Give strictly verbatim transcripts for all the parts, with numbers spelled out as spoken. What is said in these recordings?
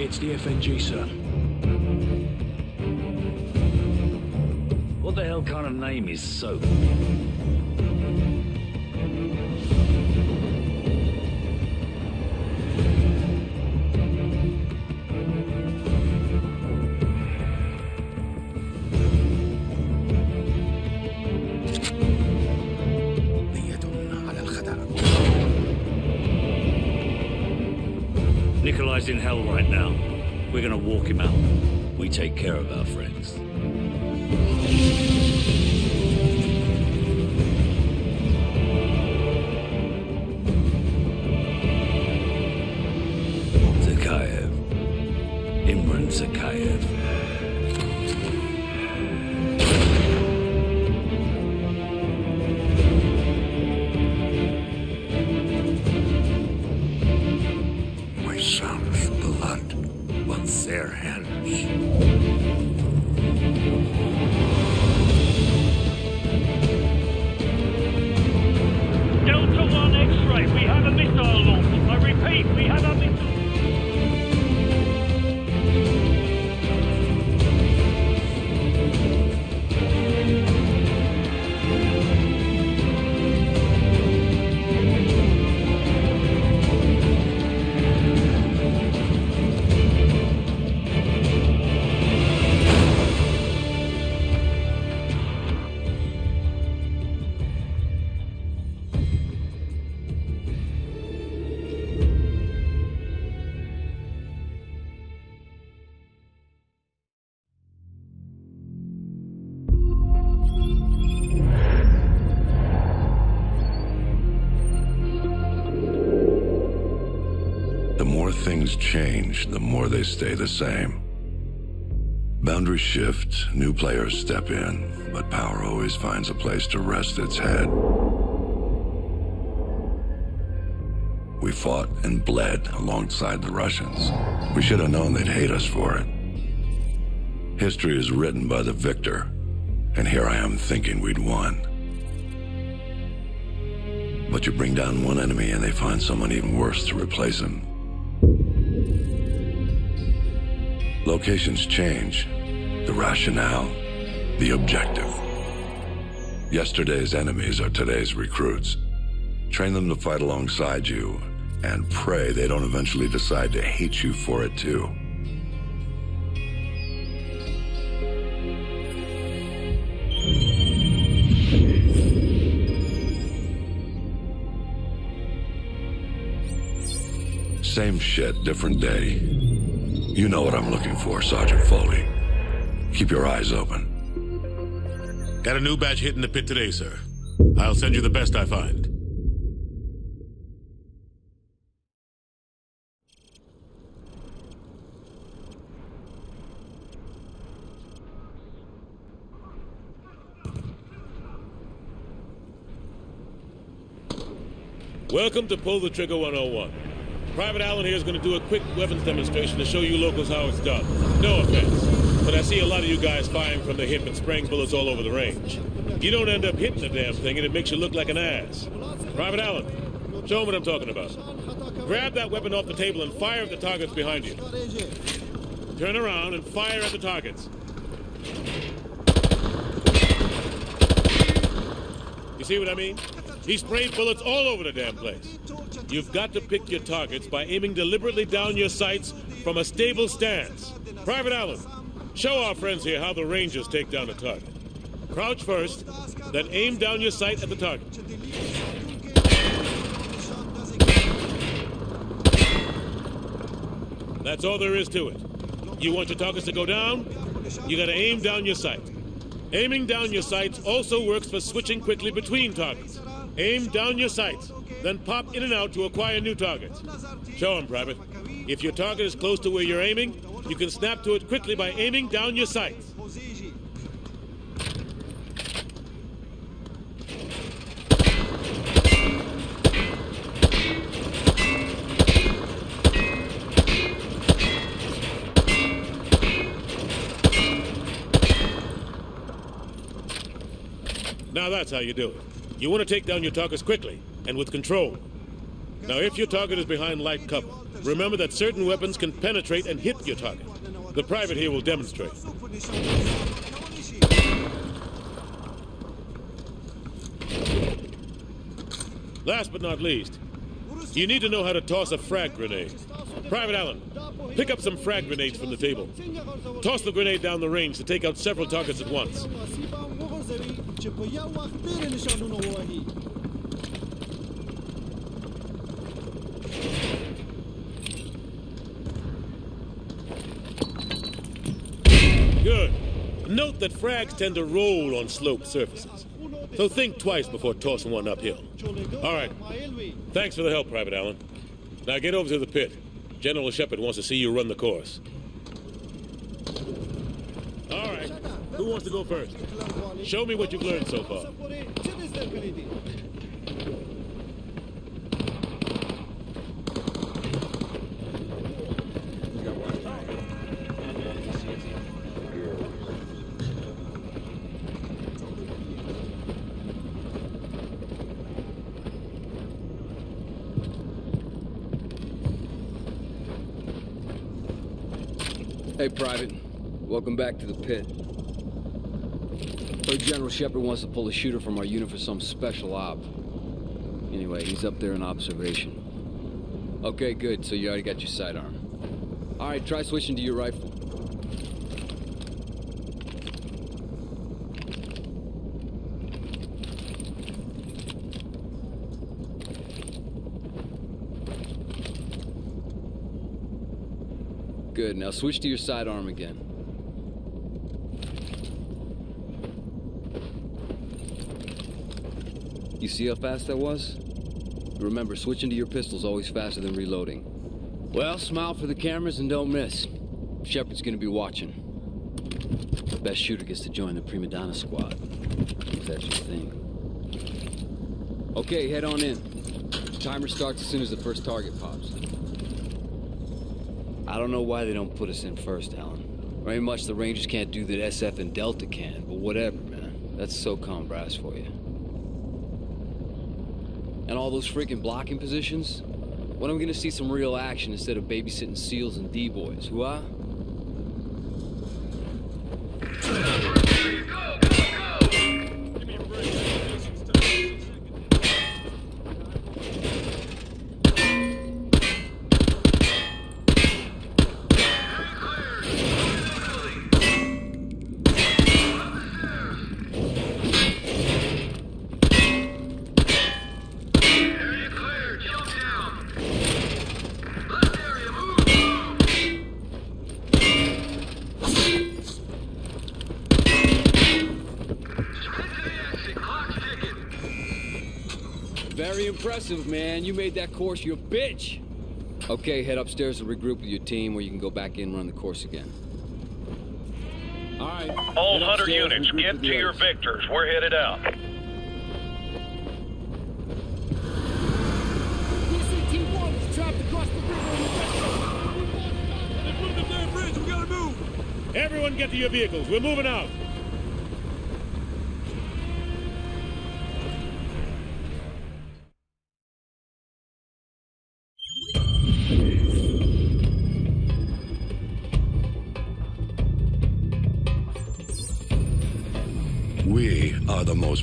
It's the F N G, sir. What the hell kind of name is Soap? Nikolai's in hell right now. We're gonna walk him out. We take care of our friends. Zakayev. Imran Zakayev. Change, the more they stay the same. Boundaries shift, new players step in, but power always finds a place to rest its head. We fought and bled alongside the Russians. We should have known they'd hate us for it. History is written by the victor, and here I am thinking we'd won. But you bring down one enemy and they find someone even worse to replace him. Locations change, the rationale, the objective. Yesterday's enemies are today's recruits. Train them to fight alongside you and pray they don't eventually decide to hate you for it too. Same shit, different day. You know what I'm looking for, Sergeant Foley. Keep your eyes open. Got a new batch hit in the pit today, sir. I'll send you the best I find. Welcome to Pull the Trigger one oh one. Private Allen here is going to do a quick weapons demonstration to show you locals how it's done. No offense, but I see a lot of you guys firing from the hip and spraying bullets all over the range. You don't end up hitting the damn thing and it makes you look like an ass. Private Allen, show them what I'm talking about. Grab that weapon off the table and fire at the targets behind you. Turn around and fire at the targets. You see what I mean? He sprayed bullets all over the damn place. You've got to pick your targets by aiming deliberately down your sights from a stable stance. Private Allen, show our friends here how the Rangers take down a target. Crouch first, then aim down your sight at the target. That's all there is to it. You want your targets to go down? You gotta aim down your sight. Aiming down your sights also works for switching quickly between targets. Aim down your sights. Then pop in and out to acquire new targets. Show them, Private. If your target is close to where you're aiming, you can snap to it quickly by aiming down your sights. Now that's how you do it. You want to take down your targets quickly and with control. Now, if your target is behind light cover, remember that certain weapons can penetrate and hit your target. The private here will demonstrate. Last but not least, you need to know how to toss a frag grenade. Private Allen, pick up some frag grenades from the table. Toss the grenade down the range to take out several targets at once. Good. Note that frags tend to roll on sloped surfaces, so think twice before tossing one uphill. All right. Thanks for the help, Private Allen. Now get over to the pit. General Shepherd wants to see you run the course. All right. Who wants to go first? Show me what you've learned so far. Hey, Private. Welcome back to the pit. Heard General Shepherd wants to pull a shooter from our unit for some special op. Anyway, he's up there in observation. Okay, good. So you already got your sidearm. All right, try switching to your rifle. Good, now switch to your sidearm again. You see how fast that was? Remember, switching to your pistol's always faster than reloading. Well, smile for the cameras and don't miss. Shepard's gonna be watching. The best shooter gets to join the Prima Donna squad, if that's your thing. Okay, head on in. Timer starts as soon as the first target pops. I don't know why they don't put us in first, Alan. Very much the Rangers can't do that S F and Delta can, but whatever, man. That's SOCOM brass for you. And all those freaking blocking positions? When am I gonna see some real action instead of babysitting SEALs and D-boys, who I? Impressive, man. You made that course your bitch. Okay, head upstairs and regroup with your team where you can go back in and run the course again. All right. All Hunter units, get to your victors. We're headed out. Team one is trapped across the river in the west. They've moved up their bridge. We gotta move. Everyone get to your vehicles. We're moving out.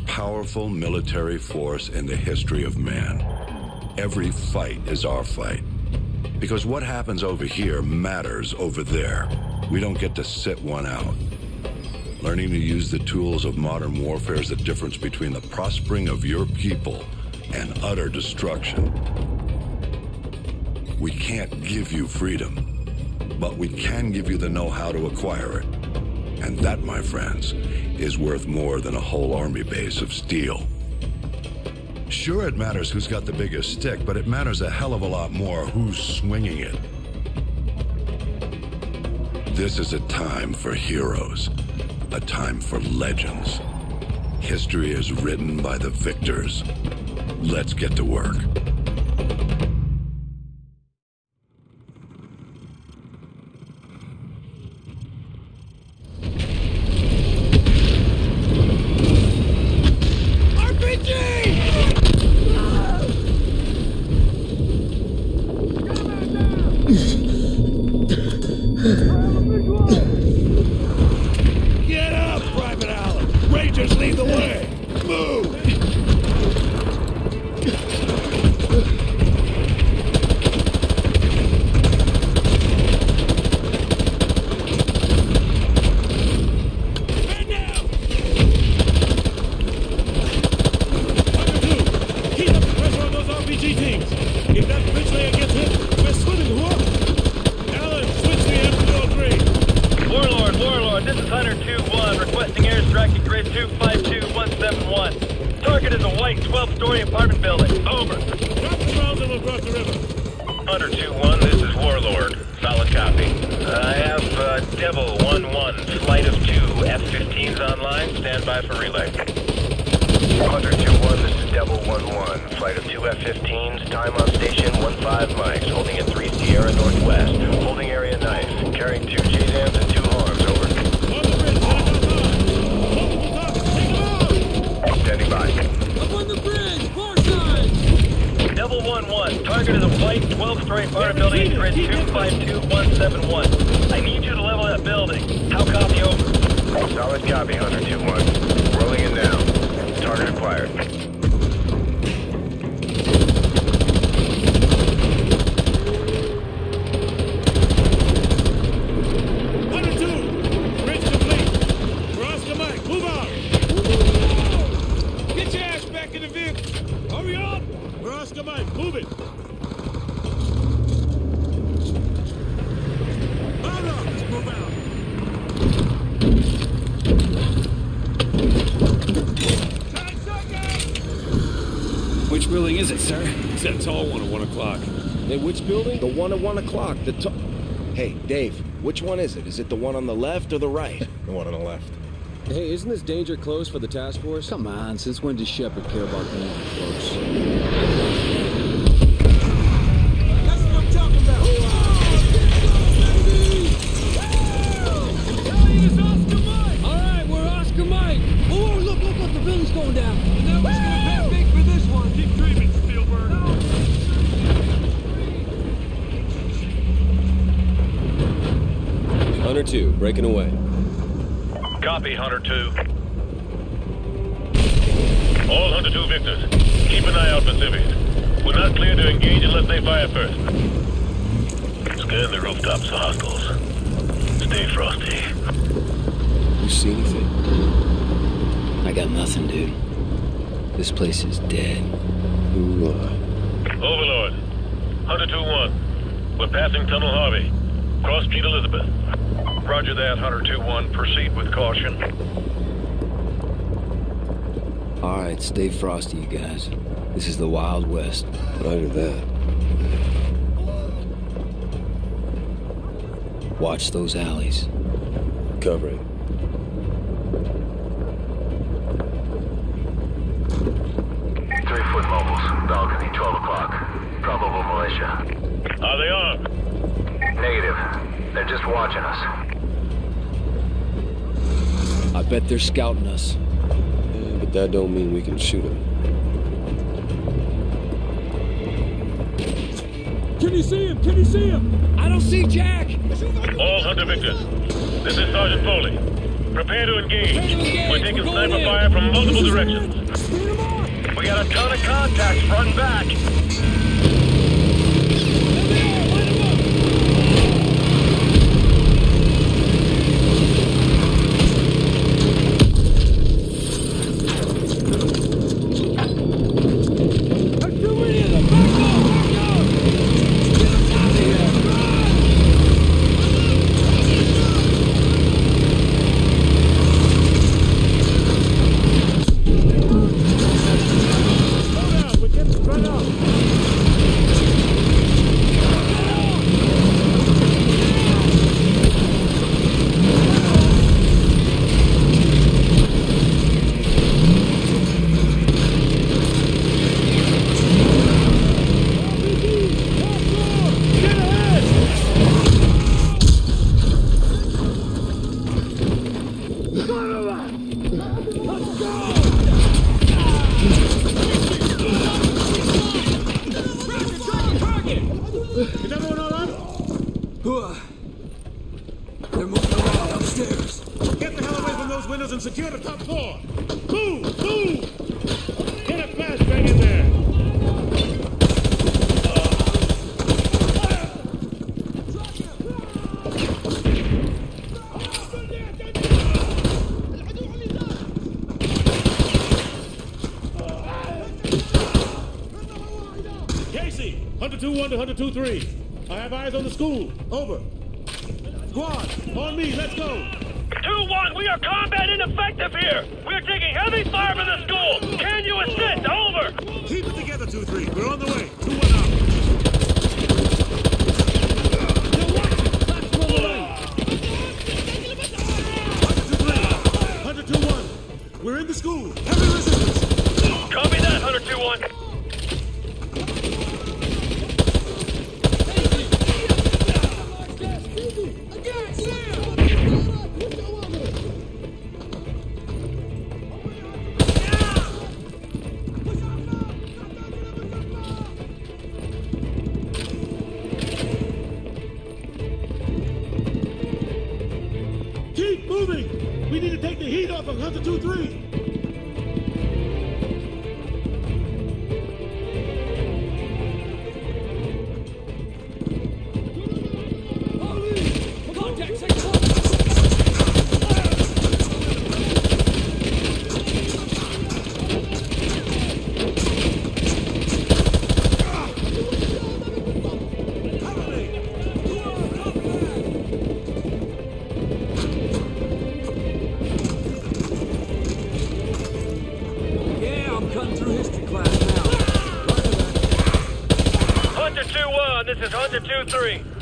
Powerful military force in the history of man. Every fight is our fight. Because what happens over here matters over there. We don't get to sit one out. Learning to use the tools of modern warfare is the difference between the prospering of your people and utter destruction. We can't give you freedom, but we can give you the know-how to acquire it. And that, my friends, is worth more than a whole army base of steel. Sure, it matters who's got the biggest stick, but it matters a hell of a lot more who's swinging it. This is a time for heroes, a time for legends. History is written by the victors. Let's get to work. R P G! back to grid two five two one seven one. Target is a white twelve-story apartment building. Over. Drop the building across the river. Hunter two one, this is Warlord. Solid copy. I have uh, Devil one one, flight of two, F fifteens online. Stand by for relay. Hunter two one, this is Devil one one, flight of two F fifteens, time on station one five mics, holding at three Sierra Northwest, holding area knife, carrying two J D A Ms and two arms, over. Standing by. Up on the bridge, far side! Devil one one, target is a white twelve-story fire building, grid two five two one seven one. I need you to level that building. How copy, over? Solid copy, Hunter two one. Rolling it now. Target acquired. One and two. Bridge complete. Cross the mic. Move on. Get your ass back in the vehicle. Hurry up. Cross the mic. Move it. Hold on. Let's move out. Which building is it, sir? It's that tall one at one o'clock. Hey, which building? The one at one o'clock. The tall... Hey, Dave, which one is it? Is it the one on the left or the right? The one on the left. Hey, isn't this danger close for the task force? Come on, since when does Shepard care about danger close? That's what I'm talking about! Whoa! Hey, it's Oscar Mike! All right, we're Oscar Mike! Oh, look, look, look, the building's going down! And that was gonna pay big for this one! Keep dreaming, Spielberg! No. Hunter two, breaking away. Copy, Hunter two. All Hunter two victors, keep an eye out for civvies. We're not clear to engage unless they fire first. Scan the rooftops for hostiles. Stay frosty. You see anything? I got nothing, dude. This place is dead. Hoorah. Overlord, Hunter two one. We're passing Tunnel Harvey. Cross Street Elizabeth. Roger that, Hunter two one. Proceed with caution. All right, stay frosty, you guys. This is the Wild West. Roger that. Watch those alleys. Covering. Three-foot mobiles. Balcony, twelve o'clock. Probable militia. Are they armed? Negative. They're just watching us. I bet they're scouting us. Yeah, but that don't mean we can shoot them. Can you see him? Can you see him? I don't see Jack! All Hunter victors, this is Sergeant Foley. Prepare to engage. Prepare to engage. We're taking We're sniper in. fire from multiple directions. Speed them on. We got a ton of contacts front and back. two one to one two three. I have eyes on the school. Over. Squad, on me. Let's go. two one, we are combat ineffective here! We're taking heavy fire from the school! Can you assist? Over! Keep it together, two three. We're on the way. two one up. Hunter two one! We're in the school! Heavy resistance! Copy that, Hunter two one! two three,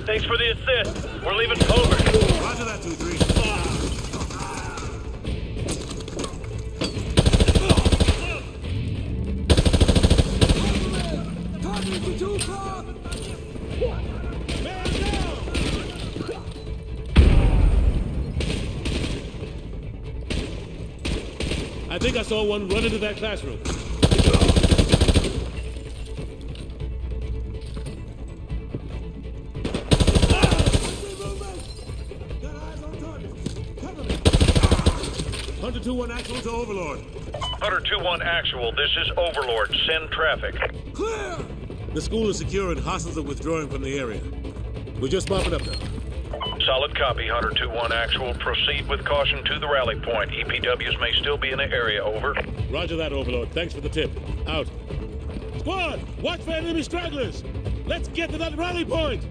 thanks for the assist. We're leaving over. Roger that, two three. I think I saw one run into that classroom. two one actual to Overlord. Hunter two one actual, this is Overlord. Send traffic. Clear! The school is secure and hostiles are withdrawing from the area. We're just popping up now. Solid copy, Hunter two one actual. Proceed with caution to the rally point. E P Ws may still be in the area, over. Roger that, Overlord. Thanks for the tip. Out. Squad, watch for enemy stragglers. Let's get to that rally point.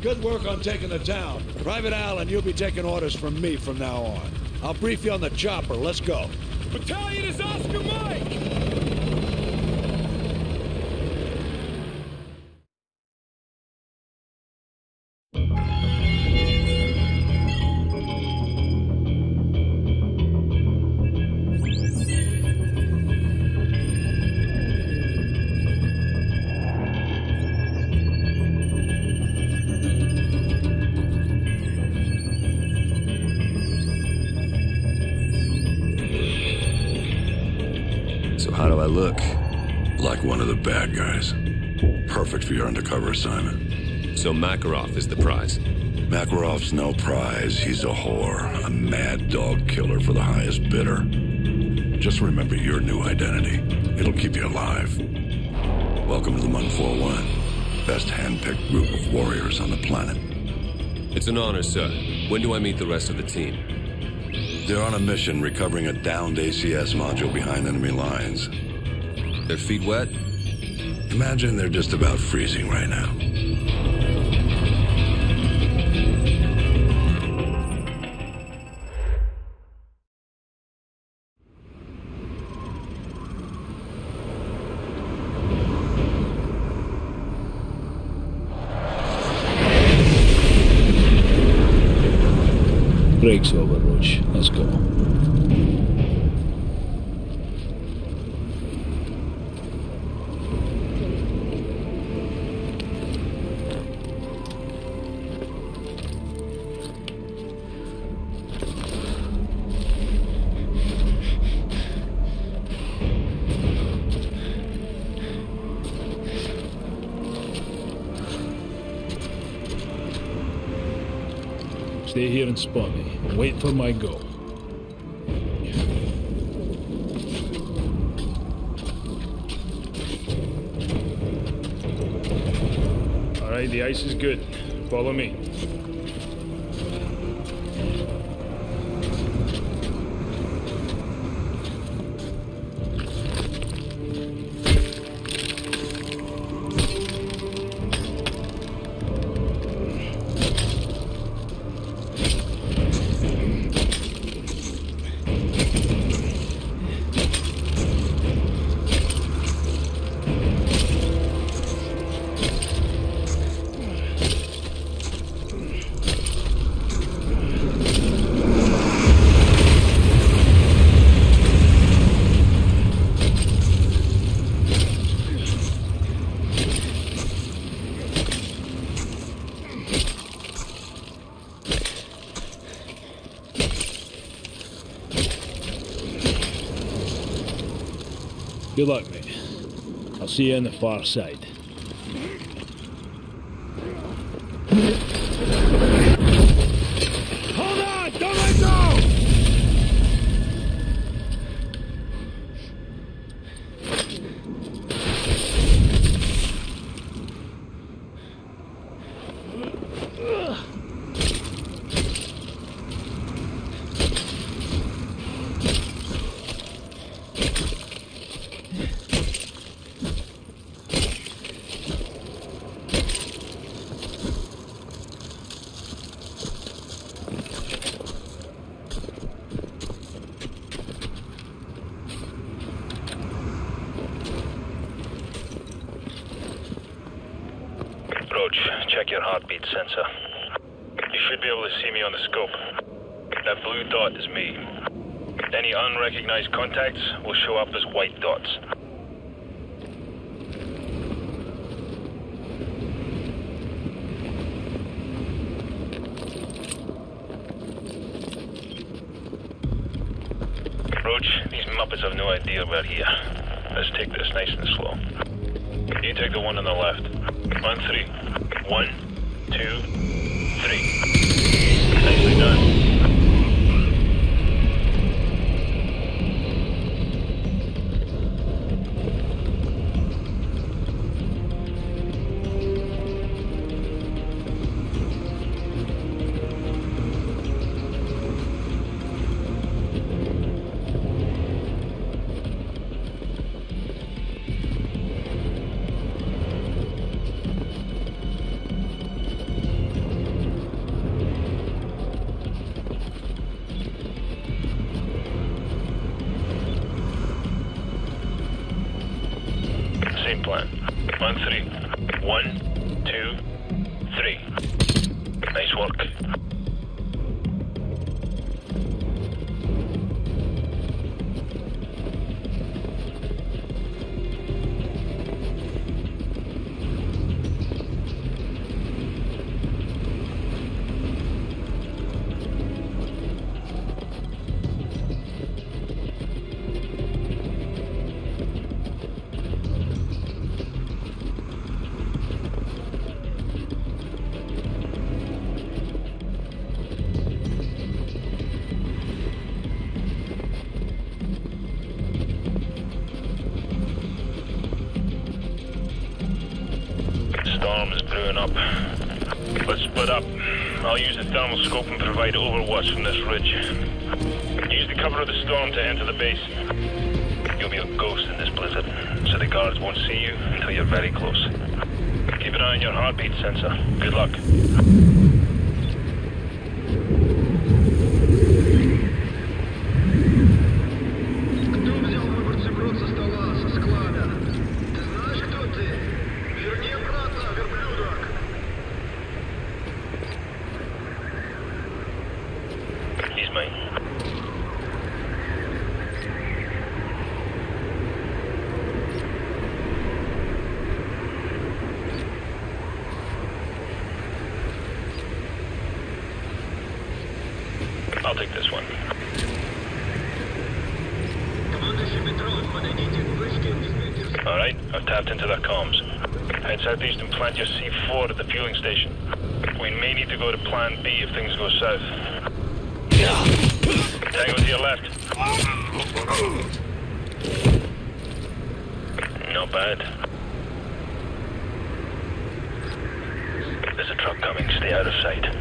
Good work on taking the town. Private Allen, you'll be taking orders from me from now on. I'll brief you on the chopper. Let's go. Battalion is Oscar Mike! Look like one of the bad guys. Perfect for your undercover assignment. So Makarov is the prize? Makarov's no prize. He's a whore, a mad dog killer for the highest bidder. Just remember your new identity. It'll keep you alive. Welcome to the one forty-one. Best hand-picked group of warriors on the planet. It's an honor, sir. When do I meet the rest of the team? They're on a mission recovering a downed A C S module behind enemy lines. Their feet wet? Imagine they're just about freezing right now. break's over, Roach. Let's go. Stay here and spot me. Wait for my go. All right, the ice is good. Follow me. Good luck, mate. I'll see you on the far side. Hold on! Don't let go! Recognized contacts will show up as white dots. Roach, these Muppets have no idea we're here. Let's take this nice and slow. You take the one on the left. On three. One, two, three. Nicely done. Thermal scope and provide overwatch from this ridge. Use the cover of the storm to enter the base. You'll be a ghost in this blizzard, so the guards won't see you until you're very close. Keep an eye on your heartbeat sensor. Good luck. I'll take this one. Alright, I've tapped into their comms. Head southeast and plant your C four at the fueling station. We may need to go to plan B if things go south. Tango to your left. Not bad. There's a truck coming, stay out of sight.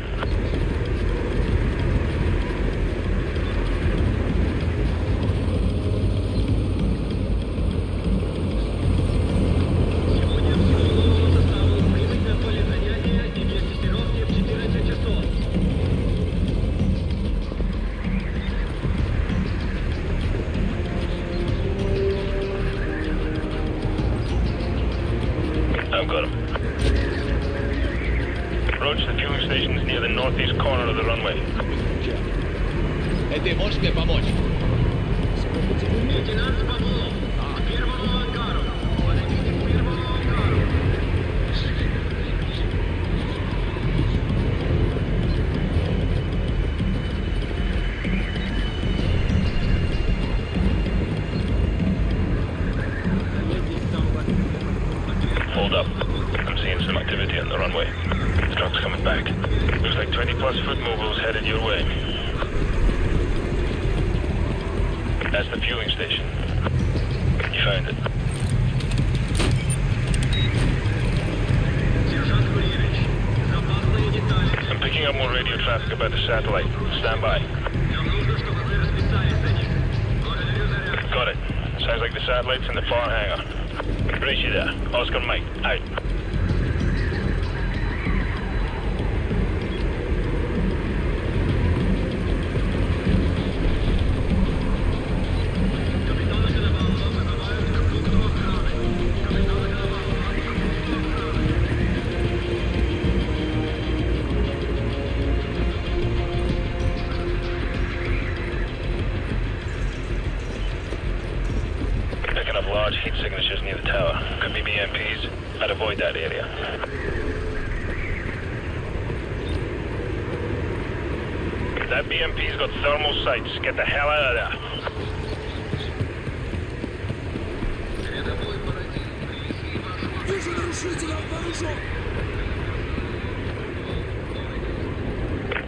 Get the hell out of there.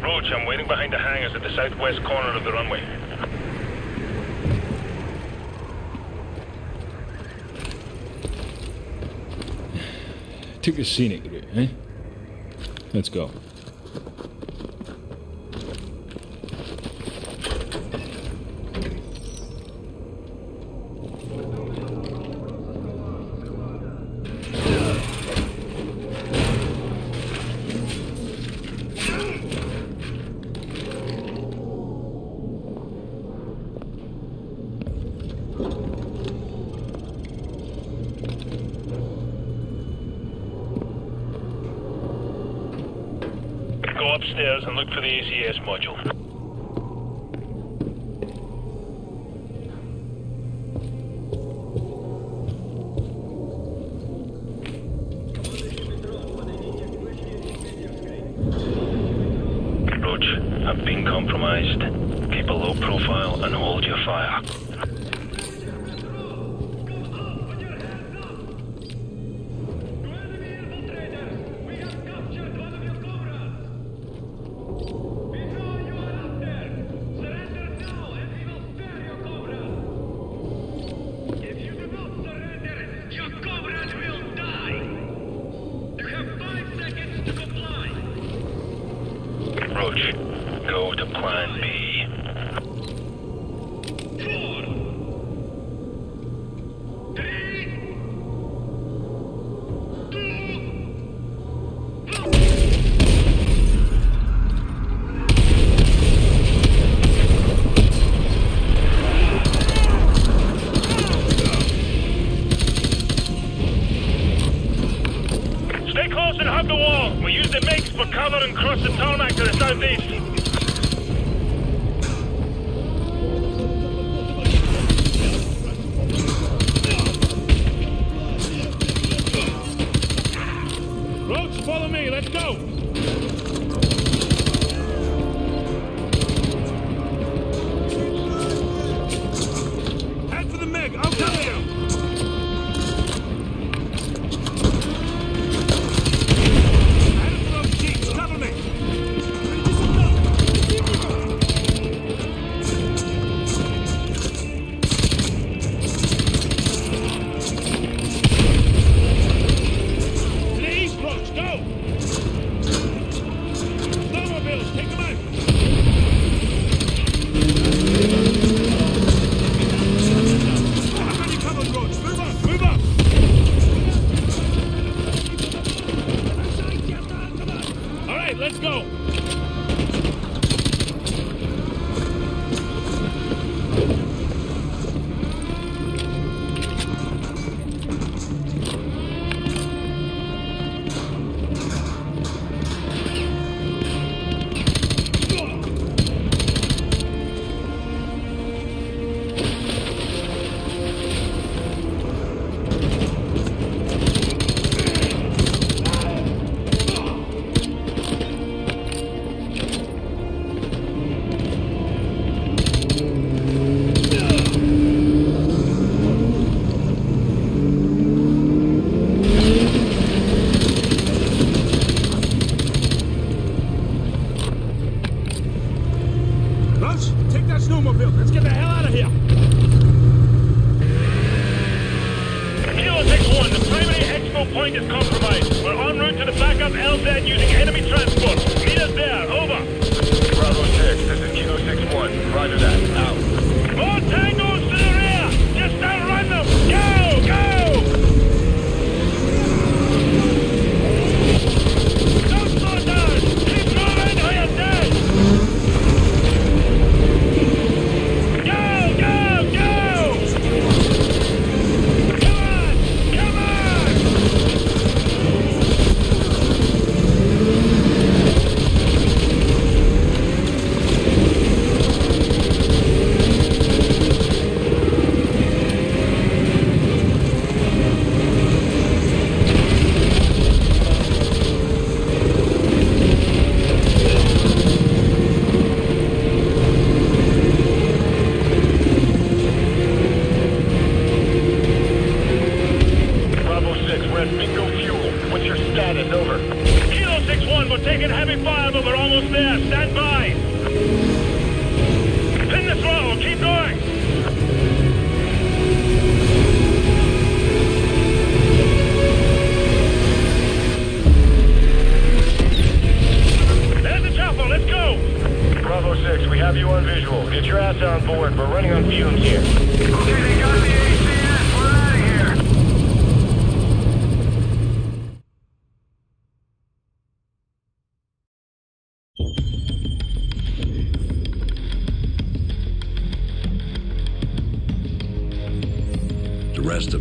Roach, I'm waiting behind the hangars at the southwest corner of the runway. Took a scenic route, eh? Let's go. Follow me, let's go! let's go.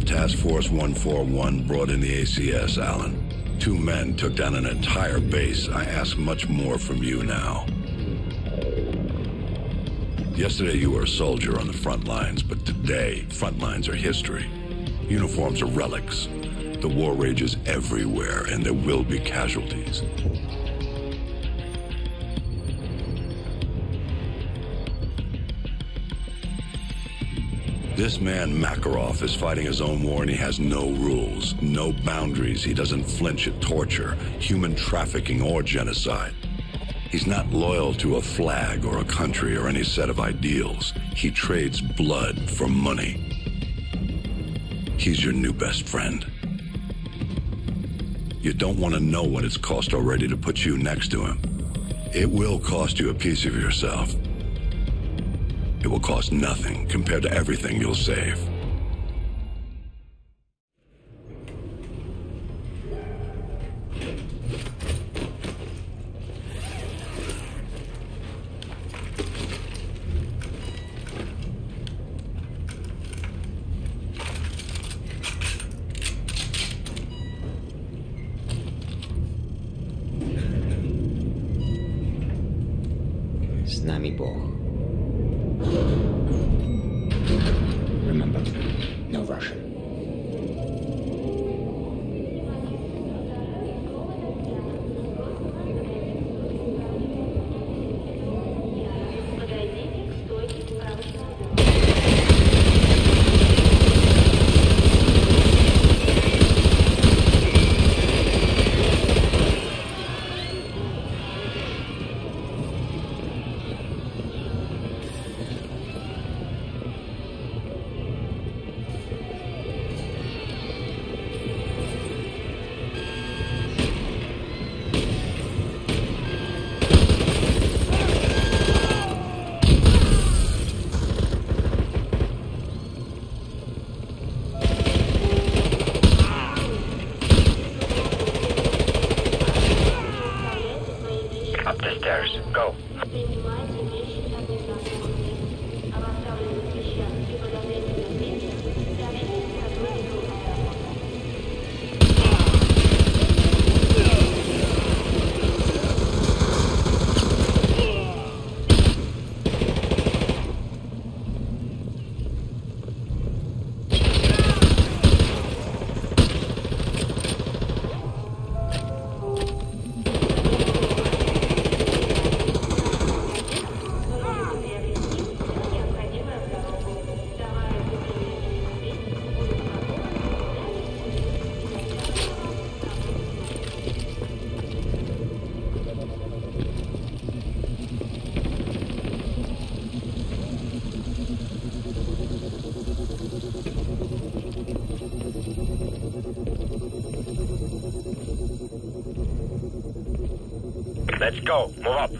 Task Force one forty-one brought in the A C S, Allen. Two men took down an entire base. I ask much more from you now. Yesterday you were a soldier on the front lines, but today, front lines are history. Uniforms are relics. The war rages everywhere, and there will be casualties. This man, Makarov, is fighting his own war, and he has no rules, no boundaries. He doesn't flinch at torture, human trafficking, or genocide. He's not loyal to a flag or a country or any set of ideals. He trades blood for money. He's your new best friend. You don't want to know what it's cost already to put you next to him. It will cost you a piece of yourself. It will cost nothing compared to everything you'll save. Up the stairs. Go. Let's go. Move up.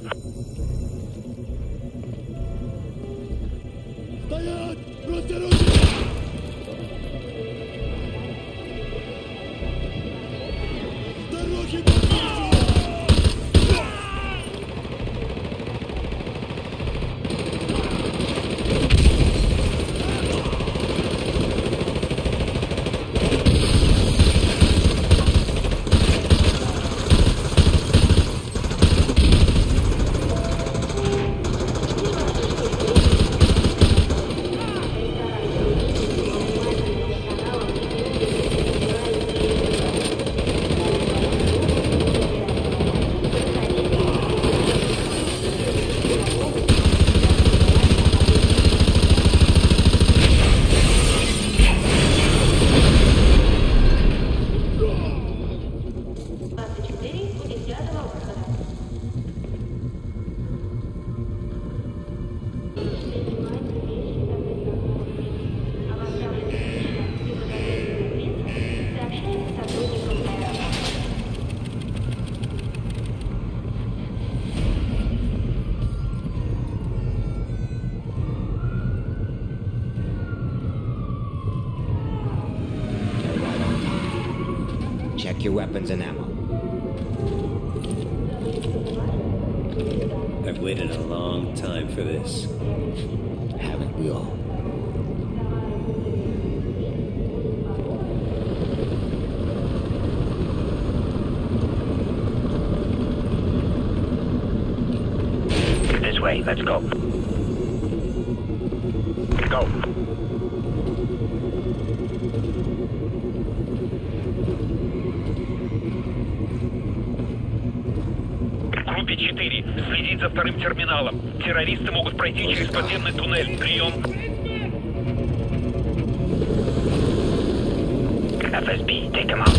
Your weapons and ammo. I've waited a long time for this. Haven't we all? This way, let's go. Go. четыре. Следить за вторым терминалом. Террористы могут пройти через подземный туннель. Прием. эф эс би, take them out.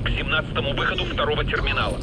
К семнадцатому выходу второго терминала.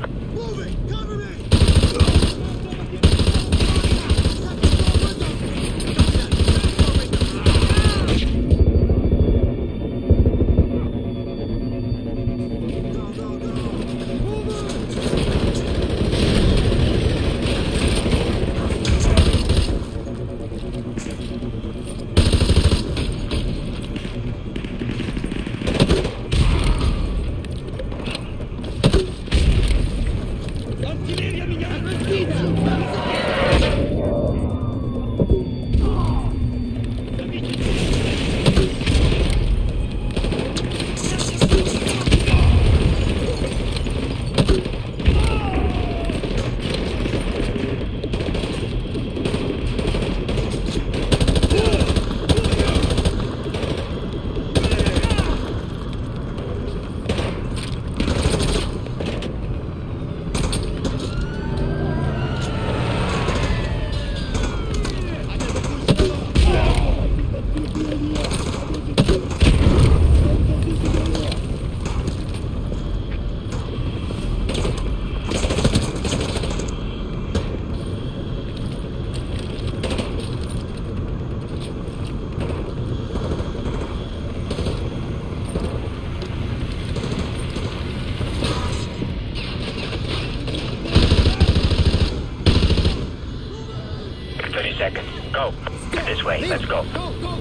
thirty seconds. Go. go. This way. Leave. Let's go. Go, go.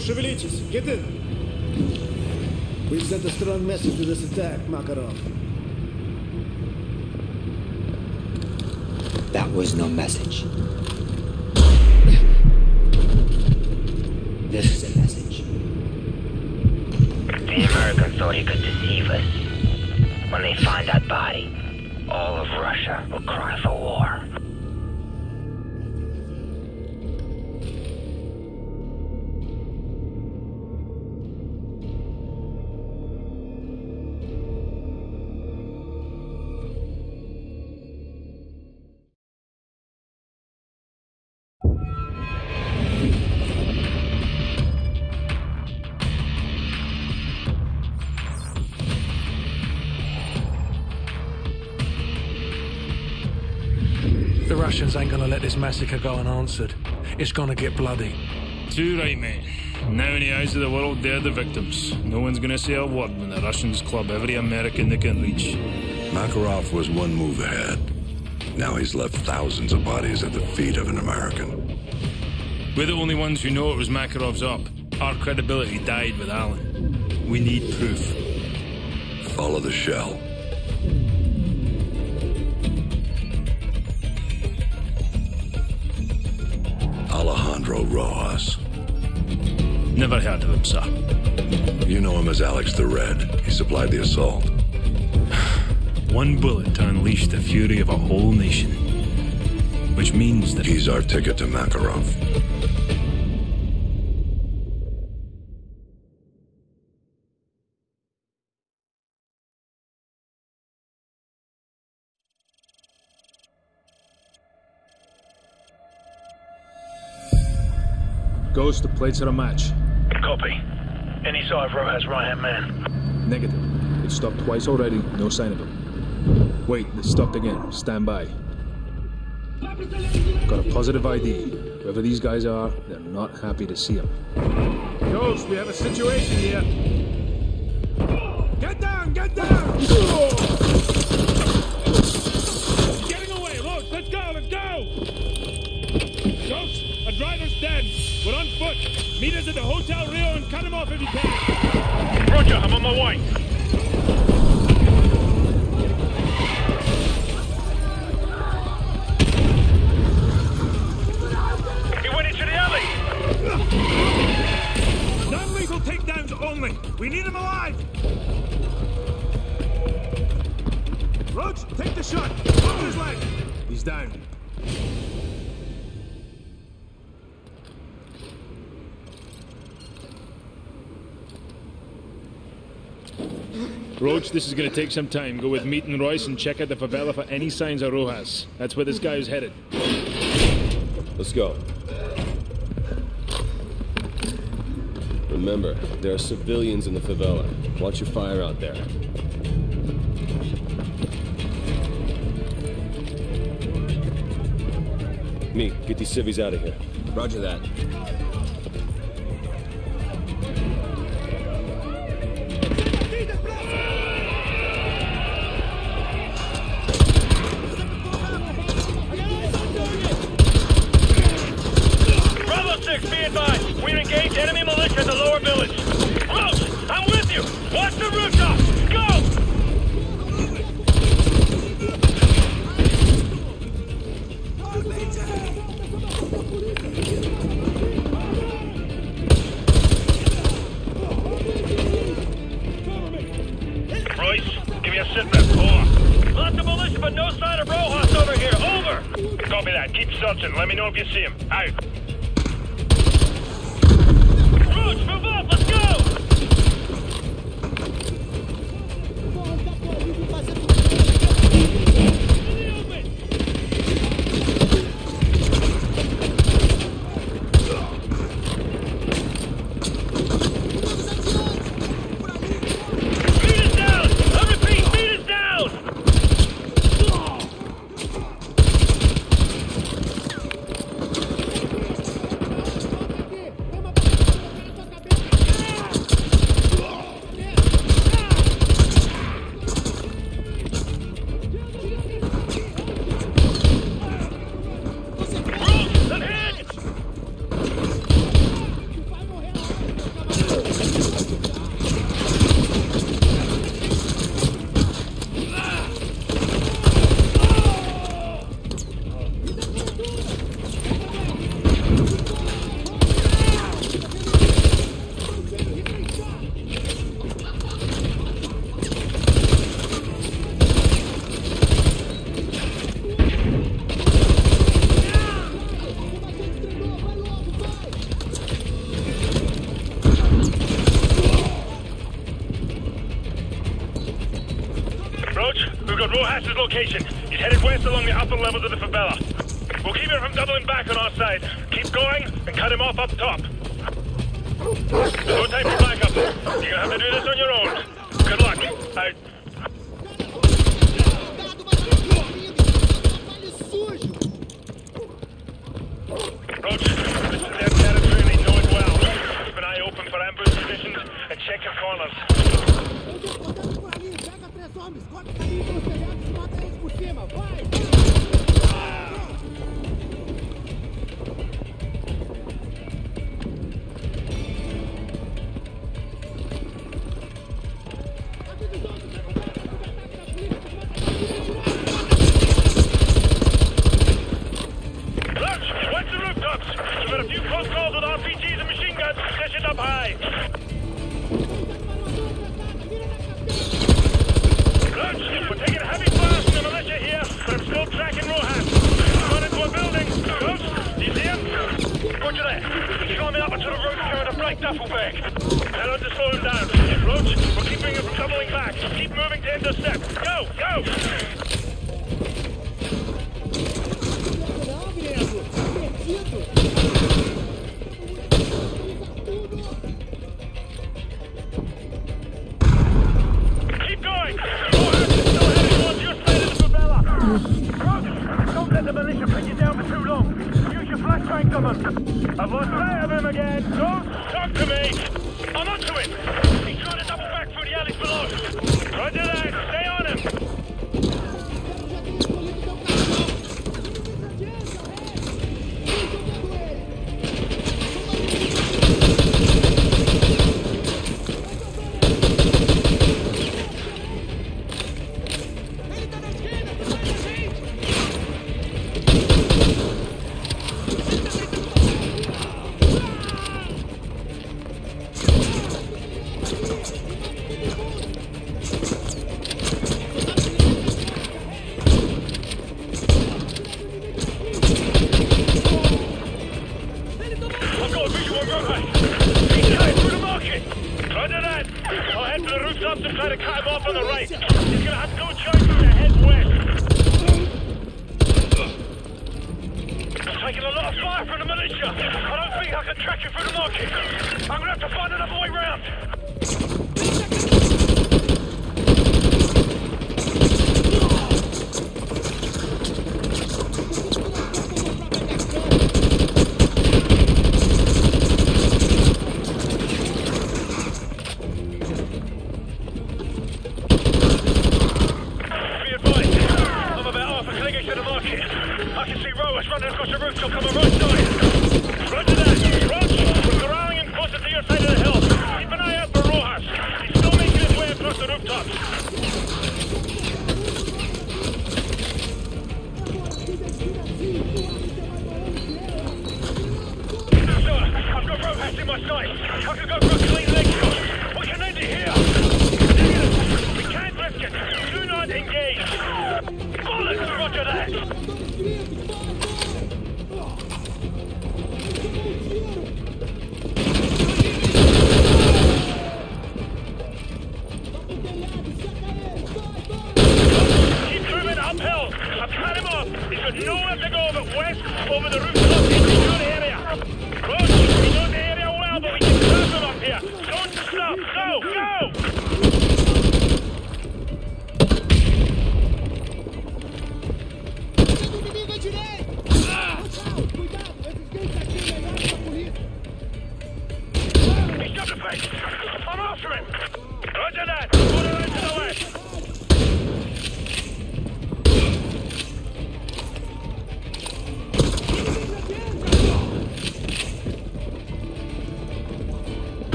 Шевелитесь! Get in! We've sent a strong message to this attack, Makarov. That was no message. This is a message. The Americans thought he could deceive us. When they find that body, all of Russia will cry for war. Russians ain't gonna let this massacre go unanswered. It's gonna get bloody. Too right, mate. Now in the eyes of the world, they're the victims. No one's gonna say a word when the Russians club every American they can reach. Makarov was one move ahead. Now he's left thousands of bodies at the feet of an American. We're the only ones who know it was Makarov's up. Our credibility died with Allen. We need proof. Follow the shell. Rojas. Never heard of him, sir. You know him as Alex the Red. He supplied the assault. One bullet to unleash the fury of a whole nation. Which means that... He's our ticket to Makarov. Ghost, the plates are a match. Copy. Any sign of Rojas' right-hand man? Negative. It stopped twice already. No sign of him. Wait, it stopped again. Stand by. Got a positive I D. Whoever these guys are, they're not happy to see him. Ghost, we have a situation here. Get down! Get down! Oh. Getting away, Roach! Let's go! Let's go! Ghost, a driver's dead. We're on foot. Meet us at the Hotel Rio and cut him off if you can. Roger, I'm on my way. He went into the alley. Non-lethal takedowns only. We need him alive. Roach, take the shot. Over his leg. He's down. Roach, this is gonna take some time. Go with Meat and Royce and check out the favela for any signs of Rojas. That's where this guy is headed. Let's go. Remember, there are civilians in the favela. Watch your fire out there. Meat, get these civvies out of here. Roger that. location. He's headed west along the upper levels of the favela. We'll keep him from doubling back on our side. Keep going and cut him off up top. No time for backup. You're going to have to do this on your own. Good luck. I... Roach, this is their territory and they know it well. Keep an eye open for ambush positions and check your corners.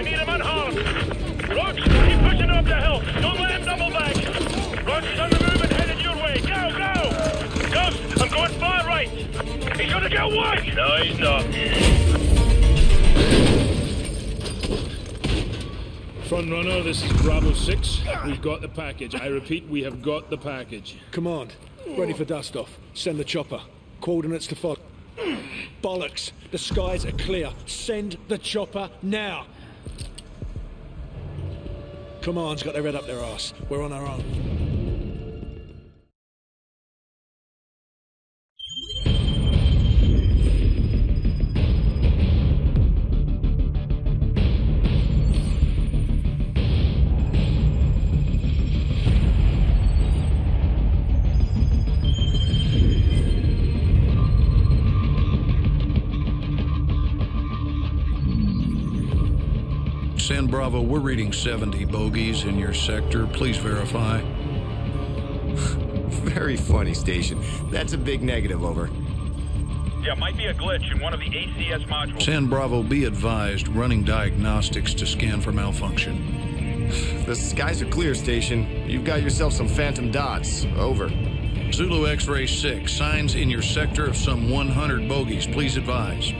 I need him unharmed. Roach, keep pushing up the hill. Don't let him double back. Roach is on the move and headed your way. Go, go! Ghost, I'm going far right. He's gonna get whacked! No, he's not. Front runner, this is Bravo six. We've got the package. I repeat, we have got the package. Command, ready for dust off. Send the chopper. Coordinates to follow. Bollocks! The skies are clear. Send the chopper now! Command's got their head up their arse. We're on our own. San Bravo, we're reading seventy bogeys in your sector. Please verify. Very funny station. That's a big negative, over. Yeah, might be a glitch in one of the A C S modules. San Bravo, be advised, running diagnostics to scan for malfunction. The skies are clear, station. You've got yourself some phantom dots. Over. Zulu X-ray six, signs in your sector of some one hundred bogeys. Please advise.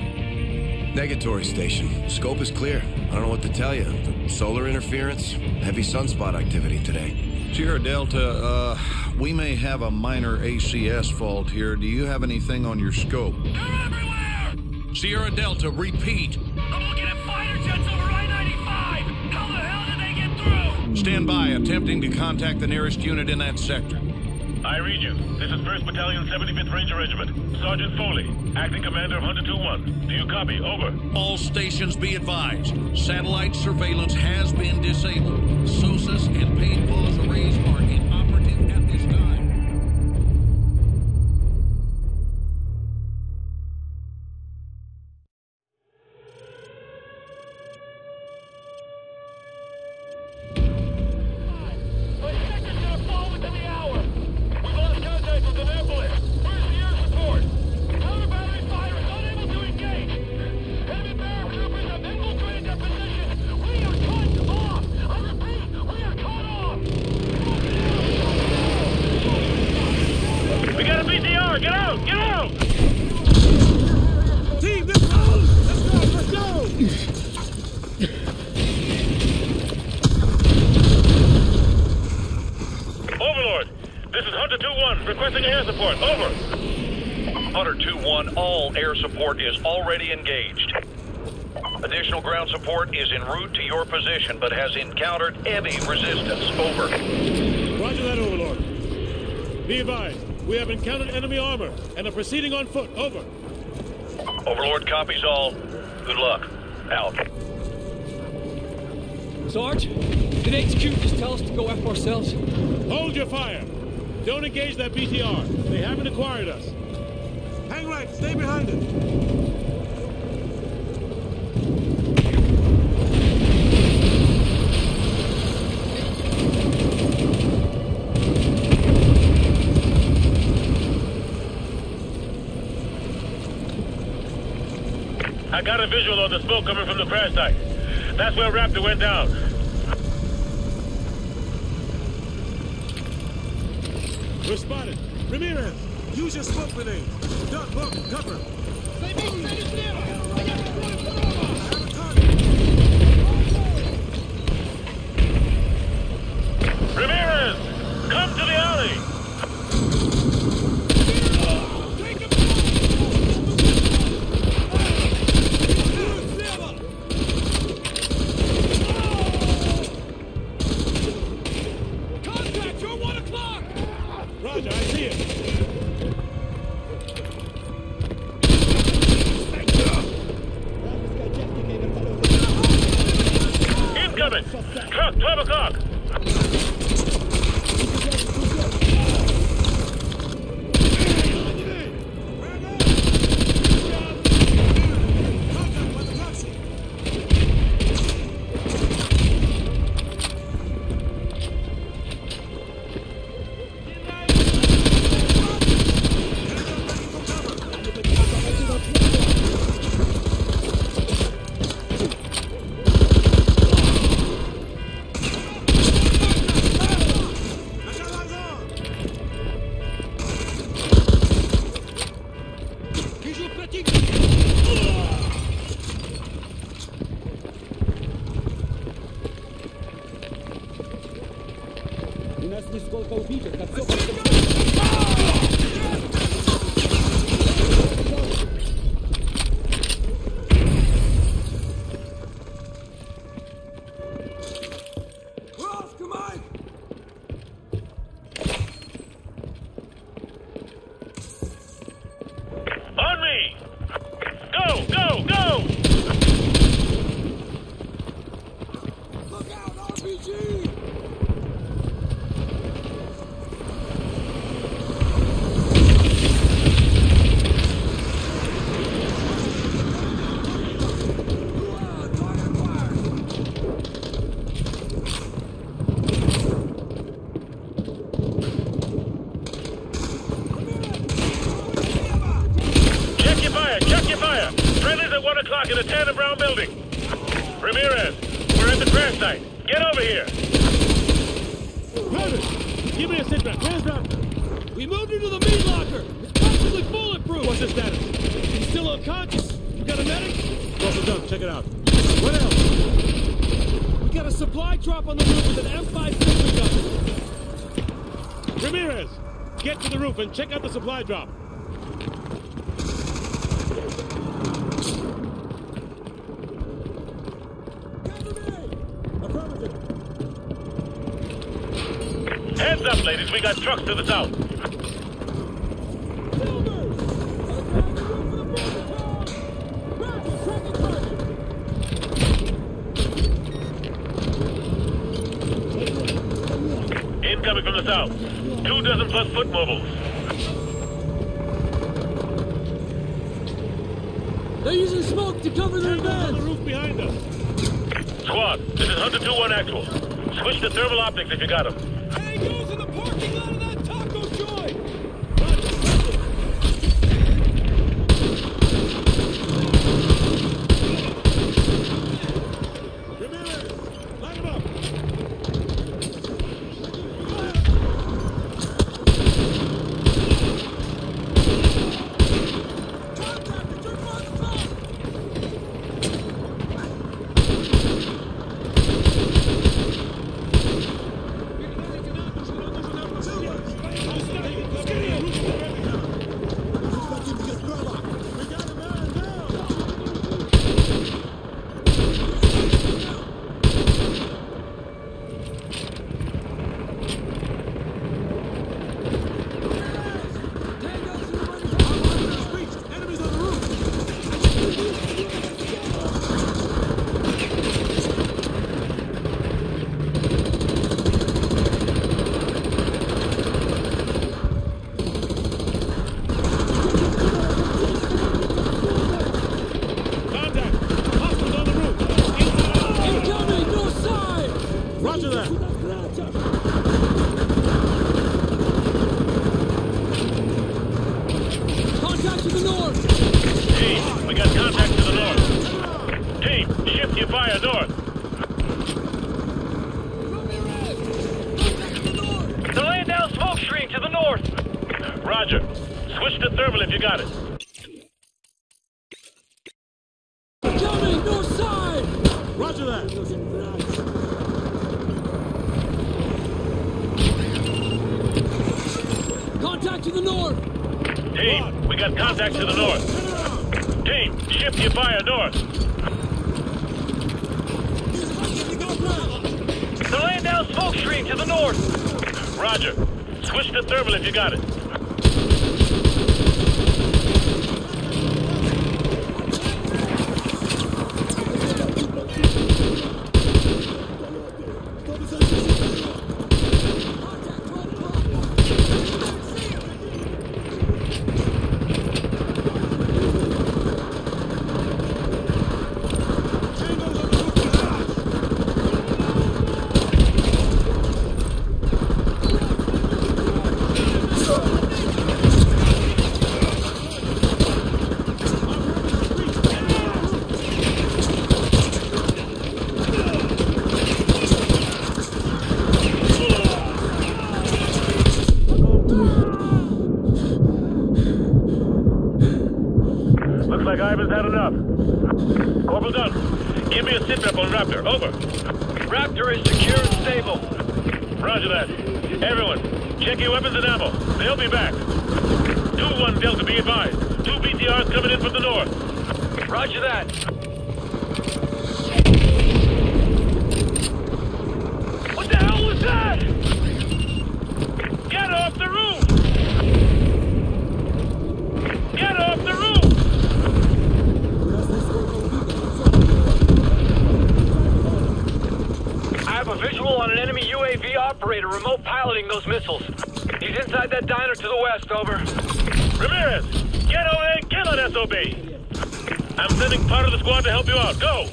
Negatory, station. Scope is clear. I don't know what to tell you. The solar interference, heavy sunspot activity today. Sierra Delta, uh, we may have a minor A C S fault here. Do you have anything on your scope? They're everywhere! Sierra Delta, repeat. I'm looking at fighter jets over I ninety-five! How the hell did they get through? Stand by, attempting to contact the nearest unit in that sector. I read you. This is first Battalion, seventy-fifth Ranger Regiment. Sergeant Foley, acting commander of Hunter two one. Do you copy? Over. All stations be advised. Satellite surveillance has been disabled. S O S A S and paintballs arrays are inoperative at this time. Position, but has encountered heavy resistance. Over. Roger that, Overlord. Be advised, we have encountered enemy armor and are proceeding on foot. Over. Overlord copies all. Good luck. Out. Sarge, did H Q just tell us to go F ourselves? Hold your fire. Don't engage that B T R. They haven't acquired us. Hang right. Stay behind it. I got a visual on the smoke coming from the crash site. That's where Raptor went down. We're spotted. Ramirez, use your smoke grenade. Duck, look, cover. Stay moving, stay clear. I got the boy put over. Have a target. Ramirez, come to the alley. Ramirez, we're at the crash site. Get over here. Ramirez, give me a sit back. Hands up. We moved into the meat locker. It's practically bulletproof. What's his status? He's still unconscious. You got a medic? Also done. Check it out. What else? We got a supply drop on the roof with an M five gun. Ramirez, get to the roof and check out the supply drop. Heads up, ladies, we got trucks to the south. Incoming from the south. Two dozen plus foot mobiles. They're using smoke to cover their advance. The roof behind us. Squad, this is Hunter two one actual. Switch to thermal optics if you got them. Goes in the parking lot of that taco joint! Ramirez, line him up! Contractor, turn on the top! Over. Raptor is secure and stable. Roger that. Everyone, Check your weapons and ammo. They'll be back. two one Delta, be advised. Two B T Rs coming in from the north. Roger that. Remote piloting those missiles. He's inside that diner to the west, over. Ramirez, get away and kill an S O B. I'm sending part of the squad to help you out. Go!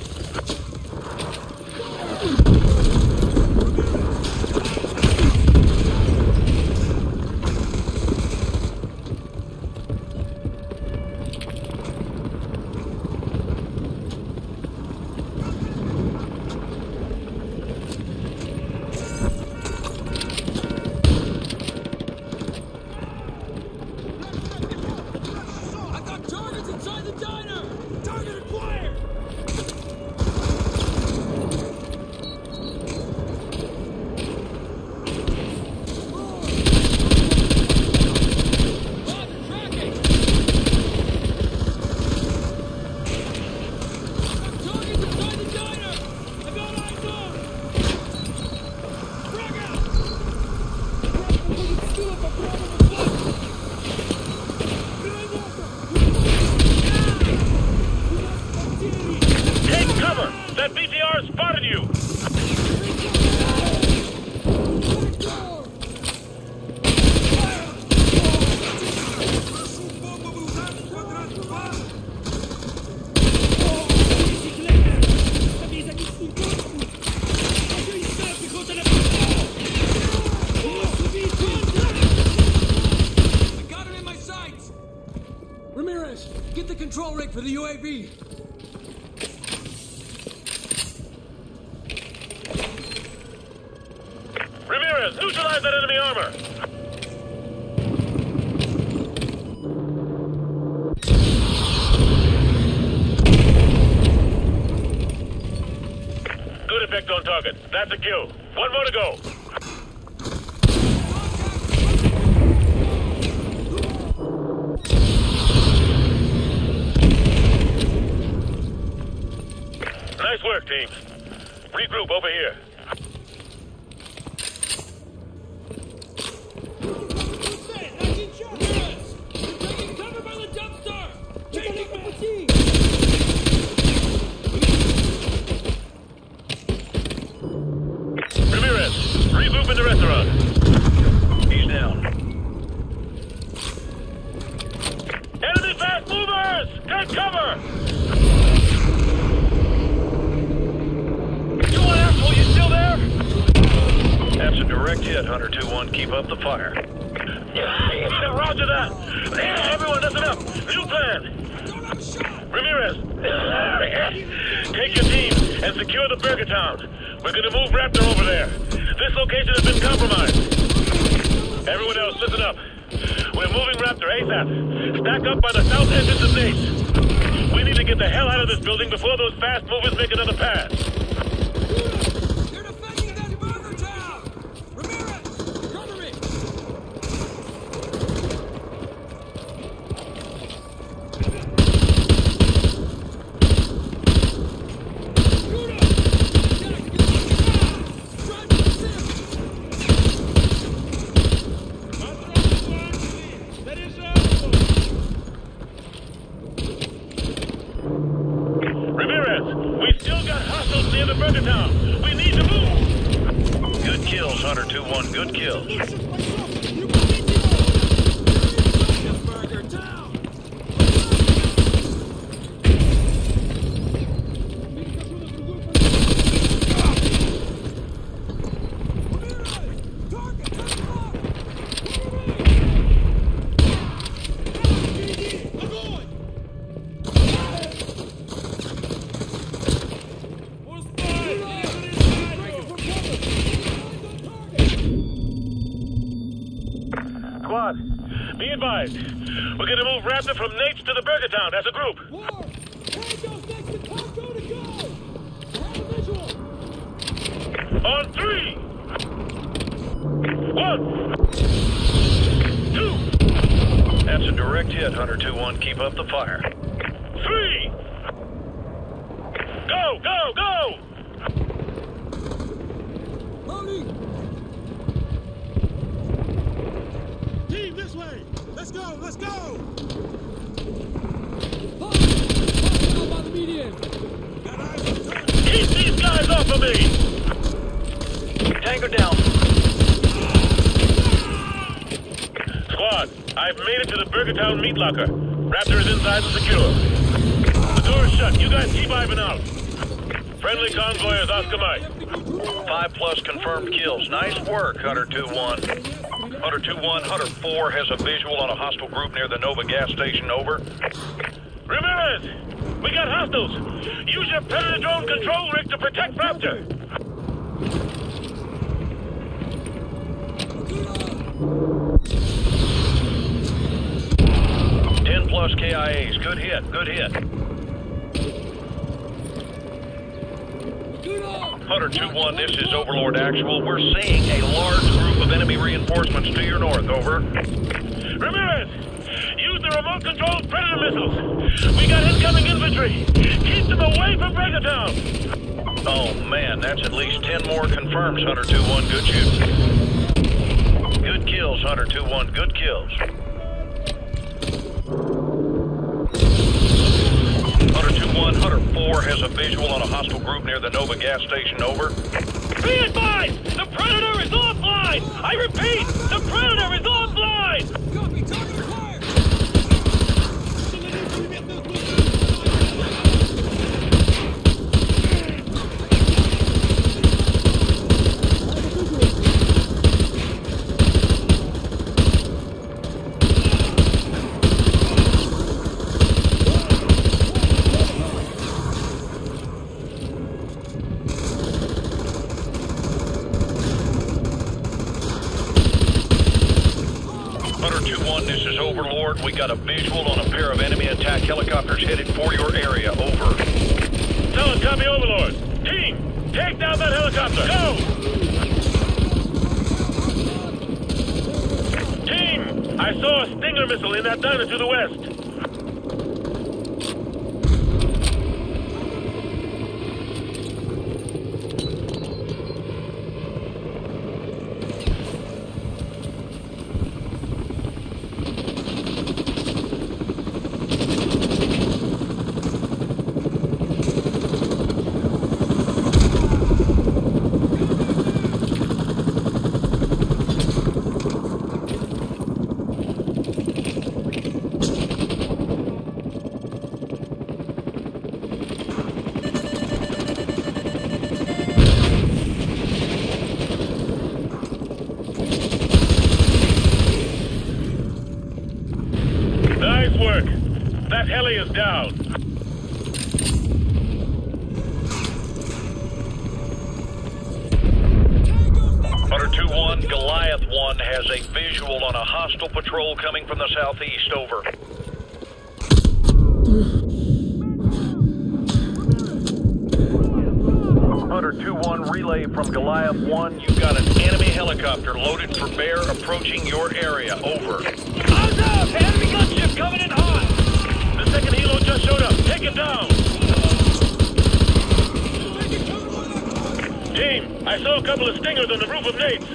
For the U A V! Ramirez, neutralize that enemy armor! Good effect on target. That's a kill. One more to go. Nice work, team. Regroup over here. Ramirez, regroup in the restaurant. He's down. Enemy fast movers! Take cover! That's a direct hit, Hunter two one. Keep up the fire. Roger that. Everyone, listen up. New plan. Ramirez, take your team and secure the Burger Town. We're going to move Raptor over there. This location has been compromised. Everyone else, listen up. We're moving Raptor ASAP. Stack up by the south entrance of base. We need to get the hell out of this building before those fast movers make another pass. From Nates to the Burger Town as a group. War! Hey, goes next to Taco to go! Have a visual! On three! One! direct hit, Hunter two one. Keep up the fire. Three! Go, go, go! This way! Let's go! Let's go! Pop! Pop down by the median! Keep these guys off of me! Tango down. Squad, I've made it to the Burger Town meat locker. Raptor is inside and secure. The door is shut. You guys keep vibing out. Friendly convoy is Oscar Mike. Five plus confirmed kills. Nice work, Hunter two one. Hunter two one, Hunter four has a visual on a hostile group near the Nova gas station, over. Ramirez! We got hostiles! Use your Predator drone control rig to protect Raptor! Ten plus K I As, good hit, good hit. Hunter two one, this is Overlord Actual. We're seeing a large group of enemy reinforcements to your north, over. Ramirez! Use the remote-controlled Predator missiles! We got incoming infantry! Keep them away from Breaker Town! Oh, man, that's at least ten more confirms, Hunter two one. Good shoot. Good kills, Hunter two one. Good kills. Hunter two one, Hunter four has a visual on a hostile group near the Nova gas station, over. Be advised! The Predator is offline! I repeat, the Predator is offline! Copy, target we got a visual on a pair of enemy attack helicopters headed for your area, over. Tell them, copy, Overlord. Team, take down that helicopter. Go! Team, I saw a Stinger missile in that diner to the west. Is down. Hunter two one, Goliath one has a visual on a hostile patrol coming from the southeast, over. Hunter two one, relay from Goliath one, you've got an enemy helicopter loaded for bear approaching your area, over. Eyes up! Enemy gunship coming in hot! Second helo just showed up. Take him down. Team, I saw a couple of Stingers on the roof of Nate's.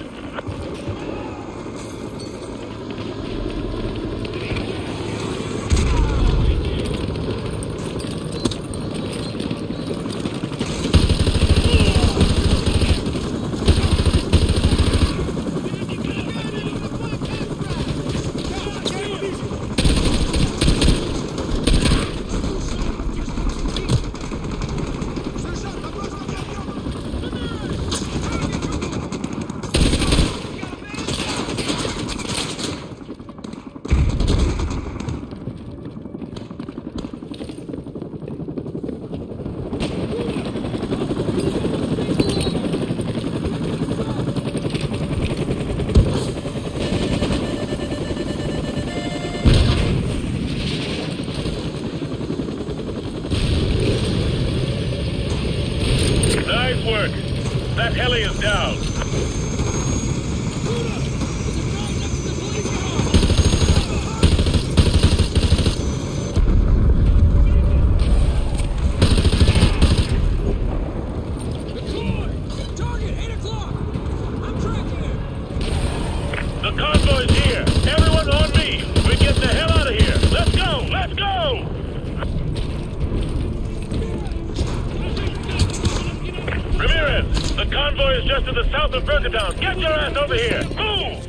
your ass over here! Move!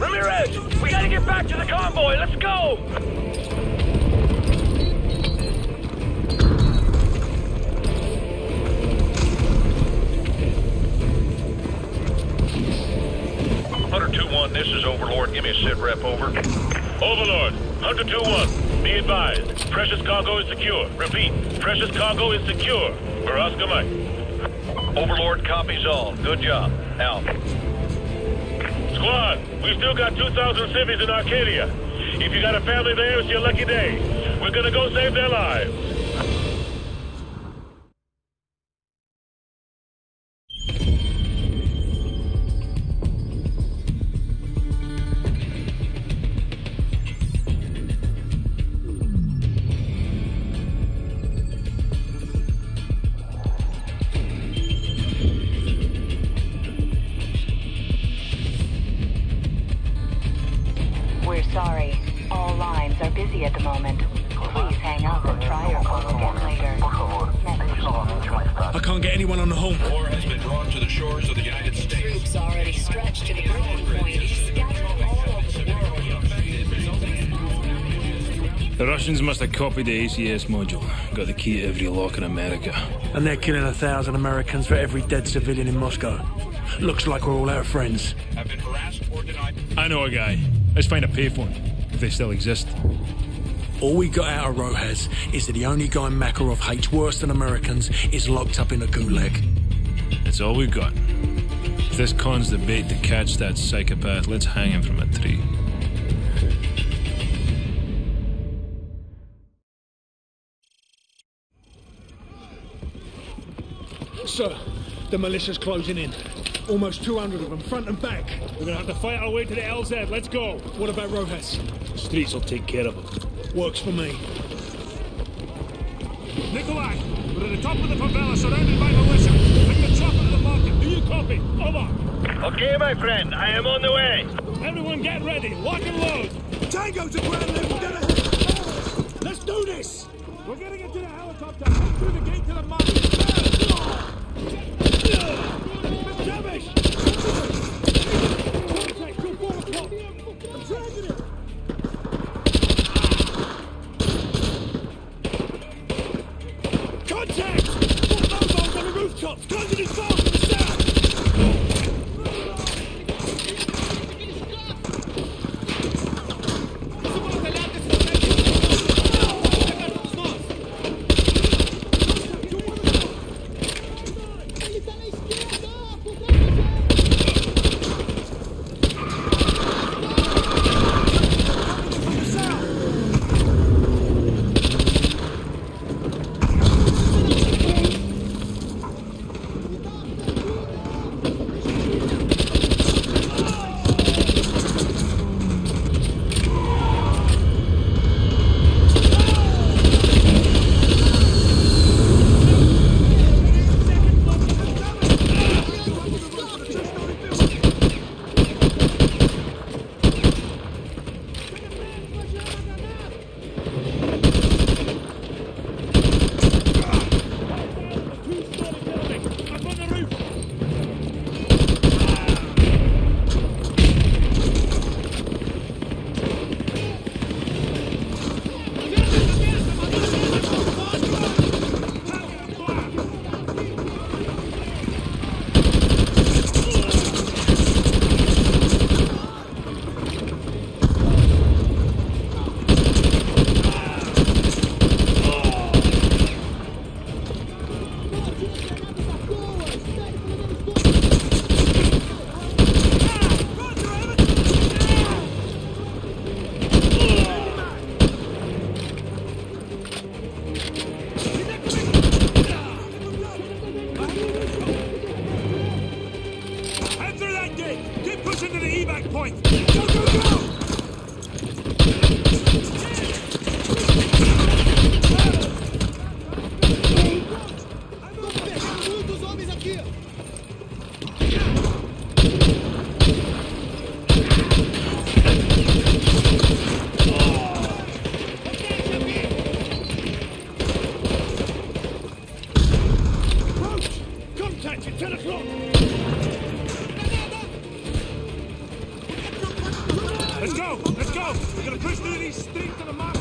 Ramirez! We gotta get back to the convoy! Let's go! Hunter two one, this is Overlord. Give me a sit rep, over. Overlord, Hunter two one, be advised. Precious cargo is secure. Repeat, precious cargo is secure. For Oscar Mike. Overlord copies all. Good job. Out. Squad, we still got two thousand civvies in Arcadia. If you got a family there, it's your lucky day. We're gonna go save their lives. Must have copied the A C S module. Got the key to every lock in America. And they're killing a thousand Americans for every dead civilian in Moscow. Looks like we're all out of friends. I've been harassed or denied. I know a guy. Let's find a payphone, if they still exist. All we got out of Rojas is that the only guy Makarov hates worse than Americans is locked up in a gulag. That's all we've got. If this con's the bait to catch that psychopath, let's hang him from a tree. Sir, the militia's closing in. Almost two hundred of them, front and back. We're gonna have to fight our way to the L Z. Let's go. What about Rojas? The streets will take care of them. Works for me. Nikolai, we're at the top of the favela, surrounded by militia. Take the chopper to the market. Do you copy? Over. Okay, my friend. I am on the way. Everyone get ready. Lock and load. Tango to ground level. Get ahead. Let's do this. We're getting into the helicopter. Through the gate to the market. Contact! Four mobiles on the rooftops! Closing his fire from the south! Let's go! Let's go! We're gonna push through these streets to the market!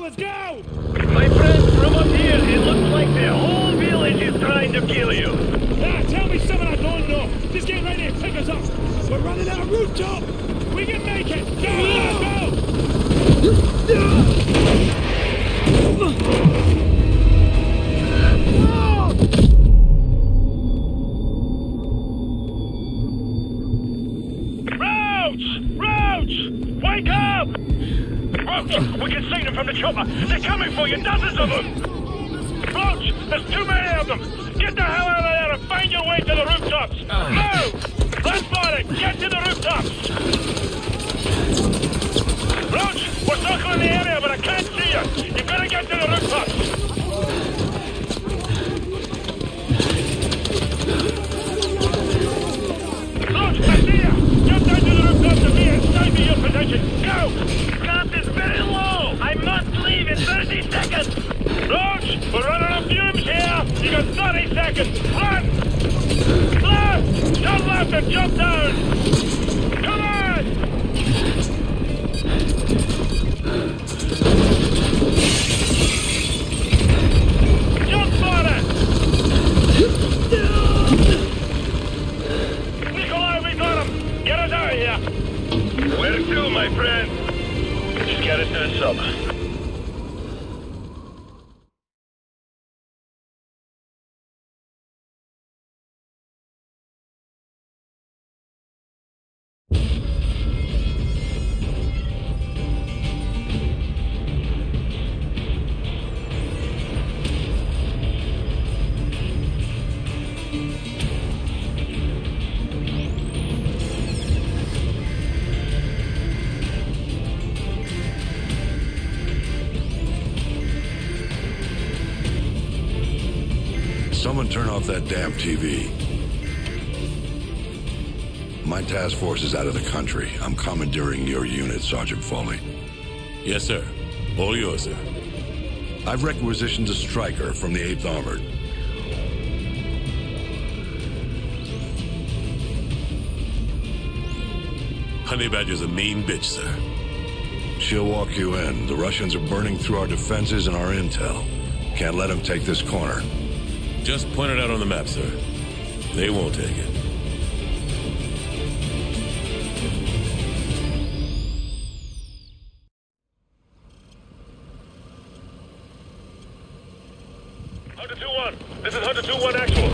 let's go! My friends, from up here, it looks like the whole village is trying to kill you. Ah, tell me something I don't know. Just get ready to pick us up. We're running out of rooftop. We can make it. Go, go, go! No! Wake up! Roach, we can see them from the chopper. They're coming for you, dozens of them! Roach, there's too many of them! Get the hell out of there and find your way to the rooftops! Move! Let's fight it! Get to the rooftops! Roach, we're circling the area, but I can't see you! You've got to get to the rooftops! Your position. Go! Camp is very low! I must leave in thirty seconds! Roach, we're running up fumes here! You got thirty seconds! Run! Left! Turn left and jump down! Come on! Jump on it! Nikolai, we got him! Get us out of here! Where to, my friend? Just gotta do something. Turn off that damn T V. My task force is out of the country. I'm commandeering your unit, Sergeant Foley. Yes, sir. All yours, sir. I've requisitioned a striker from the eighth Armored. Honey Badger's a mean bitch, sir. She'll walk you in. The Russians are burning through our defenses and our intel. Can't let them take this corner. Just point it out on the map, sir. They won't take it. Hunter two one, this is Hunter two one actual.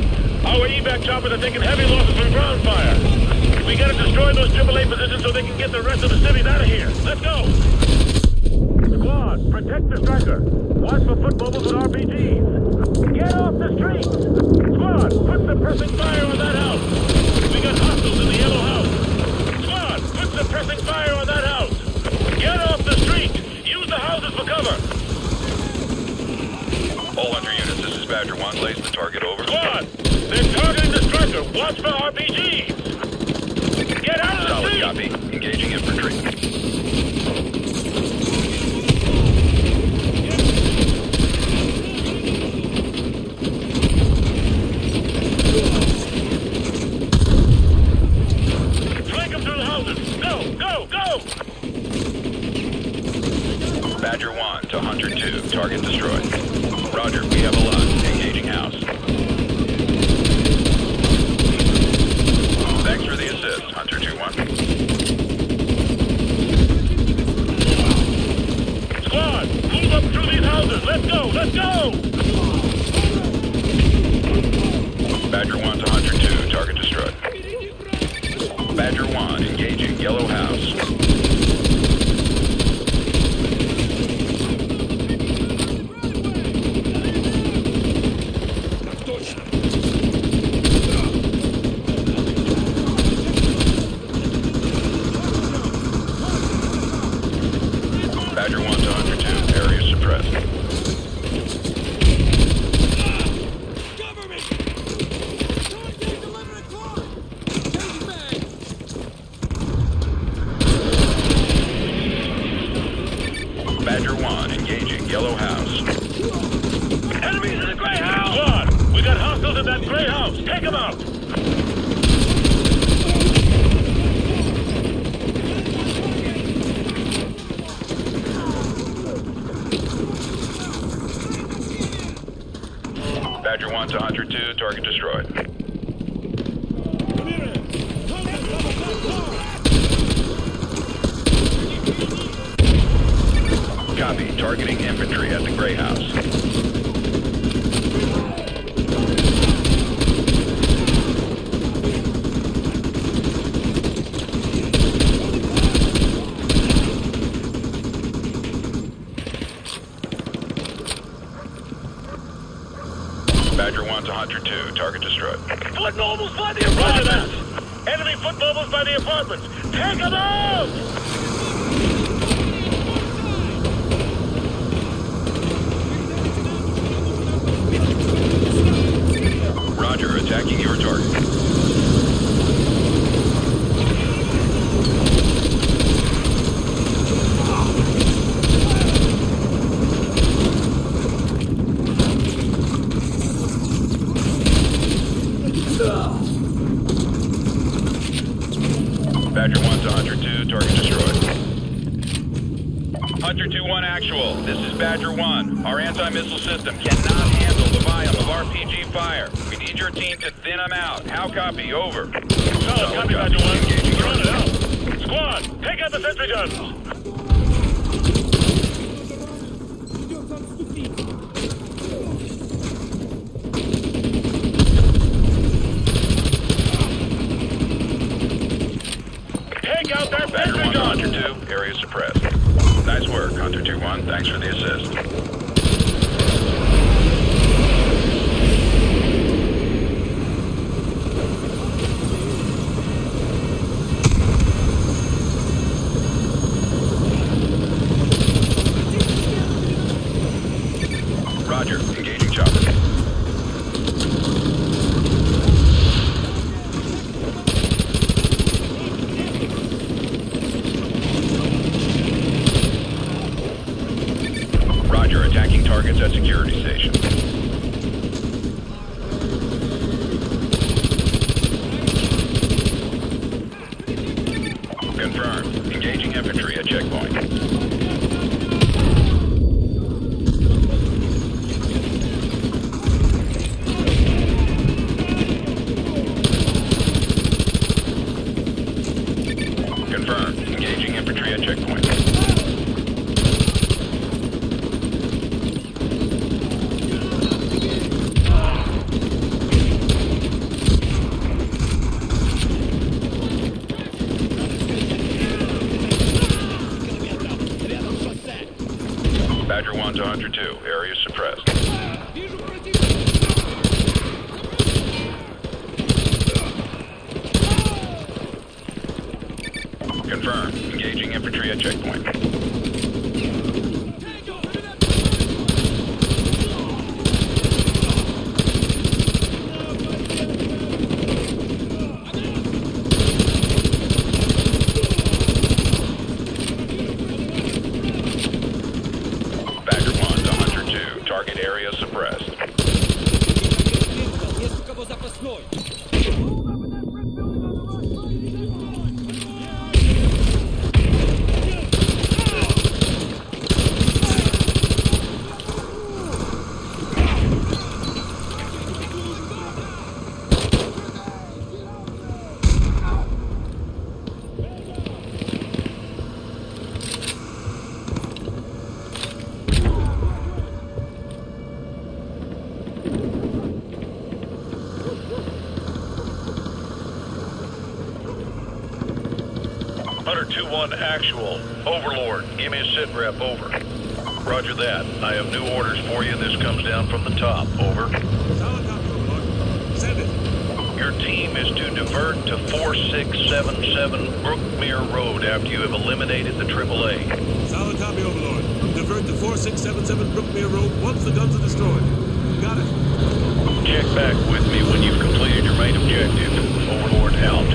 Our evac choppers are taking heavy losses from ground fire. We gotta destroy those triple A positions so they can get the rest of the cities out of here. Let's go! Squad, protect the striker. Watch for foot bubbles and R P Gs. Get off the street! Squad, put the pressing fire on that house! We got hostiles in the yellow house! Squad, put the pressing fire on that house! Get off the street! Use the houses for cover! All Hunter units, this is Badger one. Lays the target over. Squad, they're targeting the striker. Watch for R P Gs! Get out of the street! Solid copy. Engaging infantry. Badger one to Hunter two. Target destroyed. Roger, we have a lot. Engaging house. Thanks for the assist, Hunter two one. Squad, move up through these houses. Let's go, let's go! Badger one to Hunter two. Target destroyed. Badger one, engaging yellow house. Badger one to Hunter two, target destroyed. Copy, targeting infantry at the Grey House. Hunter two, target destroyed. Foot mobiles by the apartments! Enemy foot mobiles by the apartments! Take them out! Roger, attacking your target. Our anti-missile system cannot handle the volume of R P G fire. We need your team to thin them out. How copy? Over. Solid, Solid copy, Badger one. We're on it out. Squad, take out the sentry guns. Thanks for the assist. Roger, engaging chopper. Targets at security station. Confirmed. Engaging infantry at checkpoint. Confirmed. Engaging infantry at checkpoint. two one actual. Overlord, give me a sit rep, over. Roger that. I have new orders for you. This comes down from the top, over. Send it. Your team is to divert to four six seven seven Brookmere Road after you have eliminated the triple A. Solid copy, Overlord. Divert to four six seven seven Brookmere Road once the guns are destroyed. Got it. Check back with me when you've completed your main objective. Overlord out.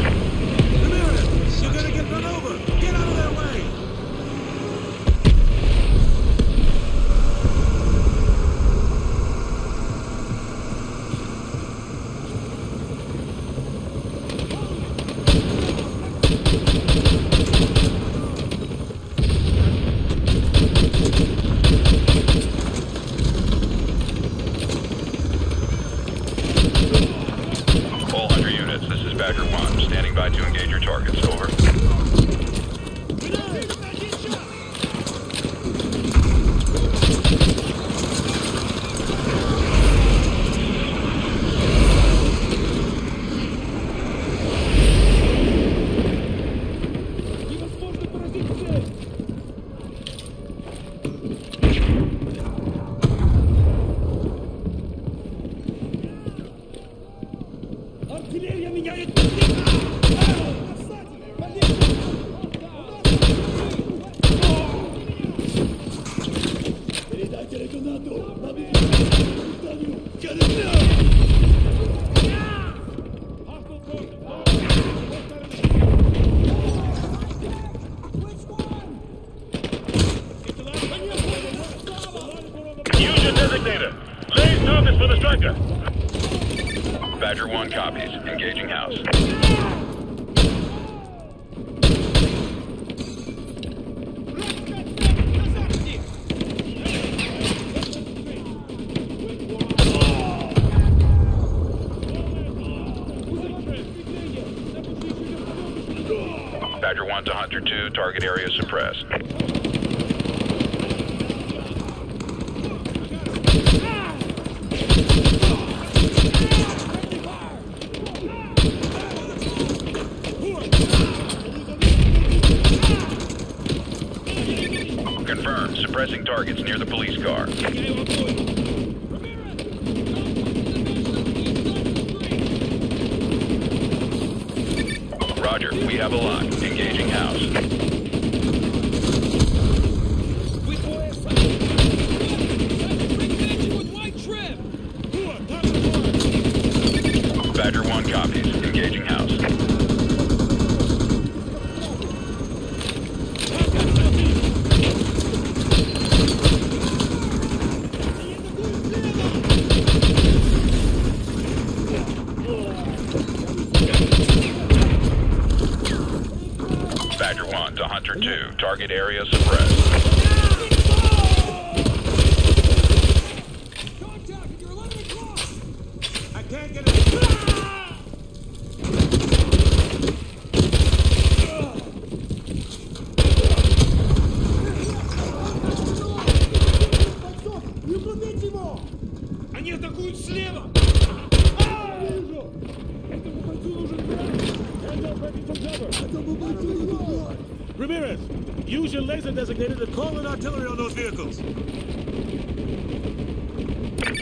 Ramirez, use your laser designated and call in artillery on those vehicles.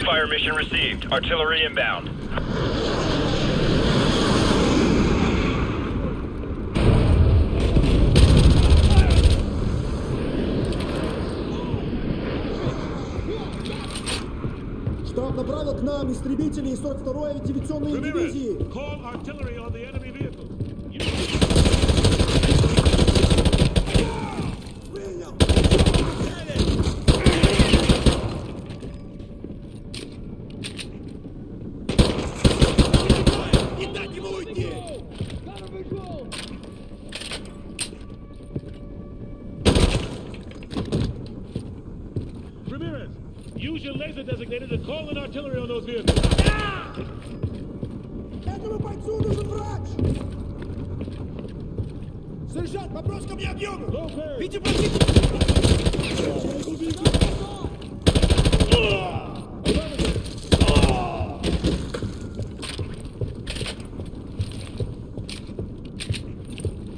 Fire mission received. Artillery inbound. Штаб направил к нам истребители из сорок второй авиационной дивизии. Call artillery on the enemy vehicles. Call in artillery on those vehicles. Этому бойцу нужен врач! Сержант, вопрос ко мне объему! Видимо,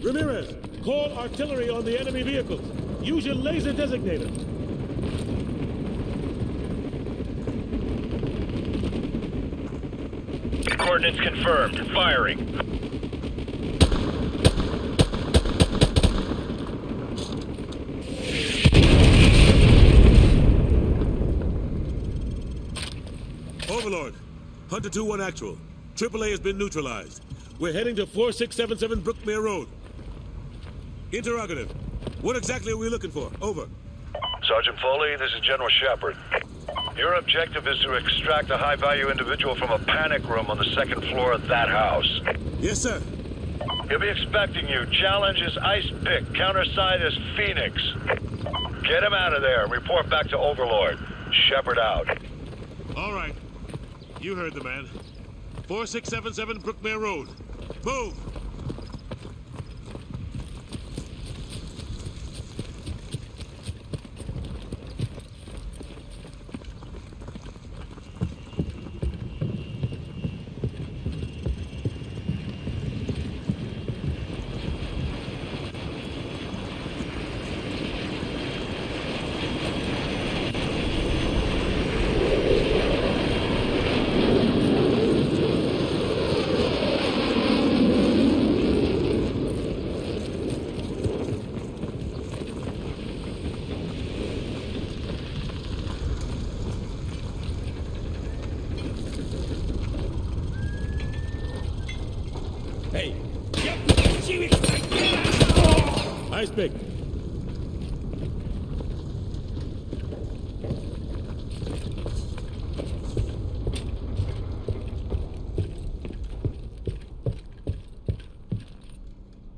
Ramirez, call artillery on the enemy vehicles. Use your laser designator. Coordinates confirmed. Firing. Overlord, Hunter two one actual. triple A has been neutralized. We're heading to four six seven seven Brookmere Road. Interrogative. What exactly are we looking for? Over. Sergeant Foley, this is General Shepherd. Your objective is to extract a high-value individual from a panic room on the second floor of that house. Yes, sir. He'll be expecting you. Challenge is Ice Pick. Counterside is Phoenix. Get him out of there. Report back to Overlord. Shepherd out. All right. You heard the man. four six seven seven Brookmere Road. Move! Nice pick.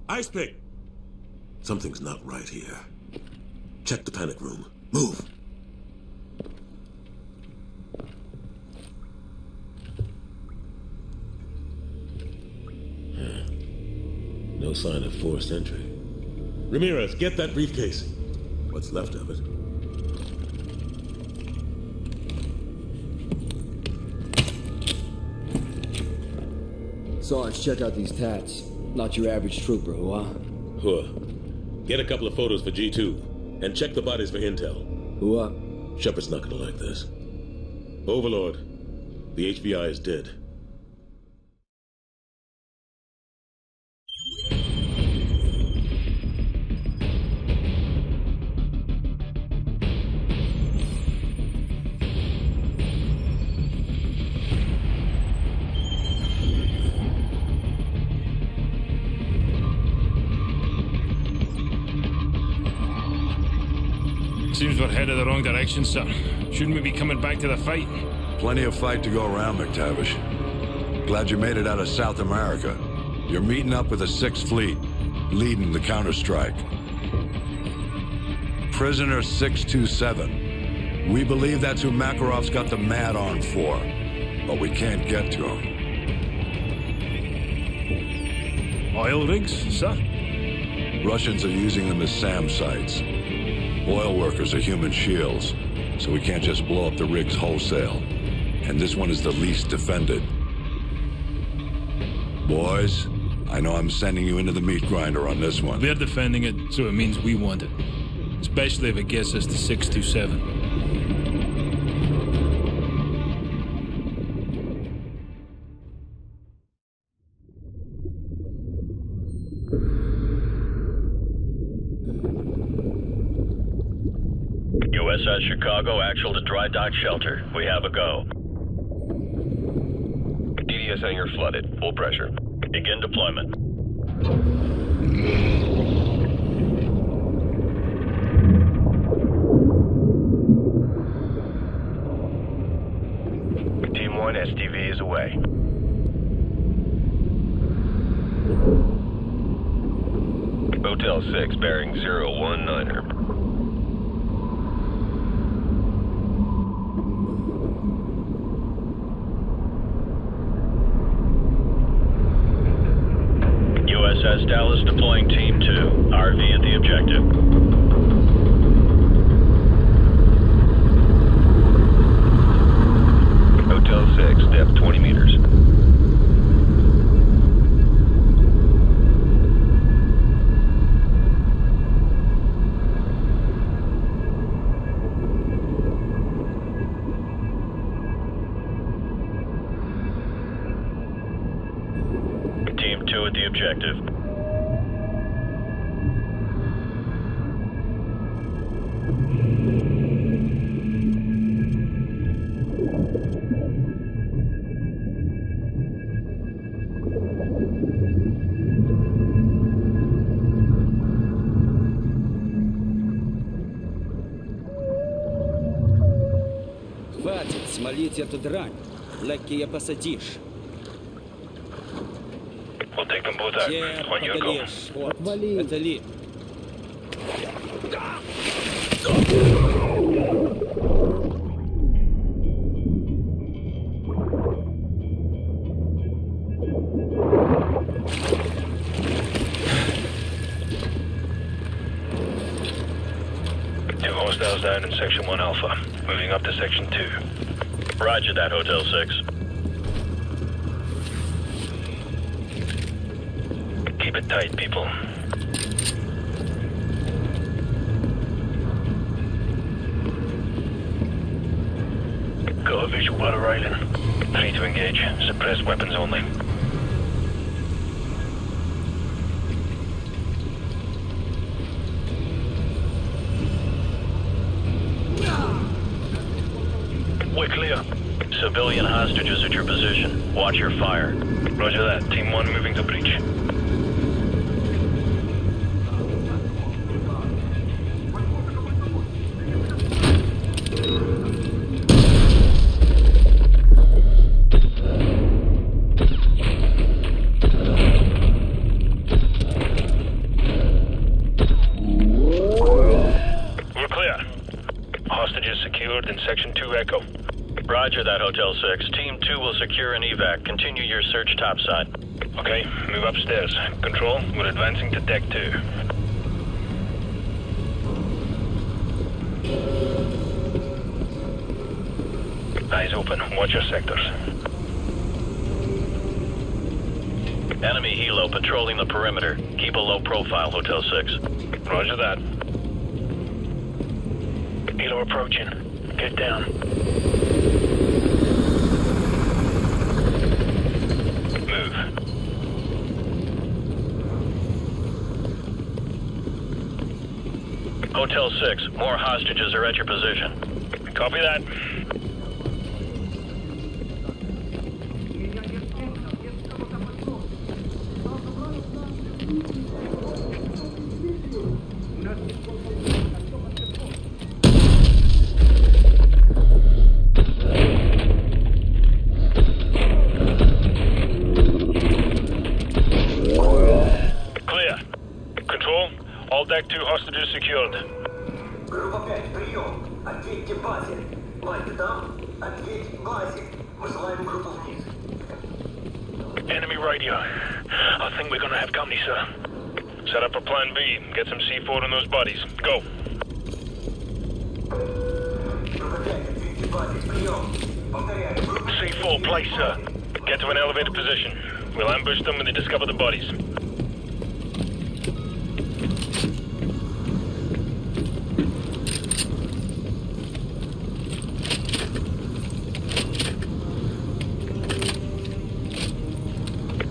Ice pick. Something's not right here. Check the panic room. Move. Huh. No sign of forced entry. Ramirez, get that briefcase. What's left of it? Sarge, check out these tats. Not your average trooper, huh? Huh. Get a couple of photos for G two, and check the bodies for intel. Who up? Shepherd's not gonna like this. Overlord, the H B I is dead. Seems we're headed the wrong direction, sir. Shouldn't we be coming back to the fight? Plenty of fight to go around, McTavish. Glad you made it out of South America. You're meeting up with the Sixth Fleet, leading the counterstrike. Prisoner six two seven. We believe that's who Makarov's got the mad on for, but we can't get to him. Oil rigs, sir? Russians are using them as SAM sites. Oil workers are human shields, so we can't just blow up the rigs wholesale. And this one is the least defended. Boys, I know I'm sending you into the meat grinder on this one. They're defending it, so it means we want it. Especially if it gets us to six two seven. Chicago, actual to dry dock shelter. We have a go. D D S hangar flooded. Full pressure. Begin deployment. Team one, S T V is away. Hotel six, bearing zero one nine. U S S Dallas deploying Team two, R V at the objective. Hotel six, depth twenty meters. Team two at the objective. Эту дрань, легкие посадишь. Это ли? Hostiles down in Section one Alpha, moving up to Section two. Roger that, Hotel six. Keep it tight, people. Got a visual arriving. Free to engage. Suppress weapons only. Civilian hostages at your position. Watch your fire. Roger that. Team one moving to breach. secured in Section two Echo. Roger that, Hotel six. Team two will secure an evac. Continue your search topside. Okay, move upstairs. Control, we're advancing to Deck two. Eyes open. Watch your sectors. Enemy helo patrolling the perimeter. Keep a low profile, Hotel six. Roger that. Helo approaching. Get down. Move. Hotel six, more hostages are at your position. Copy that. Enemy radio. I think we're gonna have company, sir. Set up a plan B. Get some C four on those bodies. Go. C four, place, sir. Get to an elevated position. We'll ambush them when they discover the bodies.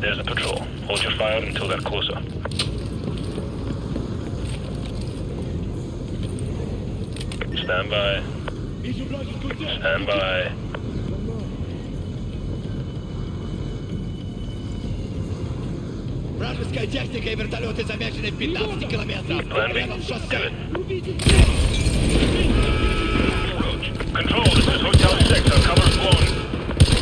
There's a patrol. Hold your fire until they're closer. Stand by. Stand by. Plan B. Do it. Control, this is Hotel six. Our cover's blown.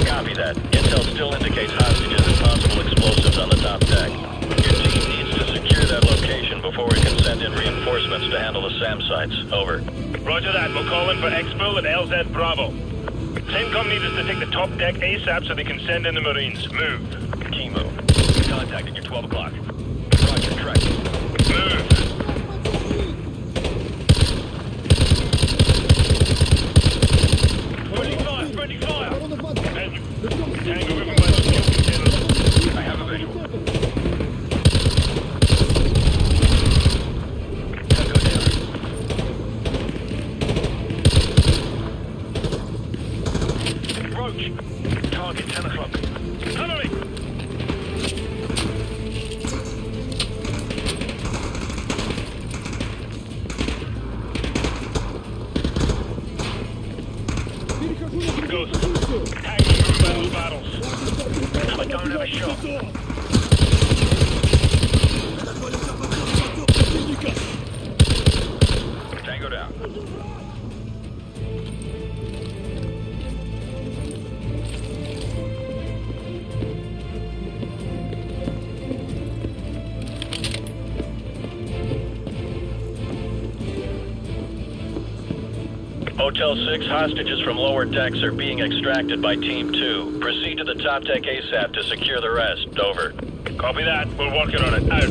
Copy that. Intel still indicates hostages and possible explosives on the top deck. Your team needs to secure that location before we can send in reinforcements to handle the SAM sites. Over. Roger that. We'll call in for Exfil at L Z Bravo. CENTCOM needs us to take the top deck ASAP so they can send in the Marines. Move. Key move. Contact at your twelve o'clock. Roger, track. Move. Hotel six, hostages from lower decks are being extracted by Team two. Proceed to the top deck ASAP to secure the rest. Over. Copy that. We're working on it. Out.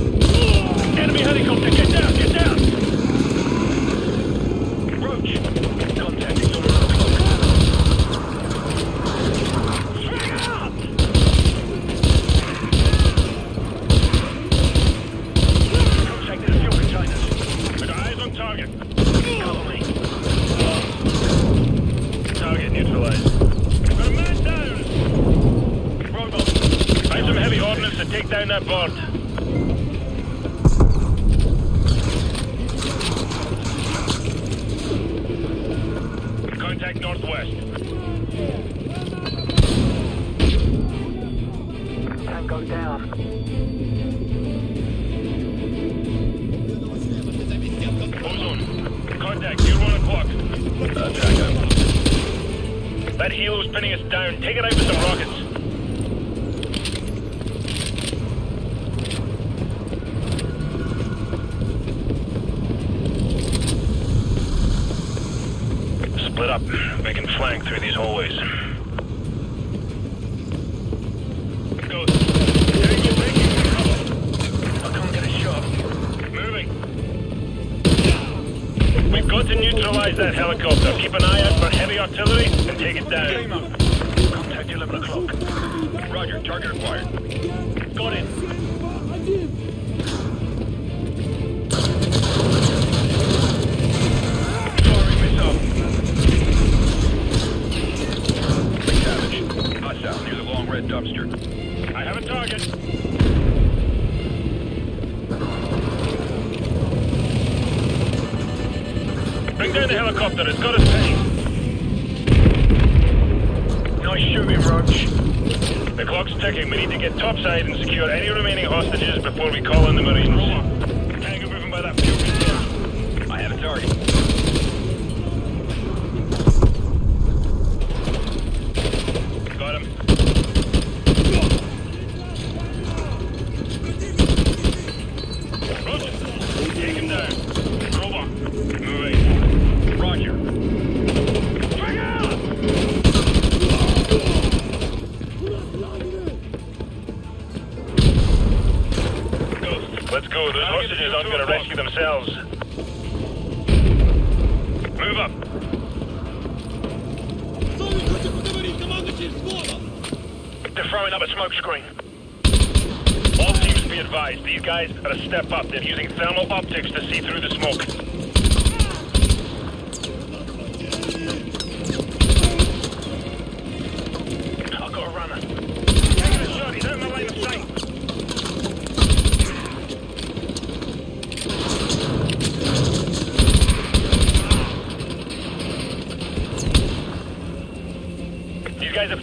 Enemy helicopter, get down, get down! Roach, contacting your helicopter. Frag up! Contacting the fuel containers. We got eyes on target. Follow me. Target neutralized. Got a man down! Robot, find some heavy ordnance to take down that board. Contact northwest. Tango down. Ozone. Contact near one o'clock. Attack out. That helo's pinning us down. Take it out with some rockets. Split up. up. They can flank through these hallways. Got to neutralize that helicopter. Keep an eye out for heavy artillery and take it down. Contact eleven o'clock. Roger, target acquired. Got it. Sorry, missile. Big damage. Hostile near the long red dumpster. I have a target. Bring down the helicopter, it's got us paid. Nice shooting, Roach. The clock's ticking, we need to get topside and secure any remaining hostages before we call in the Marines. Tango driven by that fuel container. I have a target. Got him. Roach, take him down. Robot, move it. Roger. Fire out! Ghost, let's go. Those hostages aren't going to rescue themselves. Move up. They're throwing up a smoke screen. All teams be advised. These guys are a step up. They're using thermal optics to see through the smoke.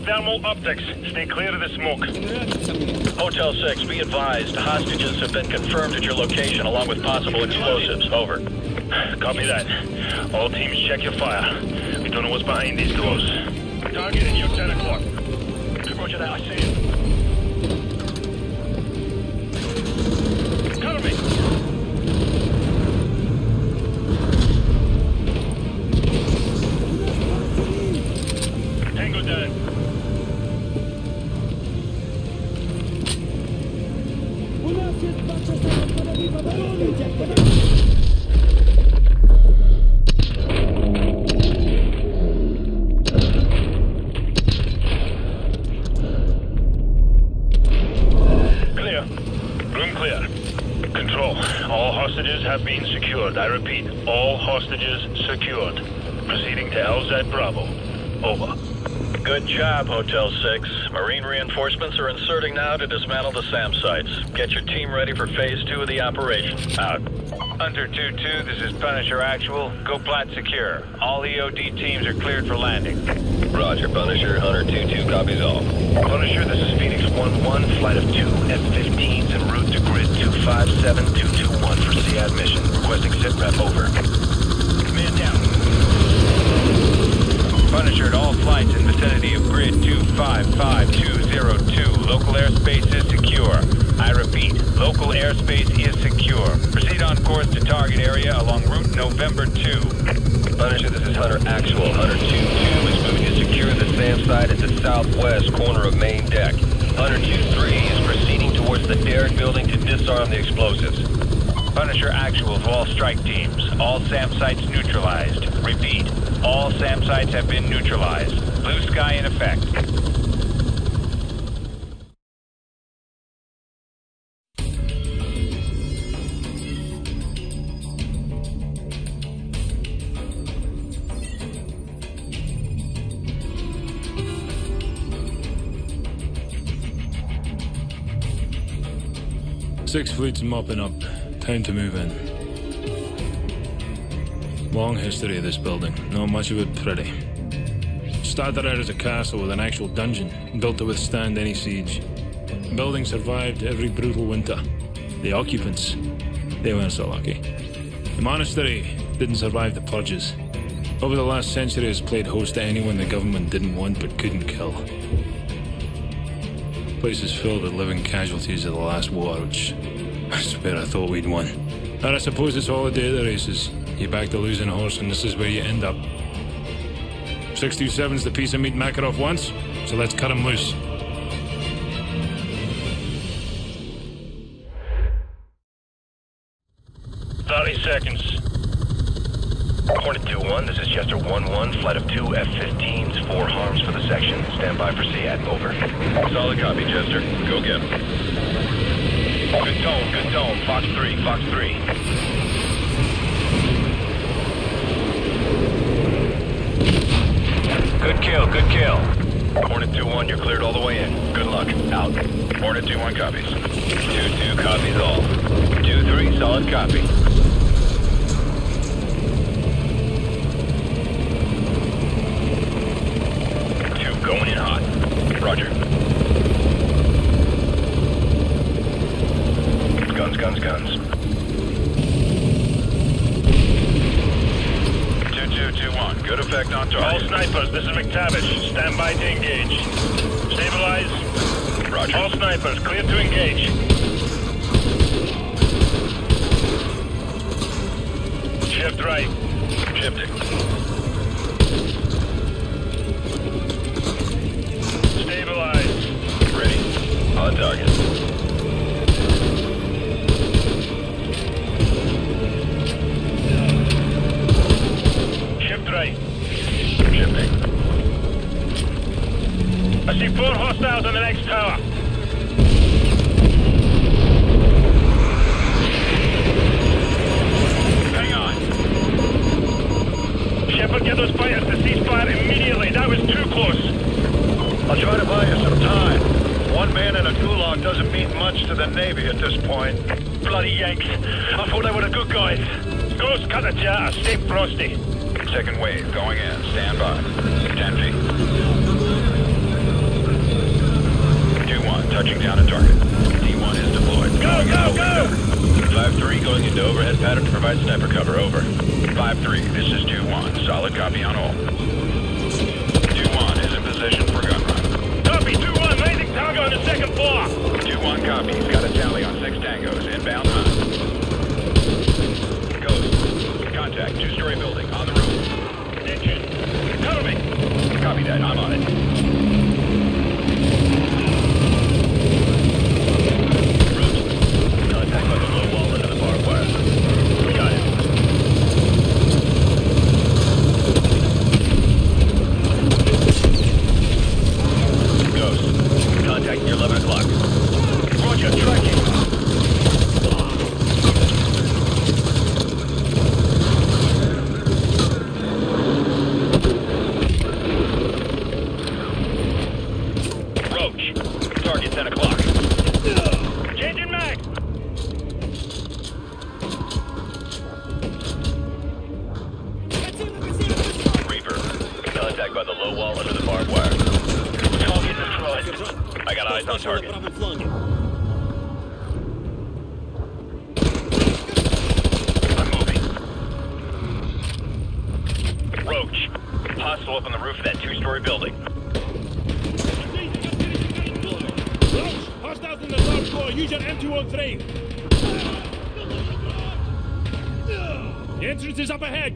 Thermal optics. Stay clear of the smoke. Hotel six, be advised. Hostages have been confirmed at your location along with possible explosives. Over. Copy that. All teams, check your fire. We don't know what's behind these doors. Target in your ten o'clock. Roger that, I see it. Cover me. Hotel six. Marine reinforcements are inserting now to dismantle the SAM sites. Get your team ready for phase two of the operation. Out. Hunter two two, this is Punisher Actual. Go plat secure. All E O D teams are cleared for landing. Roger, Punisher. Hunter two two copies all. Punisher, this is Phoenix one one, flight of two F fifteens en route to grid two five seven two two one for SEAD mission. Requesting sitrep, over. Command down. Punisher at all flights in vicinity of grid two five five two zero two. Local airspace is secure. I repeat, local airspace is secure. Proceed on course to target area along route November two. Punisher, this is Hunter Actual. Hunter two two is moving to secure the SAM site at the southwest corner of main deck. Hunter two three is proceeding towards the Derrick building to disarm the explosives. Punisher Actual for all strike teams. All SAM sites neutralized. Repeat. All SAM sites have been neutralized. Blue sky in effect. Six fleets mopping up. Time to move in. Long history of this building, not much of it pretty. Started out as a castle with an actual dungeon, built to withstand any siege. The building survived every brutal winter. The occupants, they weren't so lucky. The monastery didn't survive the purges. Over the last century has played host to anyone the government didn't want but couldn't kill. The place is filled with living casualties of the last war, which I swear I thought we'd won. And I suppose it's all a day of the races. You're back to losing horse and this is where you end up. six two seven's the piece of meat Makarov wants, so let's cut him loose. thirty seconds. Hornet two one, this is Chester one one, flight of two F fifteens, four harms for the section. Stand by for SEAT, over. Solid copy, Chester. Go get him. Good tone, good tone. Fox three, Fox three. Good kill, good kill. Hornet two one, you're cleared all the way in. Good luck. Out. Hornet two one copies. two two copies all. two three, solid copy. two going in hot. Roger. Guns, guns, guns. two two two one, good effect on target. All snipers, this is McTavish. Stand by to engage. Stabilize. Roger. All snipers, clear to engage. Shift right. Shifting. Stabilize. Ready. On target. Right. Shipping. I see four hostiles on the next tower. Hang on. Shepherd, get those fighters to cease fire immediately. That was too close. I'll try to buy you some time. One man in a gulag doesn't mean much to the Navy at this point. Bloody Yanks. I thought they were the good guys. Ghost, cut the jar. Stay frosty. Second wave going in. Stand by. ten feet. D one touching down at target. D one is deployed. Go, go, go! five three going into overhead pattern to provide sniper cover. Over. five three, this is D one. Solid copy on all. D one is in position for gun run. Copy, D one. Raising target on the second floor. D one copy. He's got a tally on six tangos. Inbound hunt. Ghost. Contact. Two-story building. On the road. Engine. Cover me. Copy that. I'm on it. Roach. Contact by the low wall into the barbed wire. We got it. Ghost. Contact near eleven o'clock. Roger. Tracking.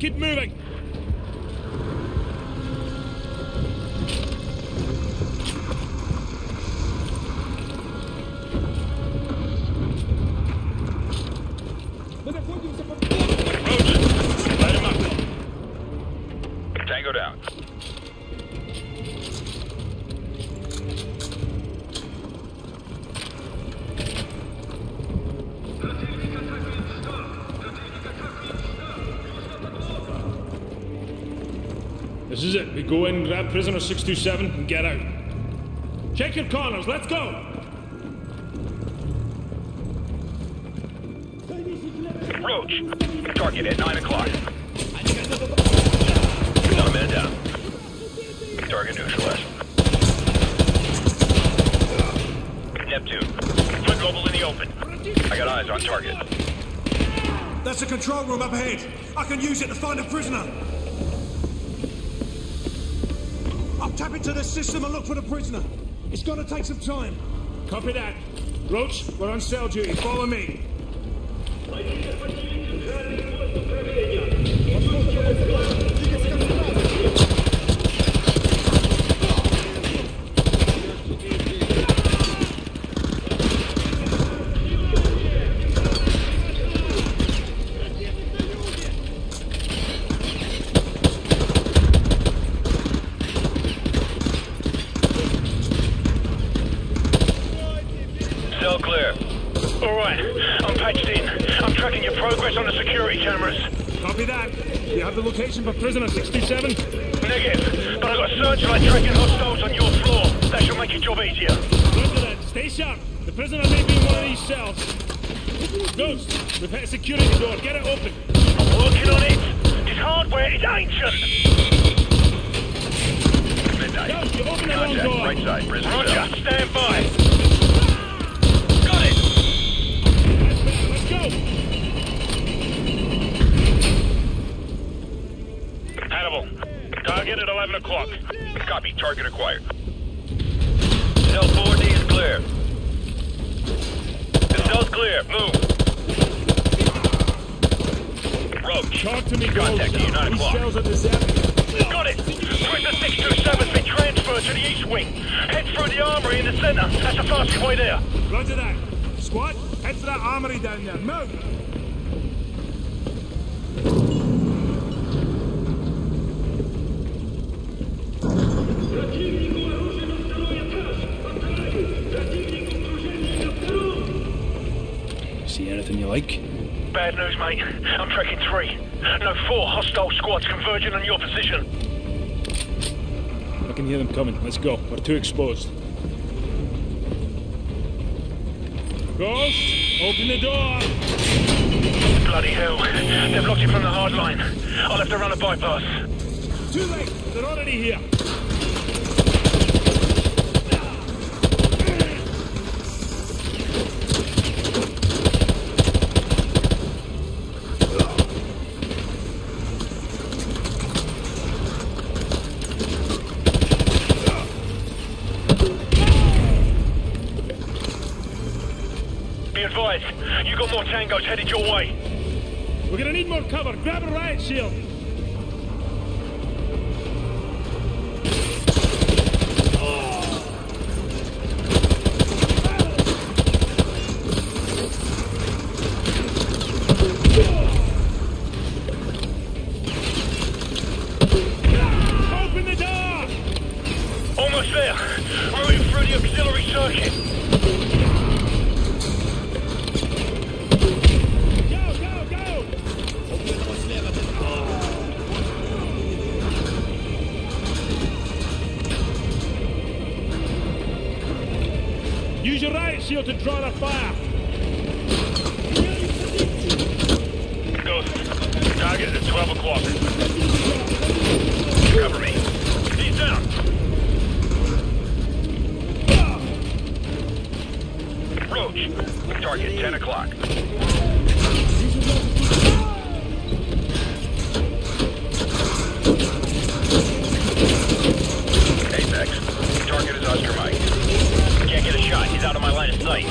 Keep moving! Go in, grab Prisoner six two seven, and get out. Check your corners, let's go! Roach, target at nine o'clock. Not a minute down. Target neutralized. Neptune, foot global in the open. I got eyes on target. That's the control room up ahead. I can use it to find a prisoner. Tap into the system and look for the prisoner. It's gonna take some time. Copy that. Roach, we're on cell duty. Follow me. right. I'm patched in. I'm tracking your progress on the security cameras. Copy that. Do you have the location for Prisoner six two seven? Negative. But I've got a searchlight tracking hostiles on your floor. That should make your job easier. Roger that. Stay sharp. The prisoner may be in one of these cells. Ghost, we've hit a security door. Get it open. I'm working on it. This hardware is ancient. Midnight. Ghost, you've opened the wrong door. Right side, prisoner. Roger, stand by. Target at eleven o'clock. Copy. Target acquired. Cell four D is clear. The cell's clear. Move. Roach. Talk to me, contact you, nine o'clock. Got it. Prisoner six two seven's been transferred to the east wing. Head through the armory in the center. That's the fastest way there. Roger that. Squad, head for that armory down there. Move. See anything you like? Bad news, mate. I'm tracking three. No, four hostile squads converging on your position. I can hear them coming. Let's go. We're too exposed. Ghost, open the door! Bloody hell. They've blocked it from the hard line. I'll have to run a bypass. Too late. They're already here. You got more tangos headed your way. We're gonna need more cover. Grab a riot shield. Open the door! Almost there. Moving through the auxiliary circuit. Use your riot shield to draw the fire. Ghost, target at twelve o'clock. Cover me. He's down. Roach, target ten o'clock. Apex, target is Oscar Mike. Get a shot, he's out of my line of sight.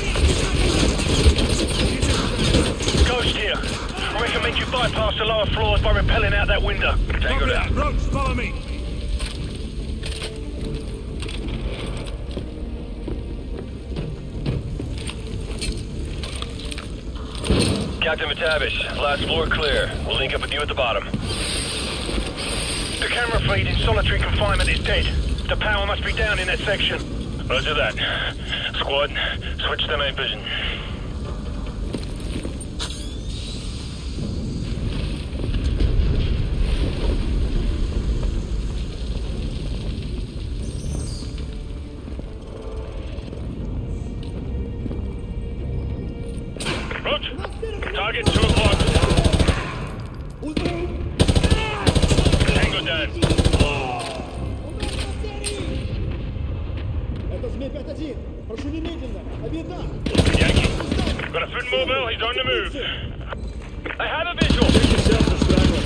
Ghost here. I recommend you bypass the lower floors by rappelling out that window. Tango down. Roach, follow me. Captain McTavish, last floor clear. We'll link up with you at the bottom. The camera feed in solitary confinement is dead. The power must be down in that section. Roger that. Squad, switch to night vision. Roger. Target two o'clock. Tango down. Yankee, got a foot mobile, he's on the move. I have a visual. Take yourself to Strangler.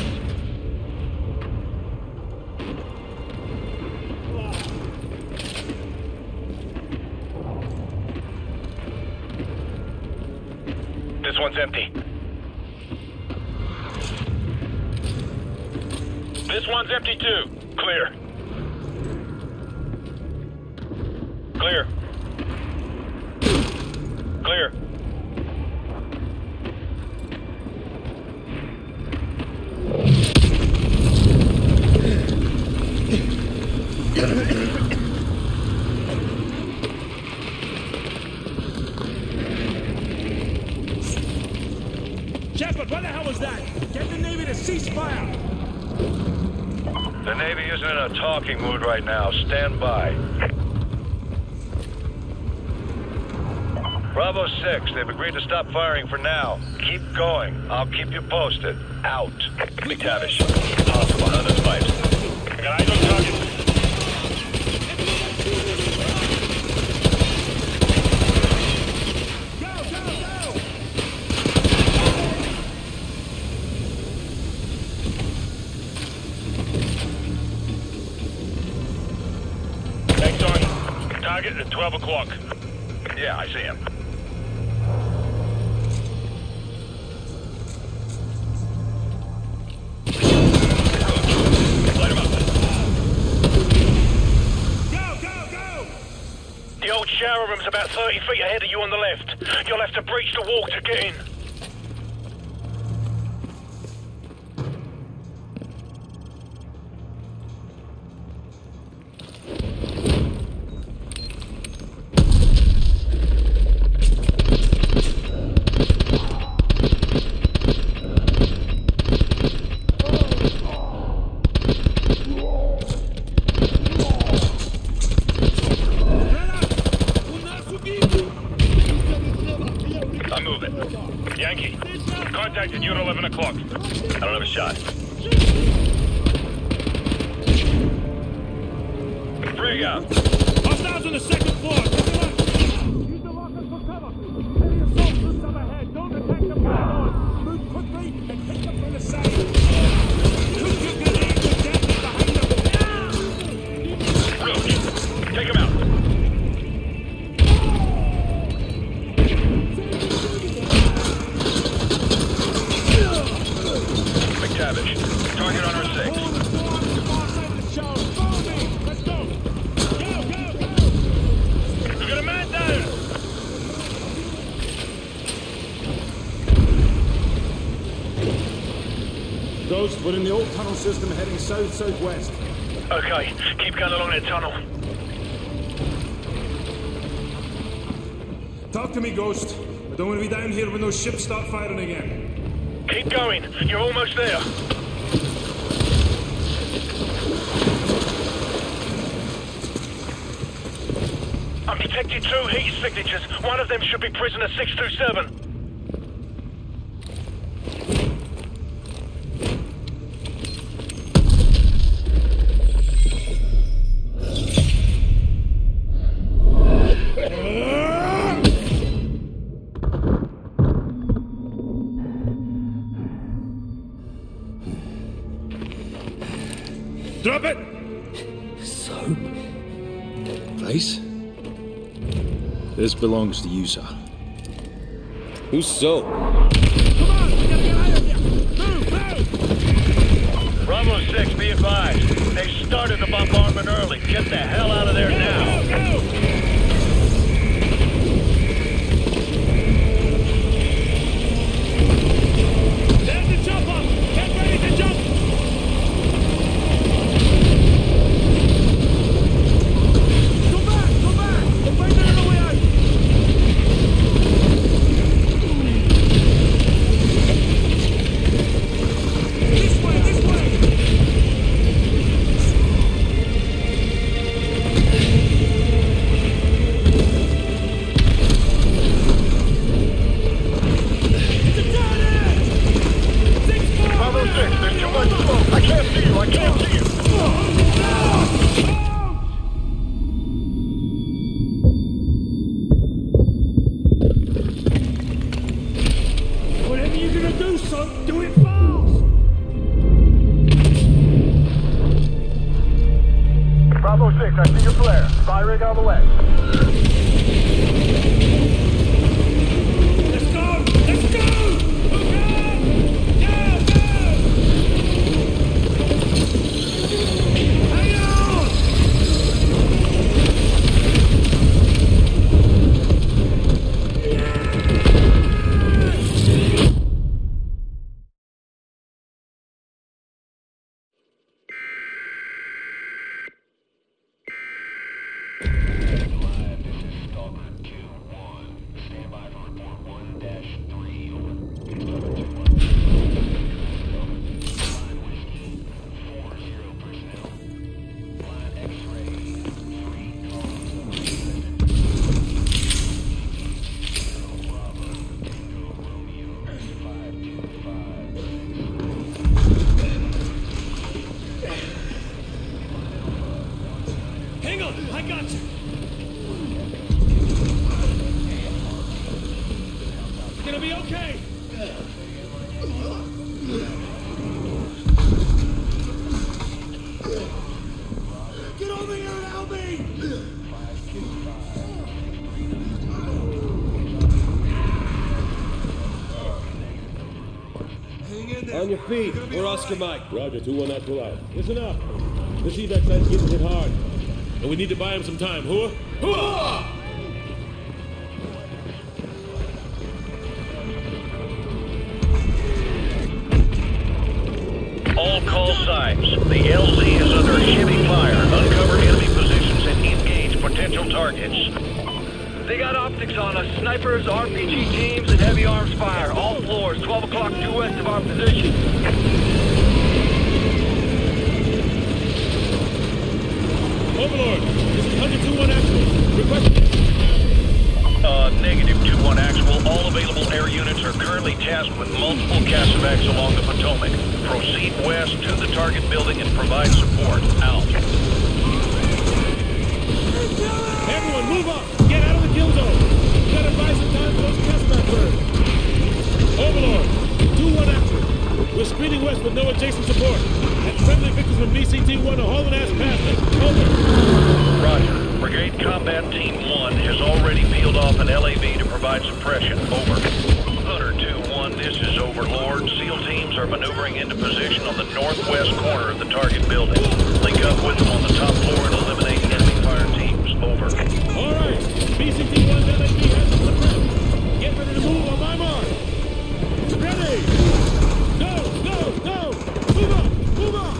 This one's empty. This one's empty too. Clear. Clear. Clear. in a talking mood right now. Stand by. Bravo six, they've agreed to stop firing for now. Keep going. I'll keep you posted. Out. McTavish. Possible another fight. Got eyes on target. Target at twelve o'clock. Yeah, I see him. Light him up. Go, go, go! The old shower room's about thirty feet ahead of you on the left. You'll have to breach the wall to get in. We're in the old tunnel system heading south-southwest. Okay, keep going along that tunnel. Talk to me, Ghost. I don't want to be down here when those ships start firing again. Keep going. You're almost there. I've detected two heat signatures. One of them should be Prisoner six two seven. Drop it! Soap? Price? This belongs to you, sir. Who's Soap? Come on! We gotta get out of here! Move! Move! Bravo six, be advised. They started the bombardment early. Get the hell out of there go, now! Go, go! Hang on, I got you. It's gonna be okay. Get over here and help me! On your feet, we're Oscar Mike. Roger, two one out to life. Listen up. The Shevax side's getting hit hard. And we need to buy him some time. Hooah! Hooah! All call signs. The L Z is under heavy fire. Uncover enemy positions and engage potential targets. They got optics on us. Snipers, R P G teams, and heavy arms fire. All floors, twelve o'clock due west of our position. Overlord, this is Hunter two one actual. Request. Uh, negative two one actual. All available air units are currently tasked with multiple Casavacs along the Potomac. Proceed west to the target building and provide support. Out. Everyone, move up! Get out of the kill zone! You gotta buy some time for those Casavac birds. Overlord, two one actual. We're speeding west with no adjacent support. And friendly victims from B C T one are hauling ass past us. Over. Roger. Brigade Combat Team one has already peeled off an L A V to provide suppression. Over. Hunter two one, this is Overlord. SEAL teams are maneuvering into position on the northwest corner of the target building. Link up with them on the top floor and eliminate enemy fire teams. Over. All right. B C T one's L A V has the suppression. Get ready to move on my mark. Ready. Go, go, go. Move up. Move on!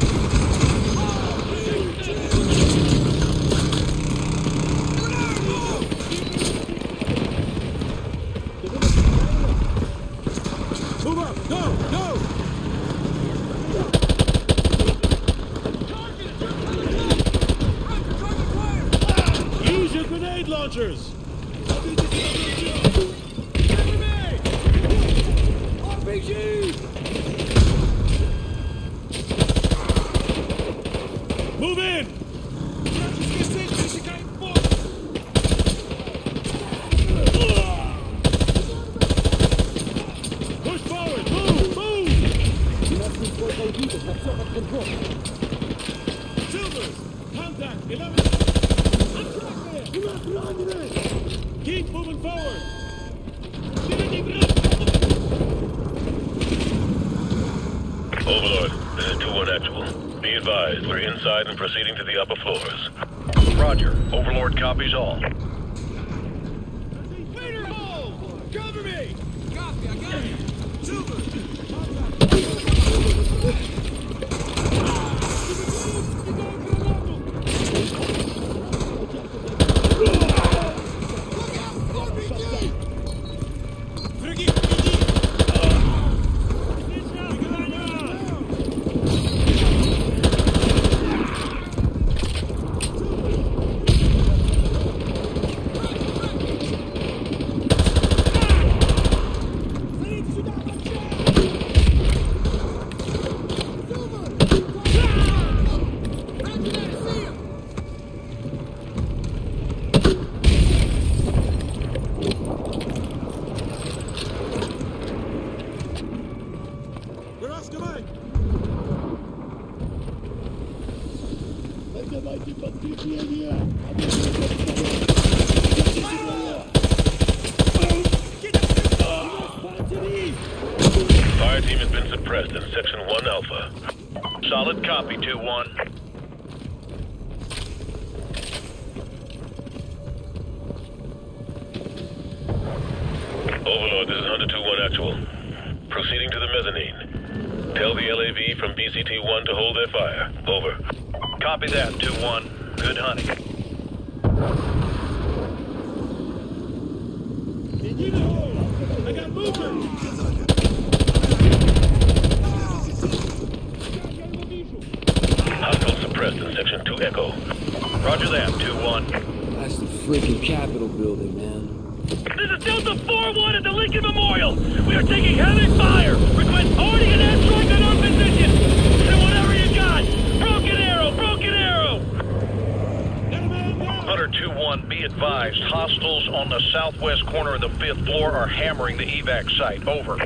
Hunter two one, be advised. Hostiles on the southwest corner of the fifth floor are hammering the evac site. Over.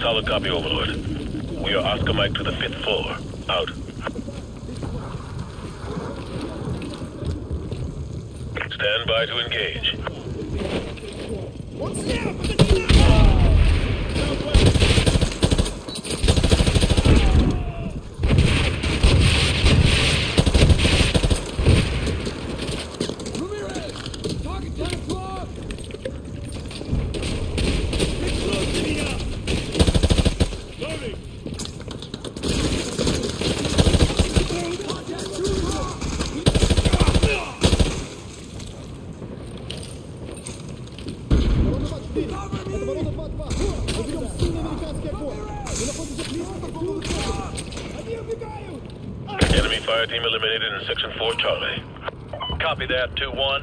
Solid copy, Overlord. We are Oscar Mike to the fifth floor. Out. Stand by to engage. Ramirez, target down floor. Big floor, giddy up. Loading. Enemy fire team eliminated in Section four, Charlie. Copy that, two one.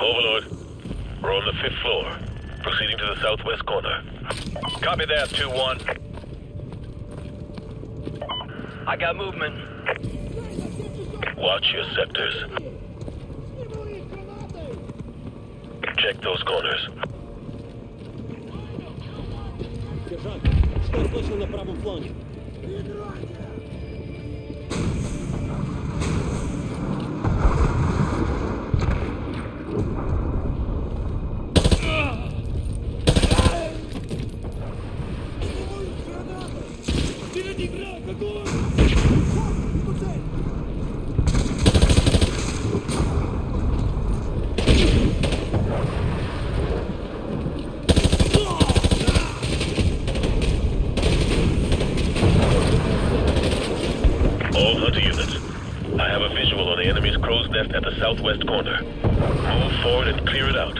Overlord, we're on the fifth floor, proceeding to the southwest corner. Copy that, two one. I got movement. Watch your sectors. Check those corners. Сержант, что слышно на правом фланге? Southwest corner. Move forward and clear it out.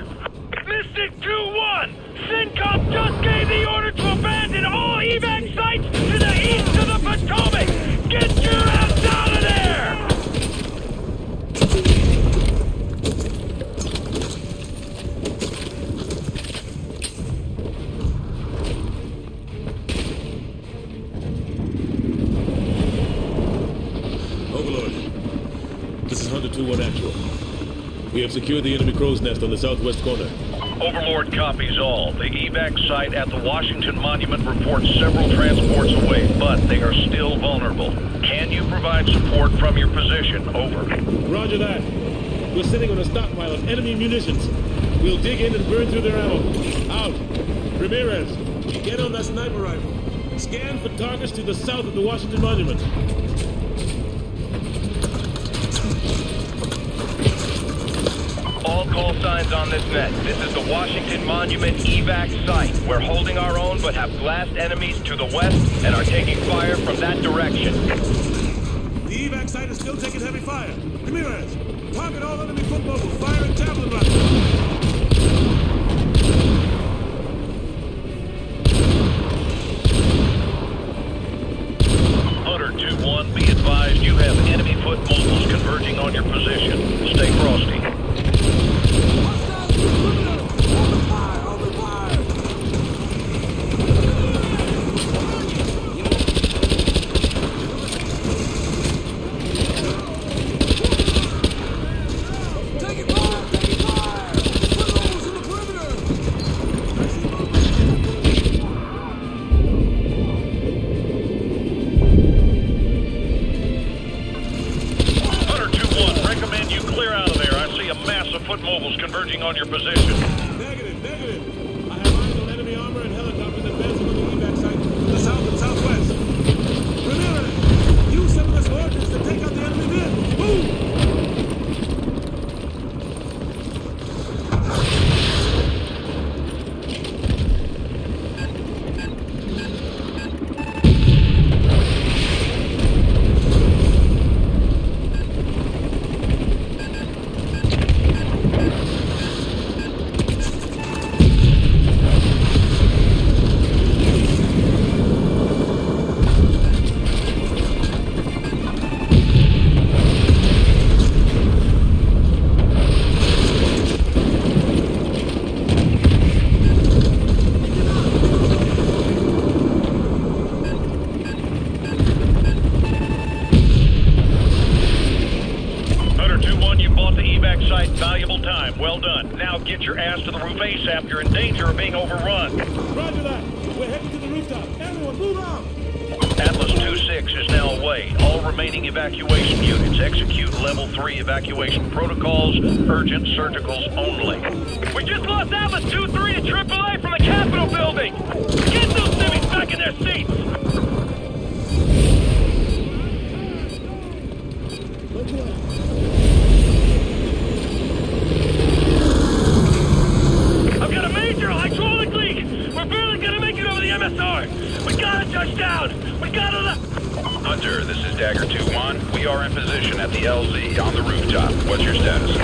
Mystic two one! SynCom just gave the order to abandon all evac sites to the east of the Potomac! Get your ass out of there! Overlord, this is Hunter two one actual. We have secured the enemy crow's nest on the southwest corner. Overlord copies all. The evac site at the Washington Monument reports several transports away, but they are still vulnerable. Can you provide support from your position? Over. Roger that. We're sitting on a stockpile of enemy munitions. We'll dig in and burn through their ammo. Out. Ramirez, get on that sniper rifle. Scan for targets to the south of the Washington Monument. All call signs on this net. This is the Washington Monument evac site. We're holding our own but have glassed enemies to the west and are taking fire from that direction. The evac site is still taking heavy fire. Ramirez, target all enemy foot mobile, fire and javelin rifle. Hunter two one, be advised you have enemy foot mobiles converging on your position. Stay frosty. Good, well done. Now get your ass to the roof ASAP. You're in danger of being overrun. Roger that. We're heading to the rooftop. Everyone, move out! Atlas two six is now away. All remaining evacuation units execute level three evacuation protocols, urgent surgicals only. We just lost Atlas two three to triple A from the Capitol building! Get those civvies back in their seats! I've got a major hydraulic leak! We're barely gonna make it over the M S R! We gotta touch down! We gotta... Hunter, this is Dagger two one. We are in position at the L Z on the rooftop. What's your status?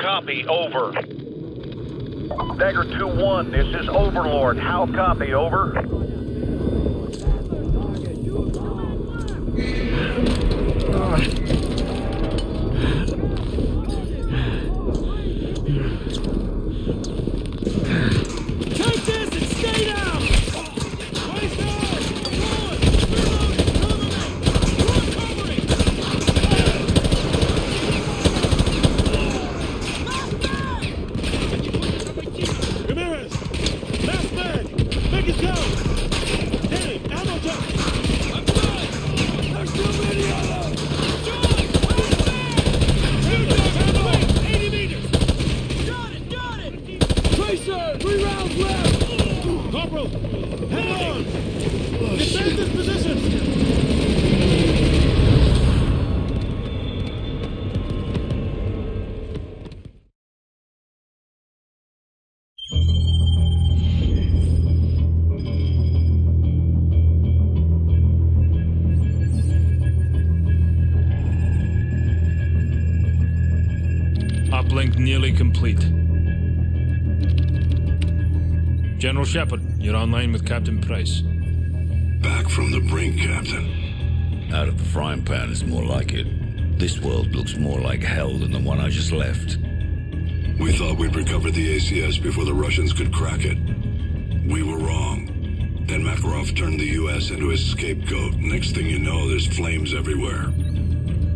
Copy, over. Complete. General Shepherd, you're online with Captain Price. Back from the brink, Captain. Out of the frying pan is more like it. This world looks more like hell than the one I just left. We thought we'd recovered the A C S before the Russians could crack it. We were wrong. Then Makarov turned the U S into his scapegoat. Next thing you know, there's flames everywhere.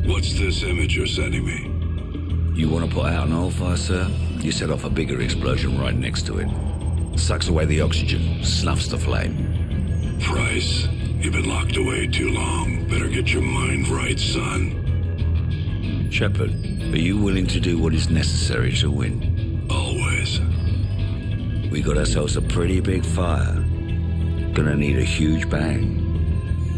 What's this image you're sending me? You want to put out an oil fire, sir? You set off a bigger explosion right next to it. Sucks away the oxygen, snuffs the flame. Price, you've been locked away too long. Better get your mind right, son. Shepard, are you willing to do what is necessary to win? Always. We got ourselves a pretty big fire. Gonna need a huge bang.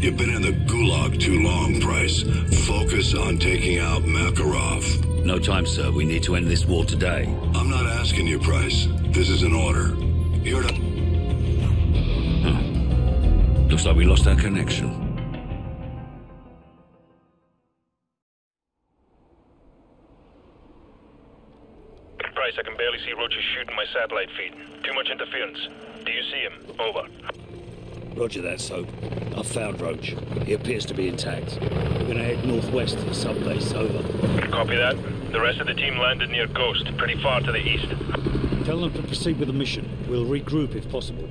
You've been in the gulag too long, Price. Focus on taking out Makarov. No time, sir. We need to end this war today. I'm not asking you, Price. This is an order. You're not... Huh. Looks like we lost our connection. Price, I can barely see Roach shooting my satellite feed. Too much interference. Do you see him? Over. Roger that, Soap. I've found Roach. He appears to be intact. We're gonna head northwest to the subbase. Over. Copy that. The rest of the team landed near Ghost, pretty far to the east. Tell them to proceed with the mission. We'll regroup if possible.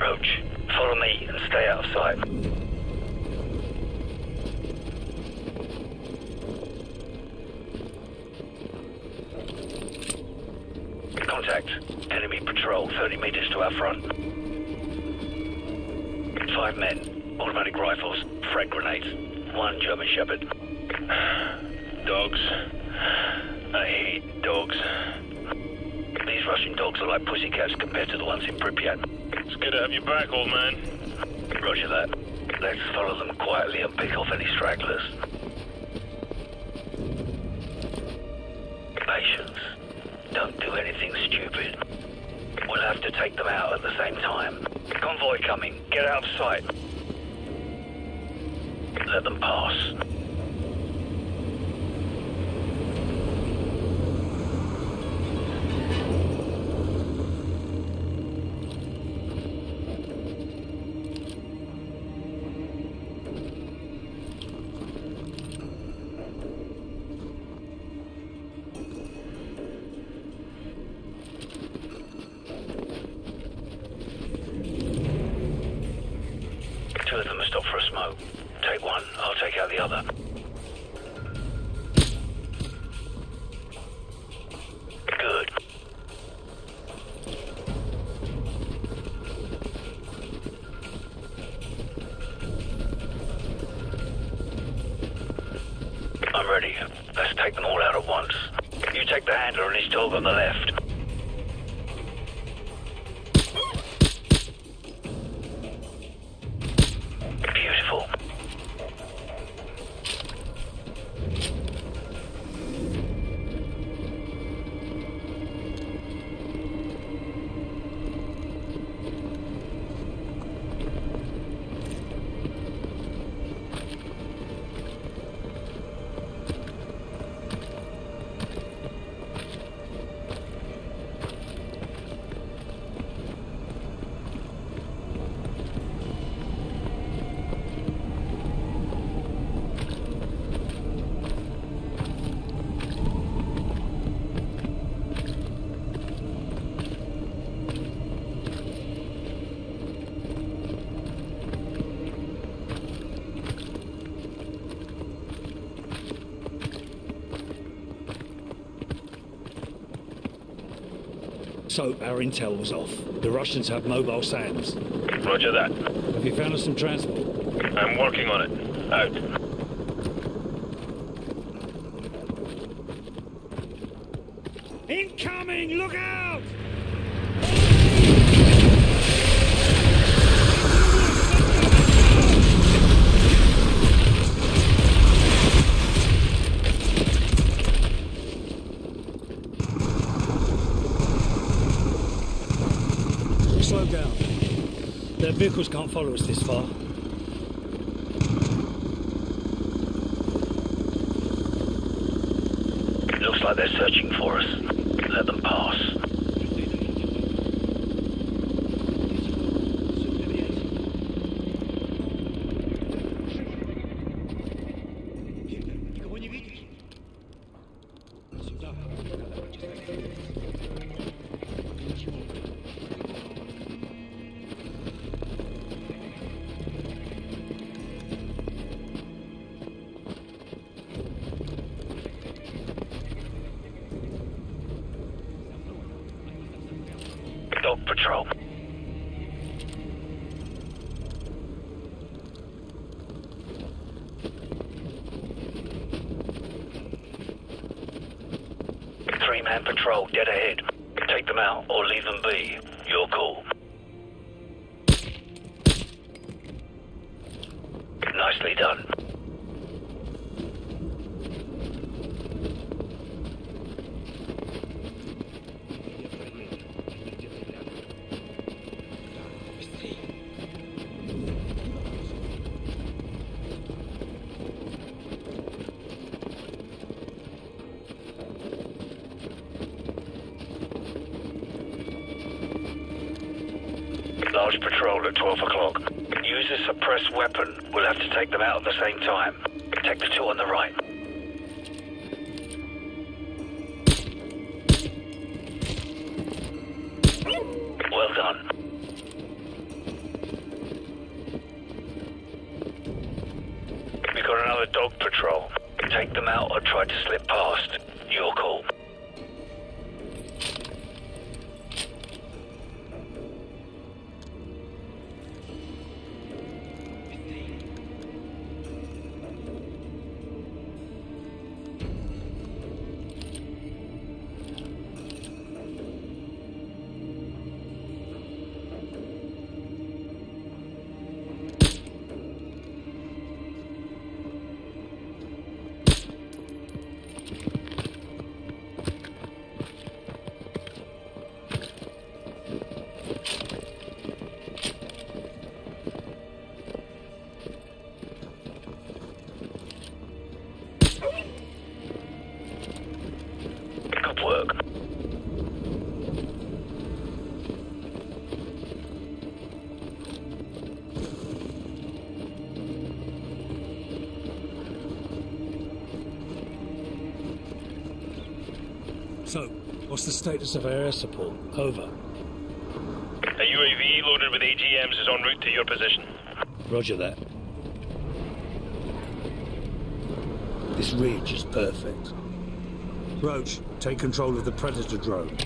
Roach, follow me and stay out of sight. Contact. Enemy patrol thirty meters to our front. Five men. Automatic rifles. Frag grenades. One German Shepherd. Dogs. I hate dogs. These Russian dogs are like pussycats compared to the ones in Pripyat. It's good to have you back, old man. Roger that. Let's follow them quietly and pick off any stragglers. Patience. Don't do anything stupid. We'll have to take them out at the same time. Convoy coming. Get out of sight. Let them pass. On the left. Beautiful. So, our intel was off. The Russians have mobile SAMs. Roger that. Have you found us some transport? I'm working on it. Out. Incoming! Look out! Vehicles can't follow us this far. Looks like they're searching for us. Let them pass. Dead ahead. Take them out or leave them be. Your call. patrol at twelve o'clock. Use a suppressed weapon. We'll have to take them out at the same time. Take the two on the right. Well done. We've got another dog patrol. Take them out or try to slip past. Your call. So, what's the status of our air support? Over. A U A V loaded with A G Ms is en route to your position. Roger that. This reach is perfect. Roach, take control of the Predator drone.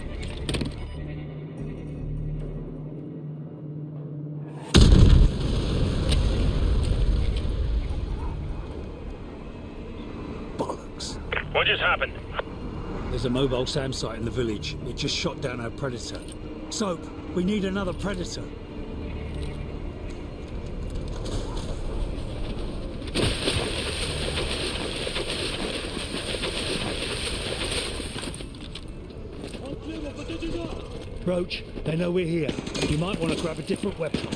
Bollocks. What just happened? There's a mobile SAM site in the village. It just shot down our Predator. Soap, we need another Predator. Roach, they know we're here. You might want to grab a different weapon.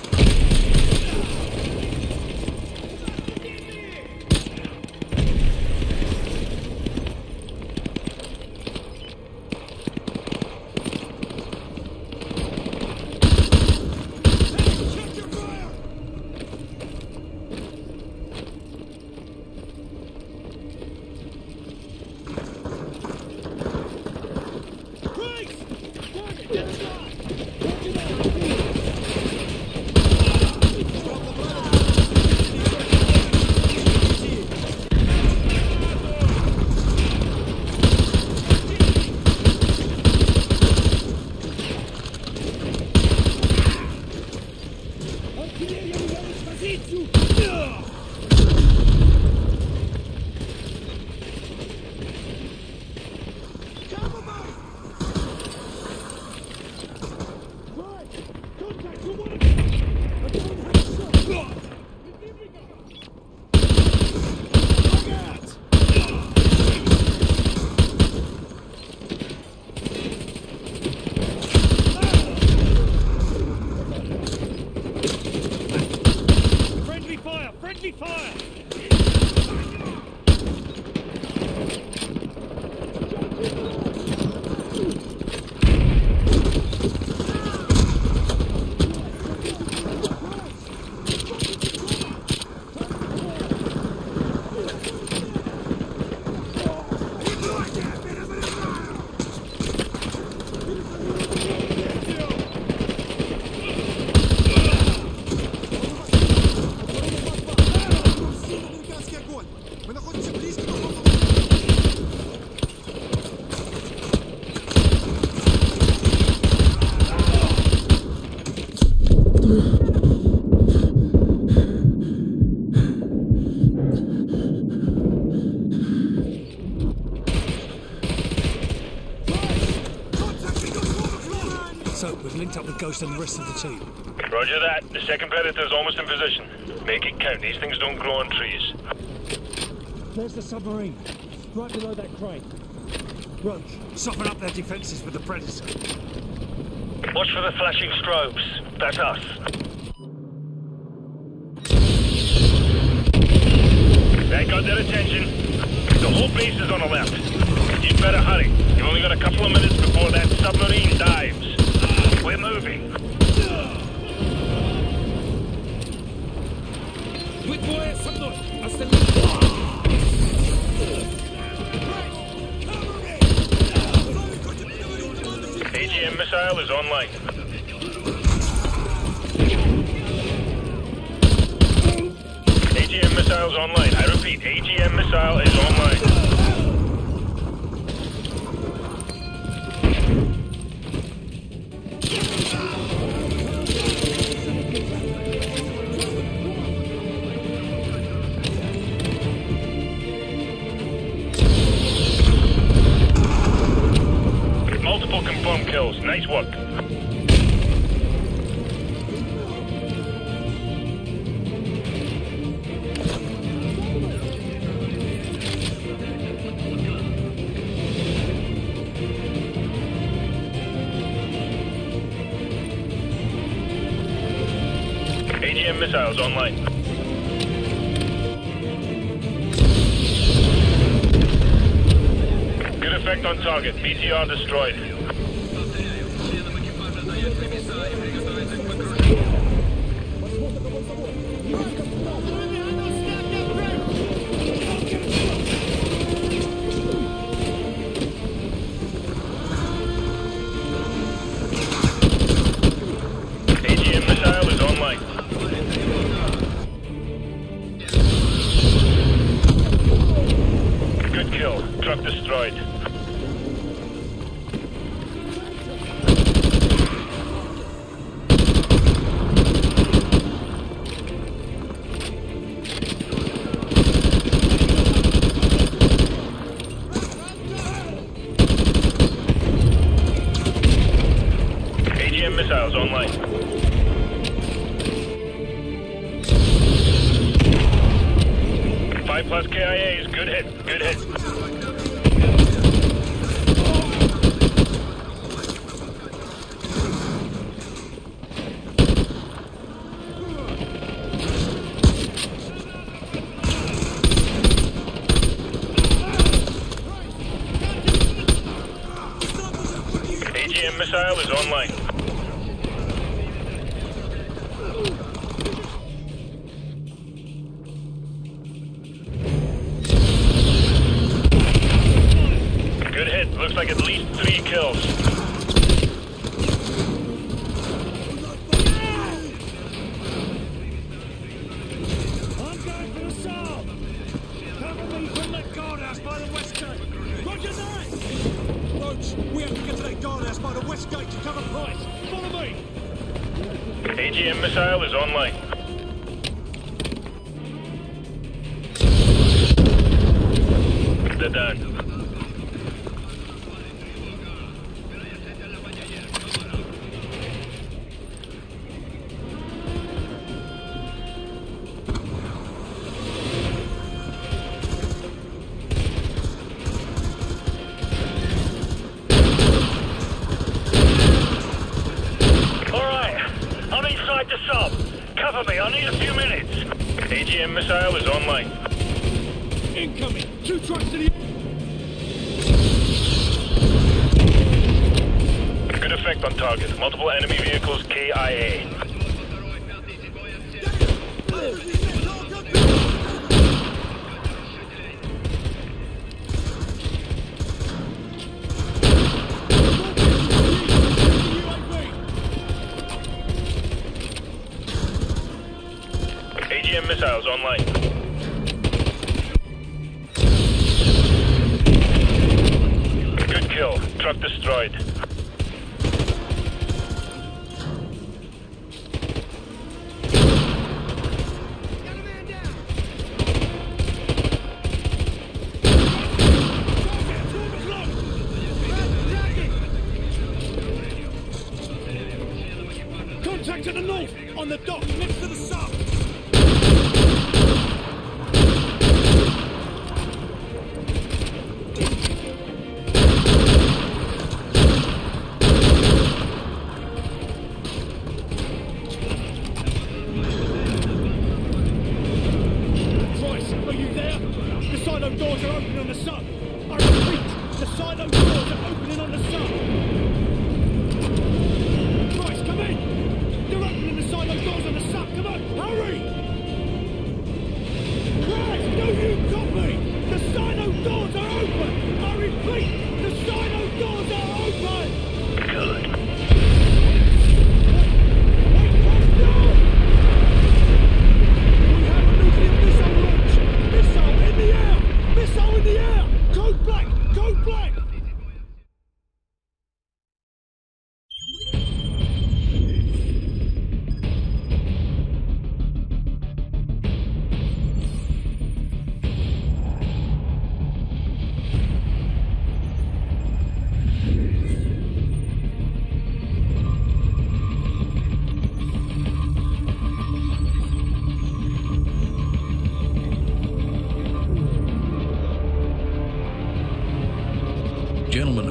Ghost and the rest of the team. Roger that. The second Predator's almost in position. Make it count. These things don't grow on trees. There's the submarine. Right below that crane. Roach, soften up their defenses with the Predator. Watch for the flashing strobes. That's us. That got their attention. The whole base is on the left. You'd better hurry. You've only got a couple of minutes before that submarine dives. We're moving. A G M missile is online. A G M missile's online. I repeat, A G M missile is online. Nice work. A G M missiles online. Good effect on target. B T R destroyed.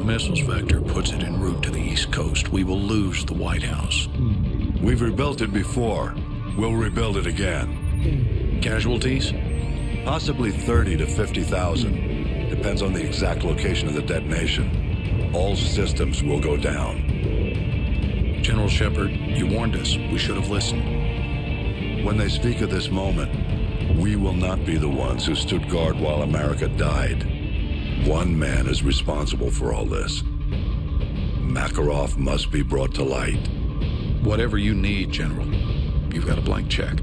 missiles vector puts it en route to the East Coast, we will lose the White House. We've rebuilt it before. We'll rebuild it again. Casualties? Possibly thirty to fifty thousand. Depends on the exact location of the detonation. All systems will go down. General Shepherd, you warned us. We should have listened. When they speak of this moment, we will not be the ones who stood guard while America died. One man is responsible for all this. Makarov must be brought to light. Whatever you need, General. You've got a blank check.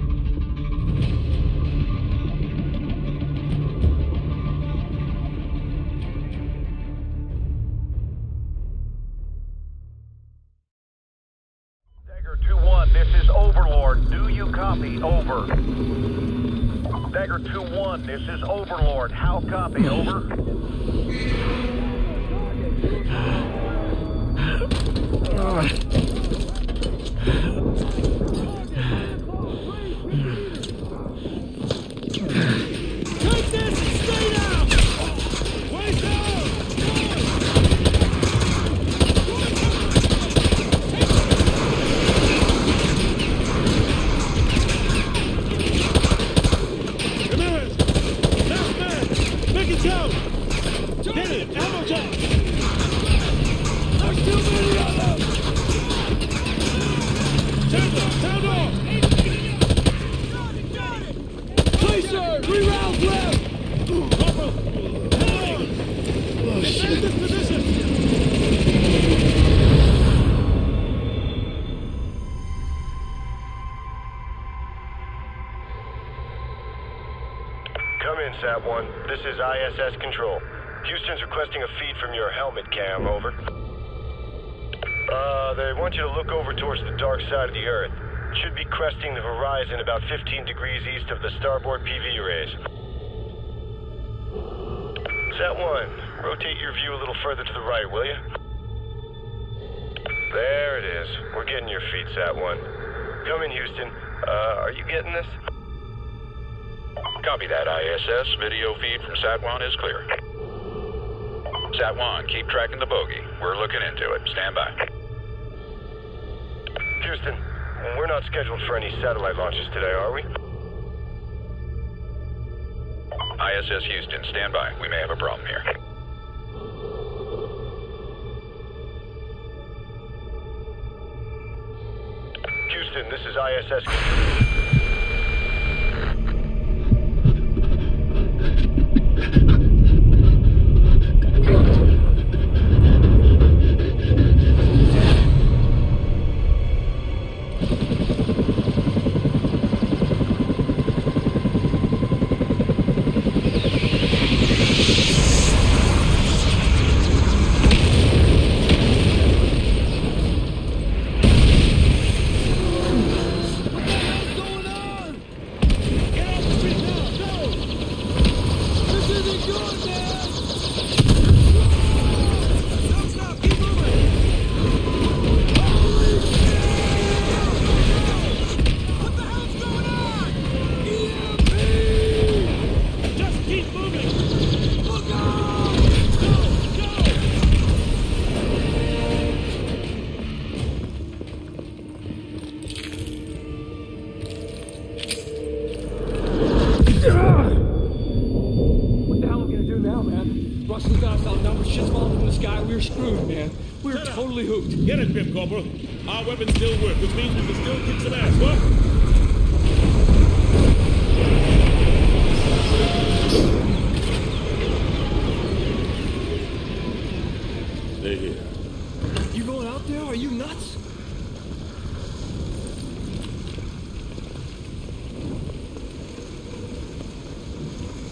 Dagger two one, this is Overlord. Do you copy? Over. Dagger two one, this is Overlord. How copy? Over. This is I S S Control. Houston's requesting a feed from your helmet cam, over. Uh, they want you to look over towards the dark side of the Earth. Should be cresting the horizon about fifteen degrees east of the starboard P V rays. Sat one, rotate your view a little further to the right, will you? There it is. We're getting your feed, Sat one. Come in, Houston. Uh, are you getting this? Copy that, I S S. Video feed from Sat one is clear. Sat one, keep tracking the bogey. We're looking into it. Stand by. Houston, we're not scheduled for any satellite launches today, are we? I S S Houston, stand by. We may have a problem here. Houston, this is I S S.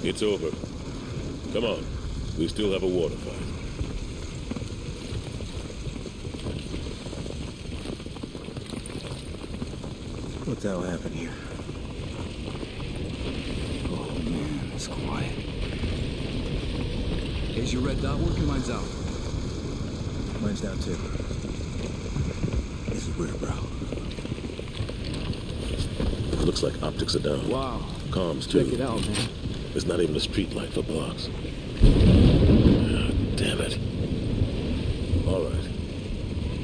It's over. Come on. We still have a water fight. What the hell happened here? Oh, man, it's quiet. Is your red dot working? Mine's out. Mine's down, too. This is weird, bro. It looks like optics are down. Wow. Comms, too. Check it out, man. There's not even a street light for blocks. Oh, damn it. All right.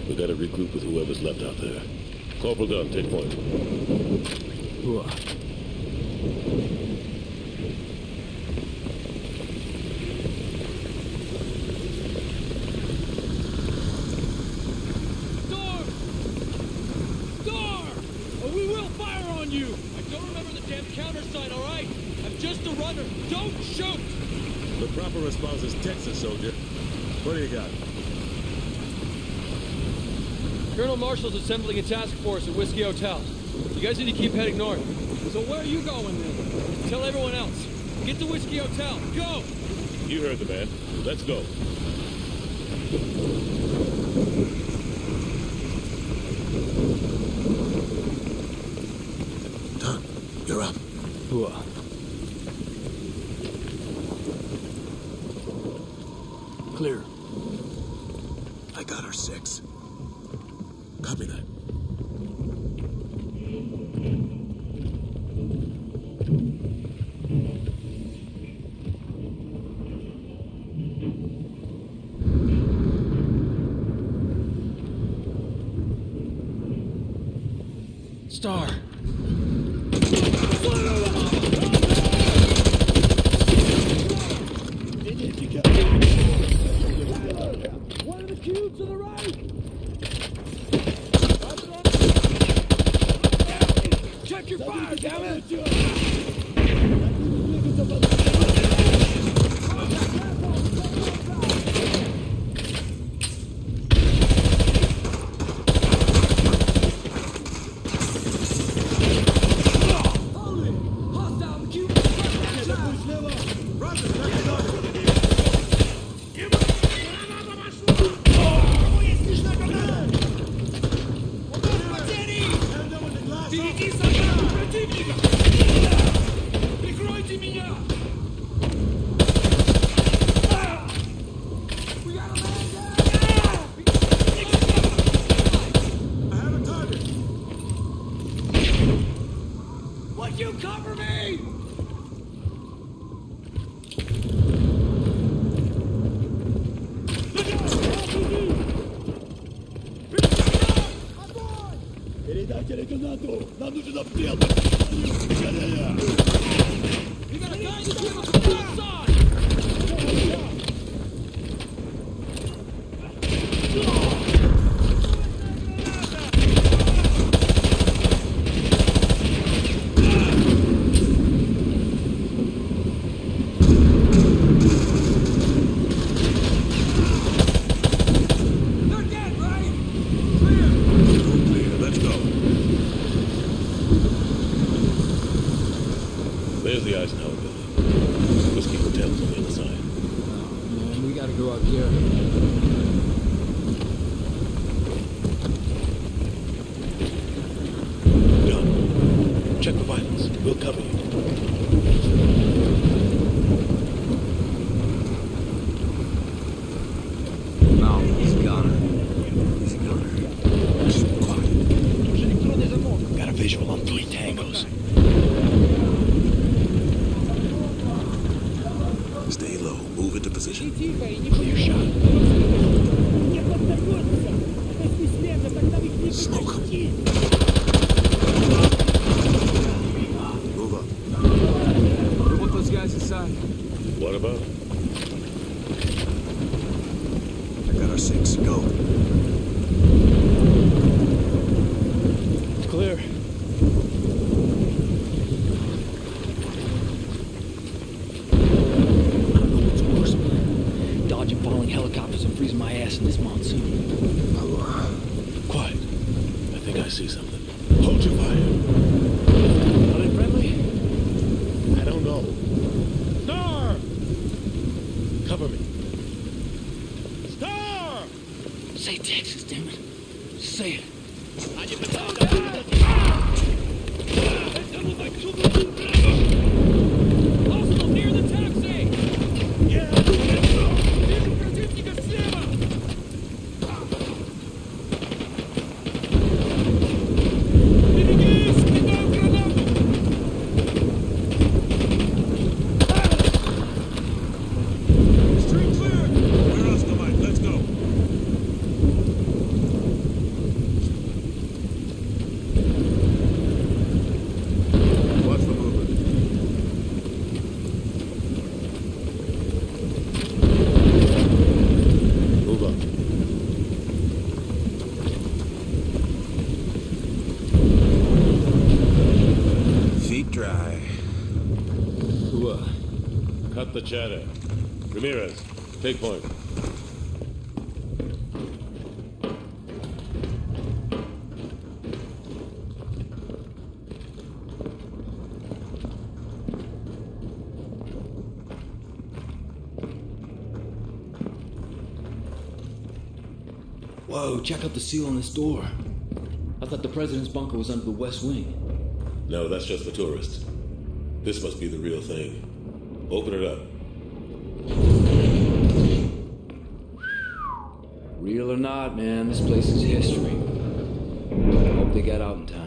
We gotta regroup with whoever's left out there. Corporal Dunn, take point. Whoa. Response is Texas, soldier. What do you got? Colonel Marshall's assembling a task force at Whiskey Hotel. You guys need to keep heading north. So where are you going then? Tell everyone else. Get to Whiskey Hotel. Go! You heard the man. Let's go. Tom, you're up. Whoa. Clear. I got our six. Copy that. Star. Here we go! Kua. Cut the chatter. Ramirez, take point. Whoa, check out the seal on this door. I thought the president's bunker was under the west wing. No, that's just for tourists. This must be the real thing. Open it up. Real or not, man, this place is history. I hope they got out in time.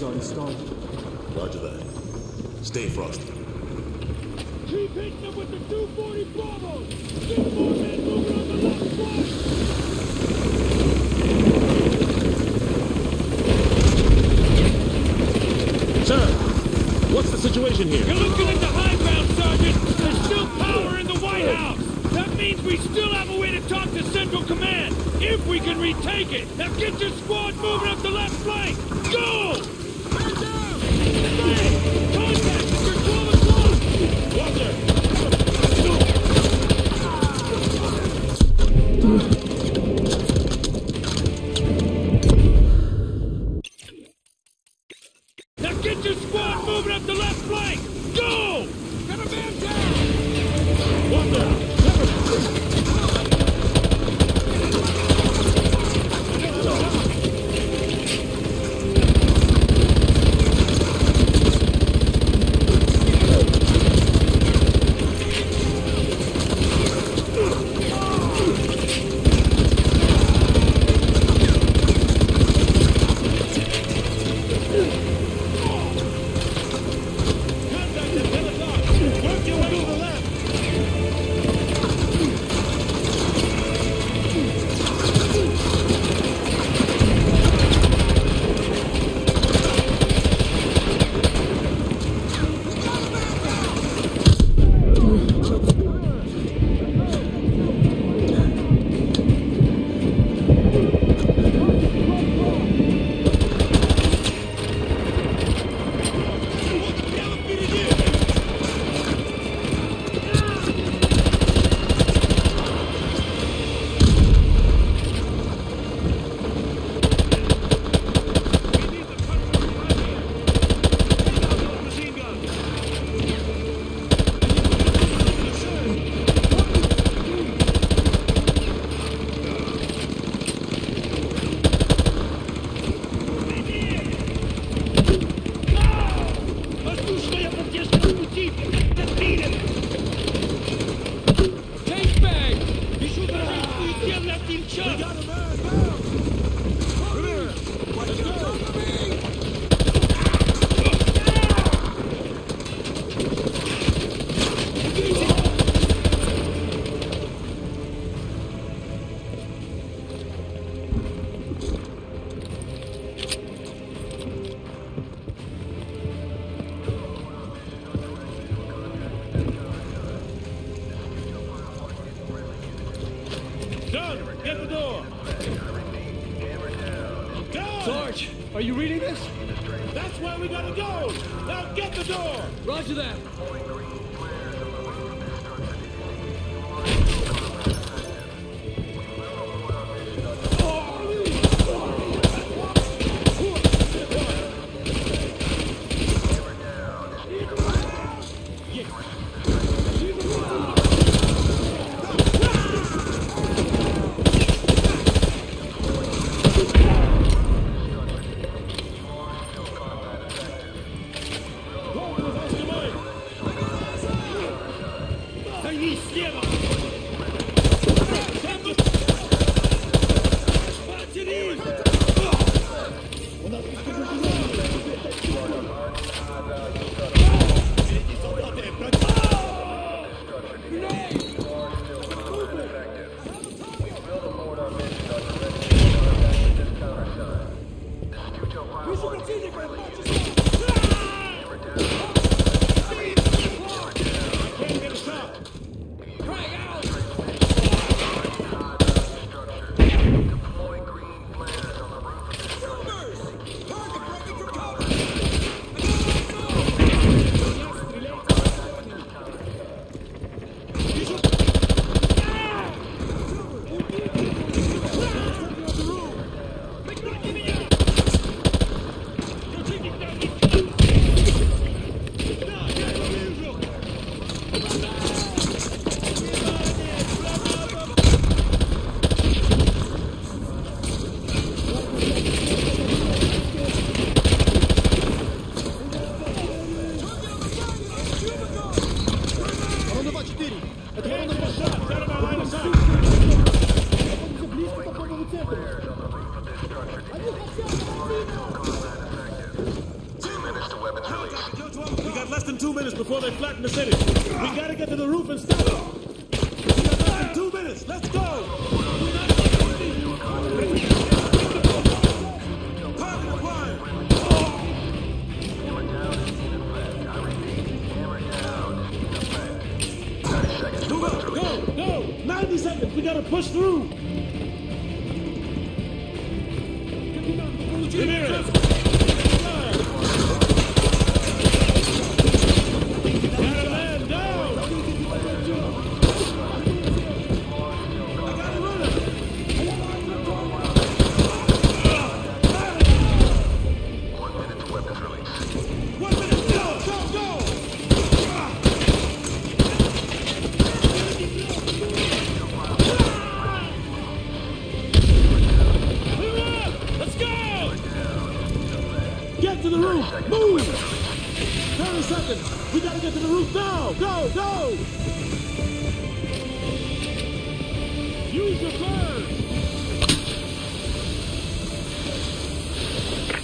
Already started. Roger that. Stay frosty. Keep hitting them with the two forty Bravo! Get more men moving on the left flank! Sir, what's the situation here? You're looking at the high ground, Sergeant! There's still power in the White House! That means we still have a way to talk to Central Command, if we can retake it! Now get your squad moving up the left flank! Go! Now get your squad moving up the left flank! Go! Get a man down! One down!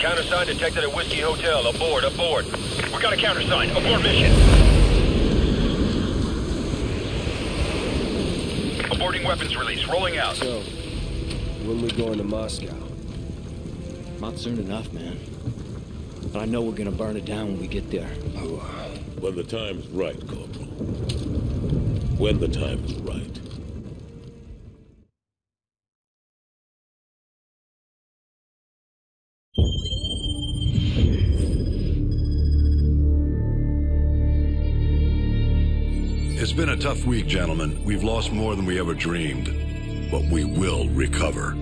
Countersign detected at Whiskey Hotel. Aboard, aboard. We got a countersign. Abort mission. Aborting weapons release. Rolling out. So, when we going to Moscow? Not soon enough, man. But I know we're gonna burn it down when we get there. Oh, uh, when the time's right, Corporal. When the time's right. It's been a tough week, gentlemen. We've lost more than we ever dreamed, but we will recover.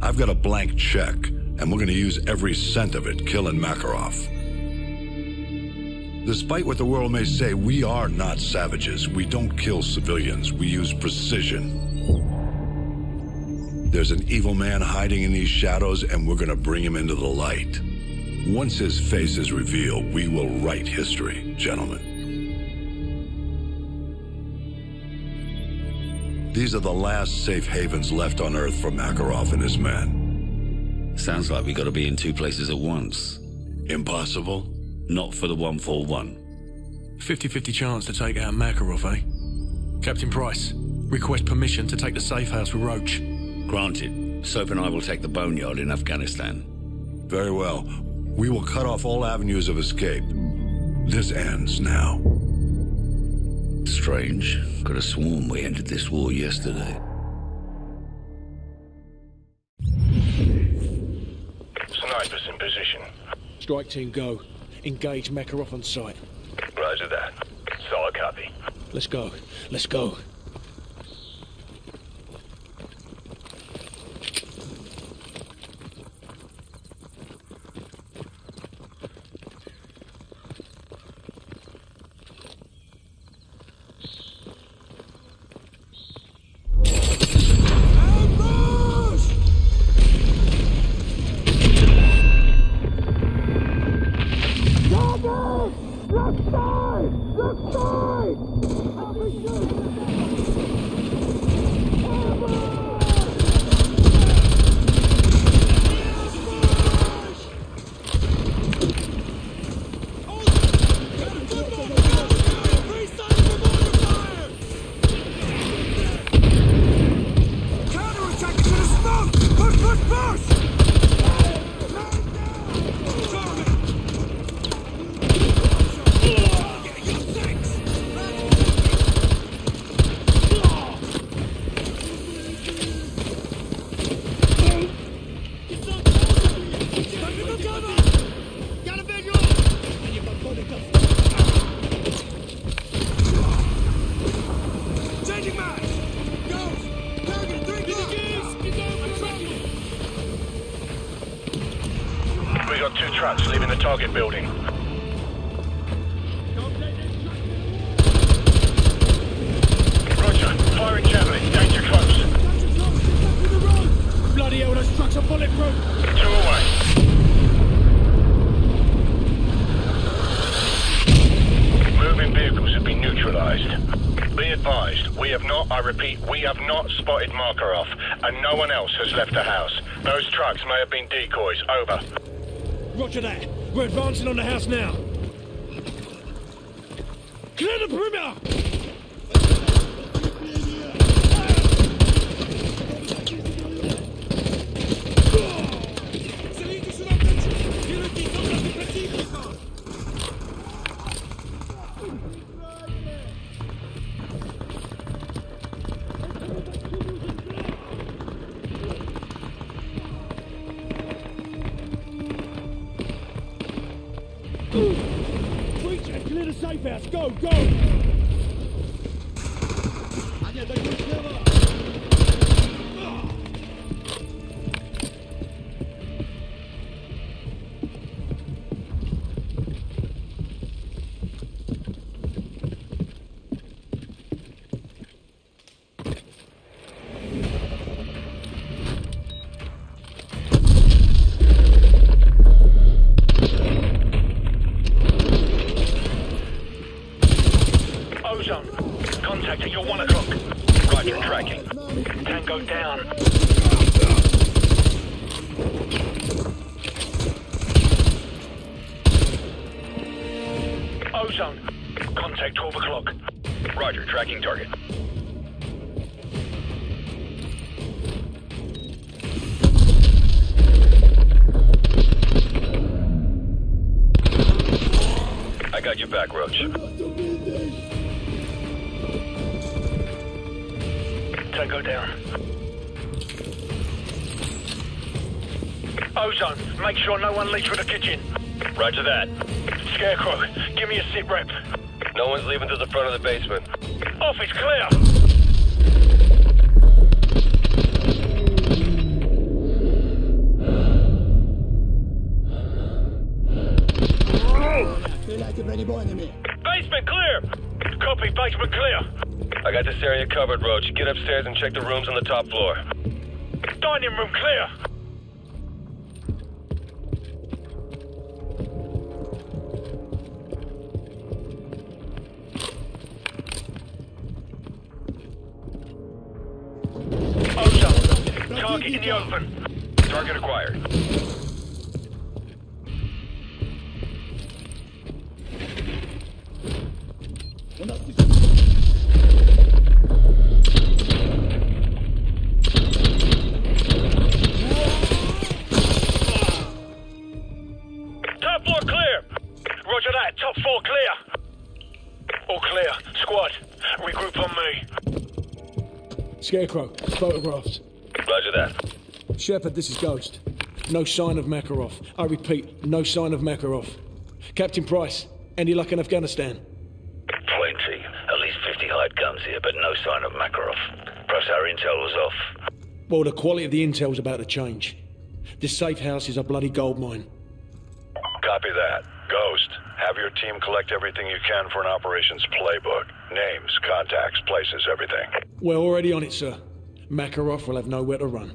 I've got a blank check, and we're going to use every cent of it killing Makarov. Despite what the world may say, we are not savages. We don't kill civilians. We use precision. There's an evil man hiding in these shadows, and we're going to bring him into the light. Once his face is revealed, we will write history, gentlemen. These are the last safe havens left on Earth for Makarov and his men. Sounds like we gotta be in two places at once. Impossible? Not for the one forty-one. fifty fifty chance to take out Makarov, eh? Captain Price, request permission to take the safe house with Roach. Granted. Soap and I will take the boneyard in Afghanistan. Very well. We will cut off all avenues of escape. This ends now. Strange. Could have sworn we ended this war yesterday. Snipers in position. Strike team, go. Engage Makarov on sight. Roger that. Solid copy. Let's go. Let's go. Let's go! already got two trucks leaving the target building. Roger. Firing javelin. Danger close. Bloody hell, those trucks are bulletproof. Two away. Moving vehicles have been neutralized. Be advised, we have not, I repeat, we have not spotted Makarov, and no one else has left the house. Those trucks may have been decoys. Over. Roger that. We're advancing on the house now. Clear the perimeter! Go, go! No one leaves with the kitchen. Roger that. Scarecrow, give me a sit rep. No one's leaving to the front of the basement. Office clear! Basement clear! Copy, basement clear. I got this area covered, Roach. Get upstairs and check the rooms on the top floor. Dining room clear! In the open. Target acquired. Top floor clear. Roger that. Top floor clear. All clear. Squad, regroup on me. Scarecrow, photographs. Roger that. Shepherd, this is Ghost. No sign of Makarov. I repeat, no sign of Makarov. Captain Price, any luck in Afghanistan? Plenty. At least fifty hide guns here, but no sign of Makarov. Perhaps our intel was off. Well, the quality of the intel's about to change. This safe house is a bloody gold mine. Copy that. Ghost, have your team collect everything you can for an operations playbook. Names, contacts, places, everything. We're already on it, sir. Makarov will have nowhere to run.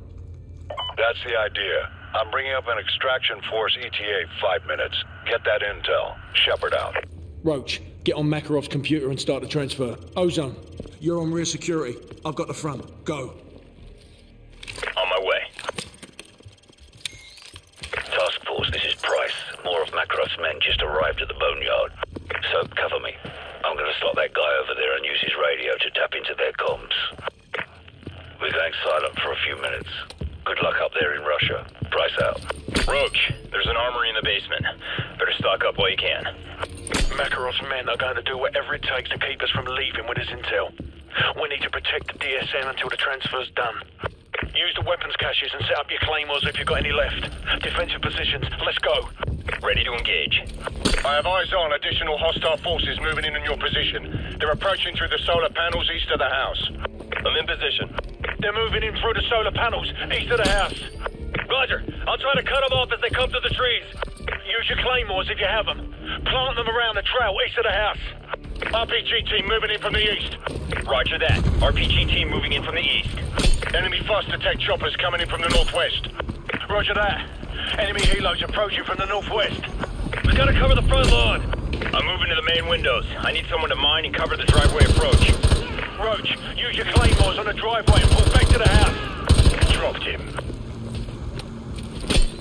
That's the idea. I'm bringing up an extraction force E T A five minutes. Get that intel. Shepherd out. Roach, get on Makarov's computer and start the transfer. Ozone, you're on rear security. I've got the front. Go. On my way. Task Force, this is Price. More of Makarov's men just arrived at the boneyard. So, cover me. I'm going to slot that guy over there and use his radio to tap into their comms. We're going silent for a few minutes. Good luck up there in Russia. Price out. Roach, there's an armory in the basement. Better stock up while you can. Makarov's men are going to do whatever it takes to keep us from leaving with his intel. We need to protect the D S N until the transfer's done. Use the weapons caches and set up your claymores if you've got any left. Defensive positions, let's go. Ready to engage. I have eyes on additional hostile forces moving in on your position. They're approaching through the solar panels east of the house. I'm in position. They're moving in through the solar panels east of the house. Roger, I'll try to cut them off as they come to the trees. use your claymores if you have them. Plant them around the trail east of the house. R P G team moving in from the east. Roger that. R P G team moving in from the east. Enemy fast attack choppers coming in from the northwest. Roger that. Enemy helos approaching from the northwest. We've got to cover the front lawn. I'm moving to the main windows. I need someone to mine and cover the driveway approach. Roach, use your claymores on the driveway and pull back to the house. Dropped him.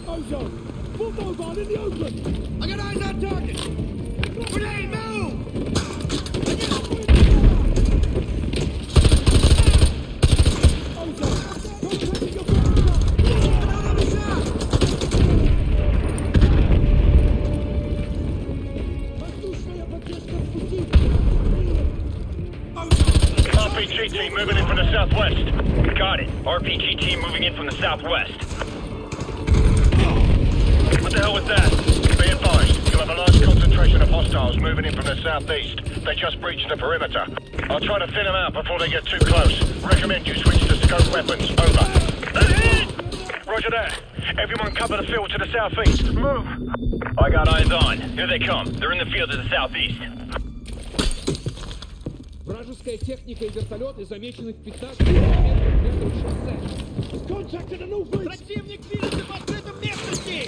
Ozone! Football barn in the open! I got eyes on target! Grenade, move! R P G team moving in from the southwest. Got it. R P G team moving in from the southwest. What the hell was that? Be advised, you have a large concentration of hostiles moving in from the southeast. They just breached the perimeter. I'll try to thin them out before they get too close. Recommend you switch to scope weapons. Over. Roger that. Everyone cover the field to the southeast. Move. I got eyes on. Here they come. They're in the field to the southeast. Вражеская техника и вертолеты замечены в пятнадцати километрах между шоссе. Контакт на новый. Противник движется в открытом местности.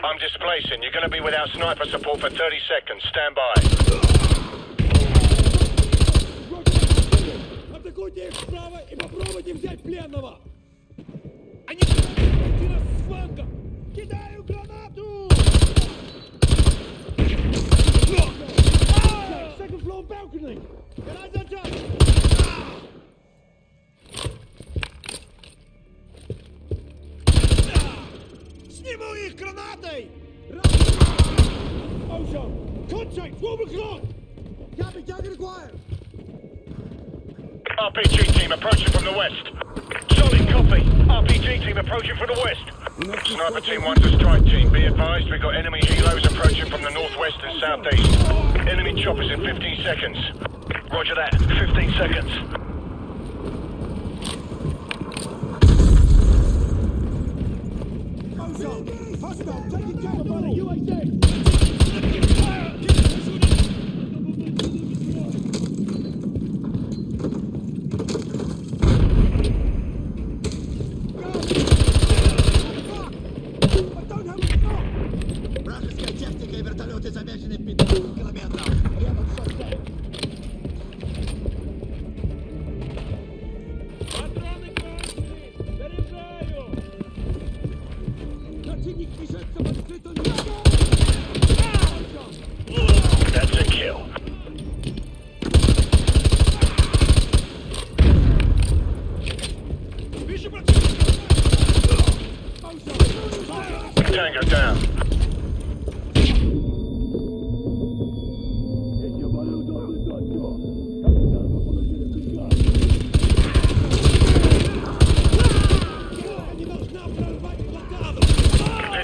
I'm displacing. You're going to be without sniper support for thirty seconds. Stand by. Атакуйте их справа и попробуйте взять пленного. Они атакуют нас с фланга. Кидаю гранату. Second floor balcony. Grenade on top. Сниму их гранатой! Ozone! Contact! Overclock! Copy, target acquired! R P G team approaching from the west. Solid copy! R P G team approaching from the west. Sniper team one to strike team. Be advised, we've got enemy helos approaching from the northwest and southeast. Enemy choppers in fifteen seconds. Roger that. fifteen seconds. Hostile, taking cover by the U A Z. Вражеская техника и вертолеты замечены в пятнадцати километрах. Рядом шоссе. That's a kill. Tango down.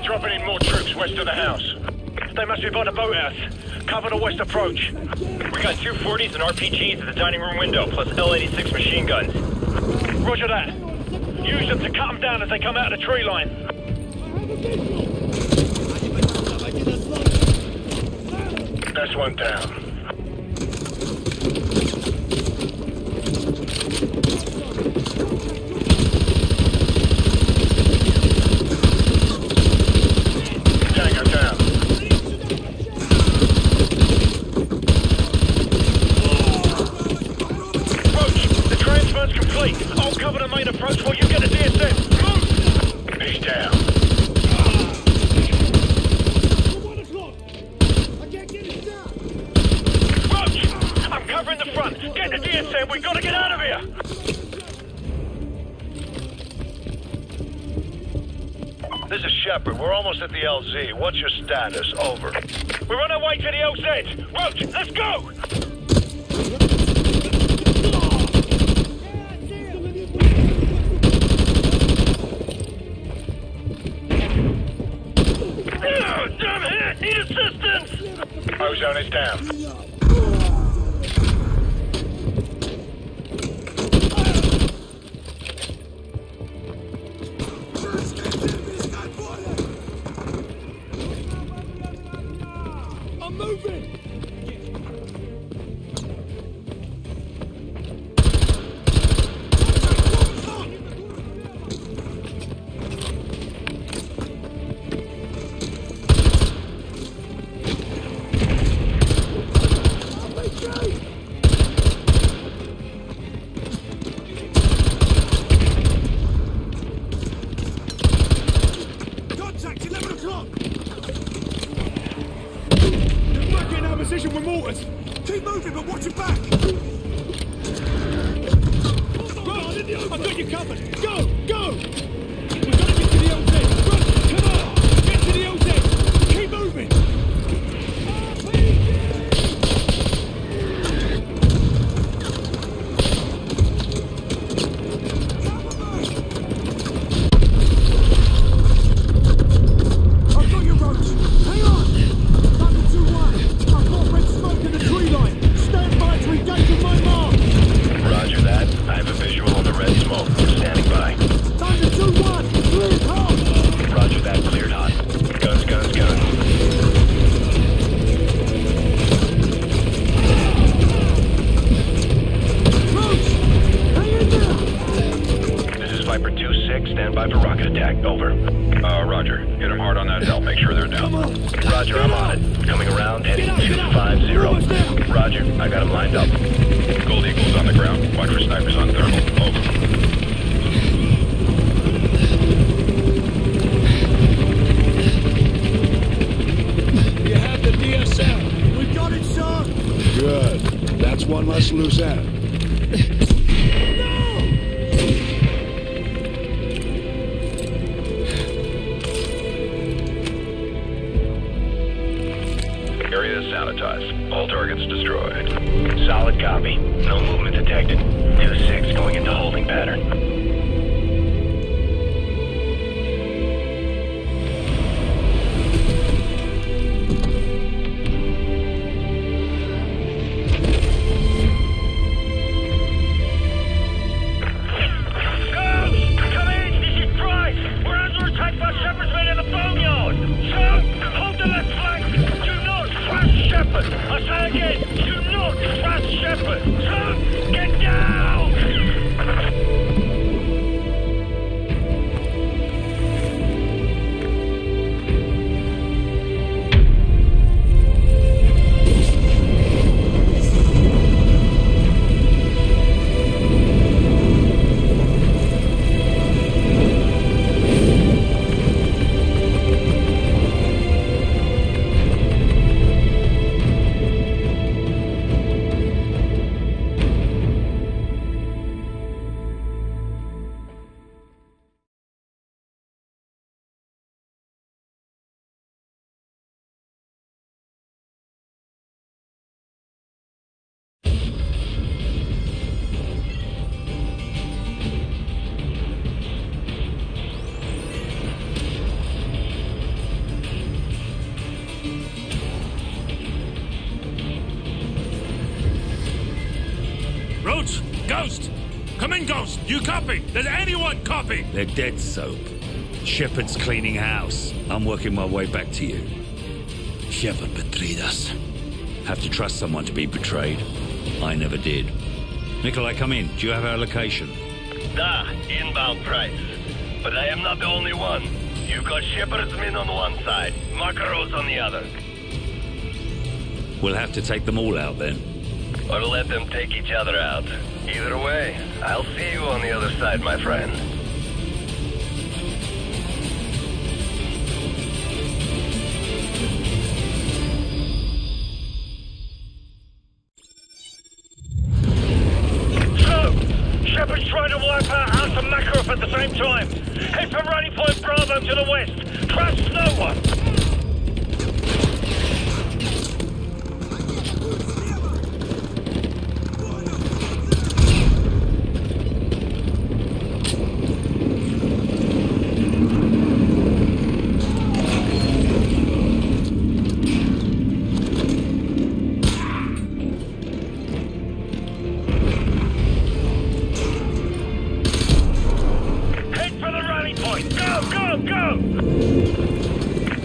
Dropping in more troops west of the house. They must be by the boathouse. Cover the west approach. We got two forties and R P Gs at the dining room window, plus L eighty-six machine guns. Roger that. Use them to cut them down as they come out of the tree line. That's one down. L Z, what's your status? Over. We're on our way to the L Z! Roach, let's go! Go zone is down. Ghost! Come in, Ghost! You copy? Does anyone copy? They're dead, Soap. Shepherd's cleaning house. I'm working my way back to you. Shepherd betrayed us. Have to trust someone to be betrayed. I never did. Nikolai, come in. Do you have our location? Da, inbound Price. But I am not the only one. You've got Shepherd's men on one side, Makarov's on the other. We'll have to take them all out then. Or let them take each other out. Either way, I'll see you on the other side, my friend. So, Shepard's trying to wipe our house and Makarov at the same time. Head for Running Point Bravo to the west. Trust no one. Go, go, go!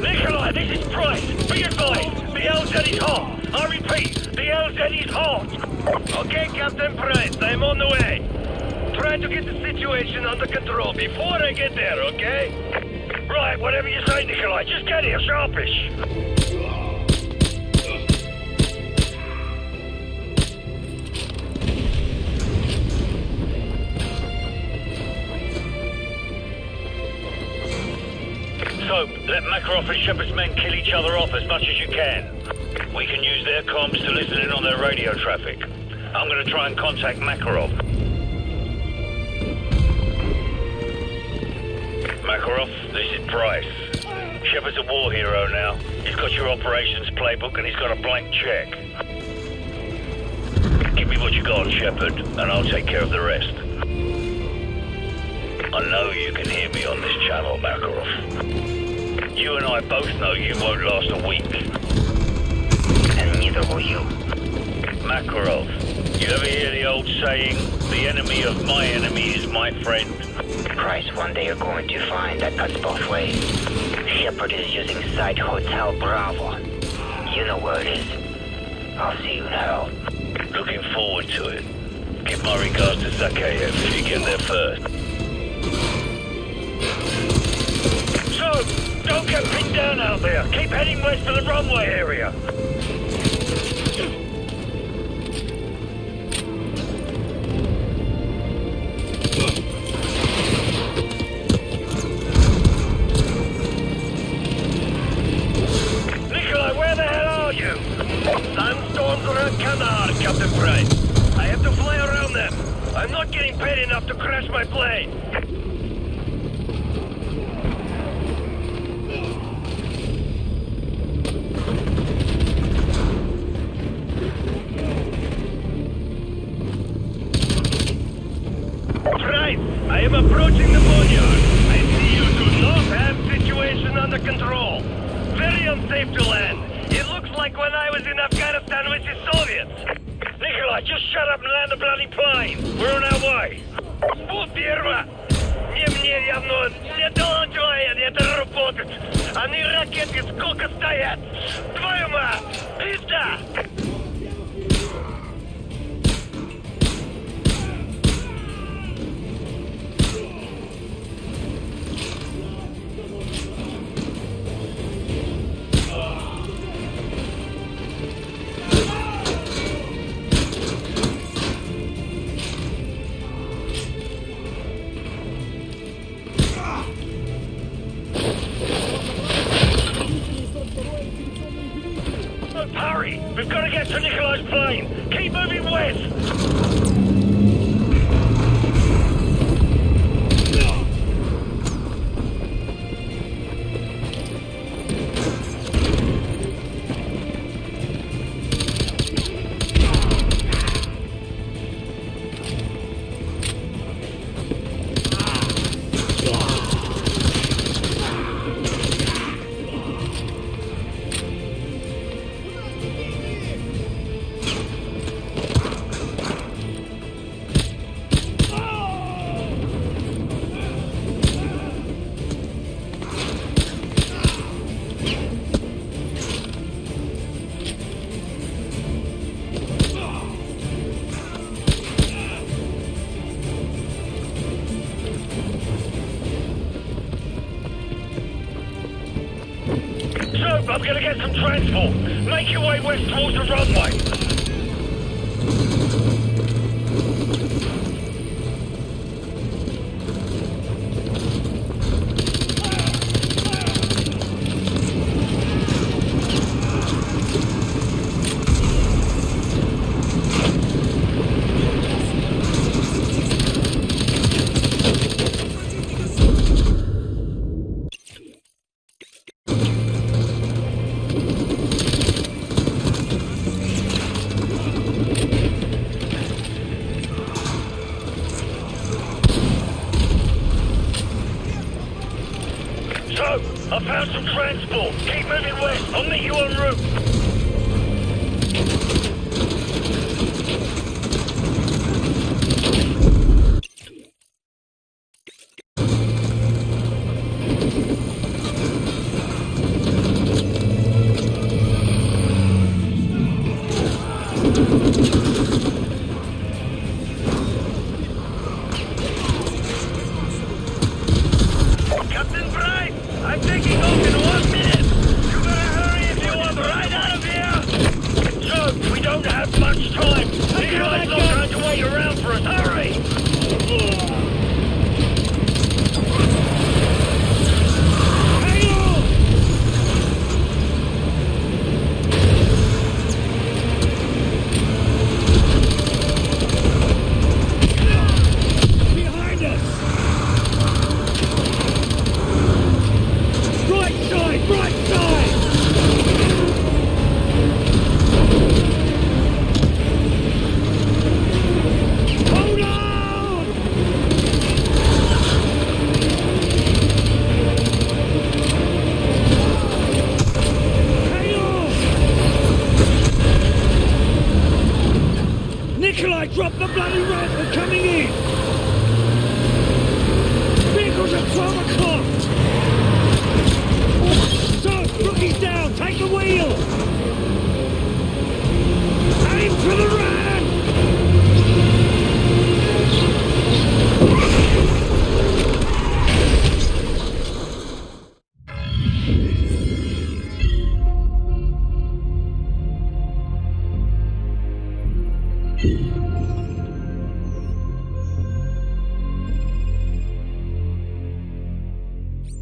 Nikolai, this is Price. Be advised, the L Z is hot. I repeat, the L Z is hot. Okay, Captain Price, I'm on the way. Try to get the situation under control before I get there, okay? Right, whatever you say, Nikolai, just get here, sharpish. Soap, let Makarov and Shepherd's men kill each other off as much as you can. We can use their comms to listen in on their radio traffic. I'm going to try and contact Makarov. Makarov, this is Price. Shepherd's a war hero now. He's got your operations playbook and he's got a blank check. Give me what you got, Shepherd, and I'll take care of the rest. I know you can hear me on this channel, Makarov. You and I both know you won't last a week. And neither will you. Makarov, you ever hear the old saying, the enemy of my enemy is my friend? Price, one day you're going to find that cuts both ways. Shepherd is using site Hotel Bravo. You know where it is. I'll see you now. Looking forward to it. Give my regards to Zakayev if you get there first. So... Don't get pinned down out there. Keep heading west for the runway area. Nikolai, where the hell are you? Sandstorms around Kandahar, Captain Price. I have to fly around them. I'm not getting paid enough to crash my plane. I am approaching the boneyard. I see you do not have situation under control. Very unsafe to land. It looks like when I was in Afghanistan with the Soviets. Nikolai, just shut up and land the bloody plane. We're on our way. Спасибо. Не мне явно не доложили, не доработать. Они ракеты сколько стоят? Твою мать! Пизда! I'm gonna get some transport. Make your way west towards the runway.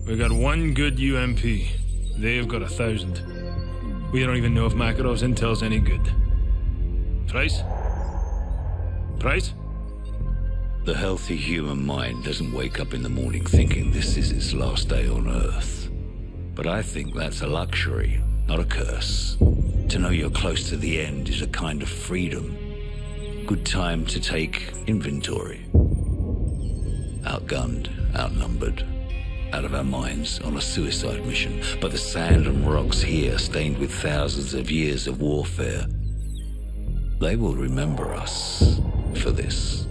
We got one good U M P. They've got a thousand. We don't even know if Makarov's intel's any good. Price? Price? The healthy human mind doesn't wake up in the morning thinking this is its last day on Earth. But I think that's a luxury, not a curse. To know you're close to the end is a kind of freedom. Good time to take inventory. Outgunned, outnumbered, out of our minds on a suicide mission. But the sand and rocks here, stained with thousands of years of warfare, they will remember us for this.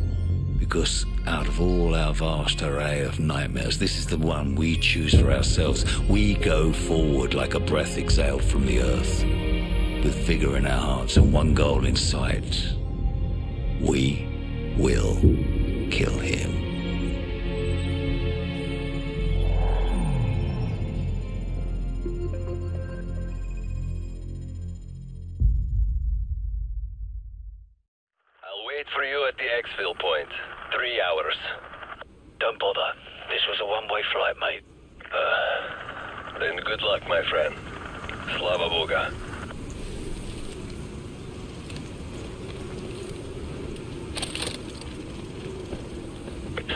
Because out of all our vast array of nightmares, this is the one we choose for ourselves. We go forward like a breath exhaled from the earth, with vigor in our hearts and one goal in sight. We will kill him. I'll wait for you at the exfil point. Three hours. Don't bother. This was a one-way flight, mate. Uh, then good luck, my friend. Slava Boga.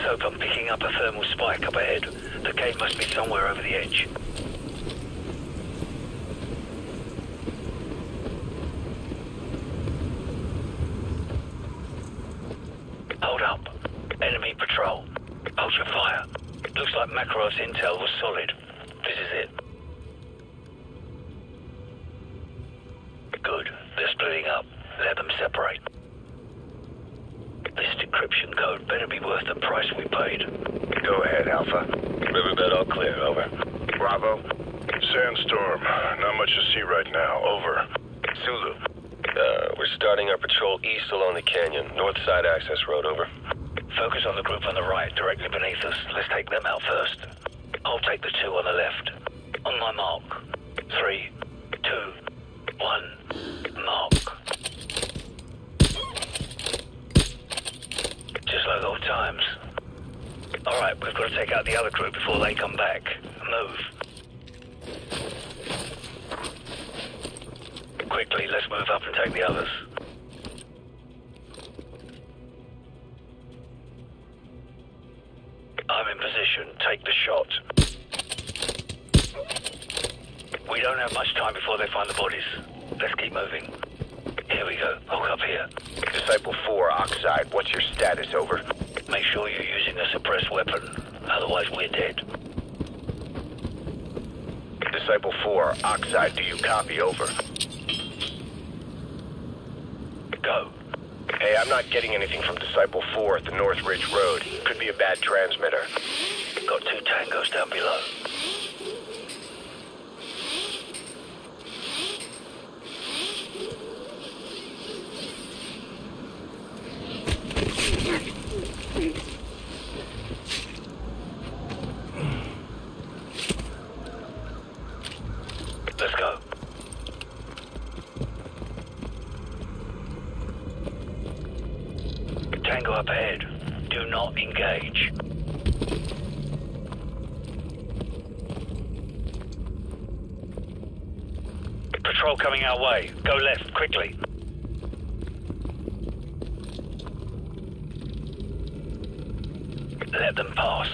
Soap, I'm picking up a thermal spike up ahead. The cave must be somewhere over the edge. Hold up. Enemy patrol. Hold your fire. Looks like Makarov's intel was solid. This is it. Good. They're splitting up. Let them separate. This decryption code better be worth the price we paid. Go ahead, Alpha. Riverbed all clear. Over. Bravo. Sandstorm. Not much to see right now. Over. Zulu. Uh, we're starting our patrol east along the canyon. North side access road. Over. Focus on the group on the right, directly beneath us. Let's take them out first. I'll take the two on the left. On my mark. Three, two, one, mark. Just like old times. Alright, we've got to take out the other group before they come back. Move. Quickly, let's move up and take the others. I'm in position. Take the shot. We don't have much time before they find the bodies. Let's keep moving. Here we go. Hook up here. Disciple four, Oxide, what's your status? Over. Make sure you're using a suppressed weapon. Otherwise, we're dead. Disciple four, Oxide, do you copy? Over. Go. Hey, I'm not getting anything from Disciple four at the North Ridge Road. Could be a bad transmitter. Got two tangos down below. Let's go. Tango up ahead. Do not engage. Patrol coming our way. Go left, quickly. Let them pass.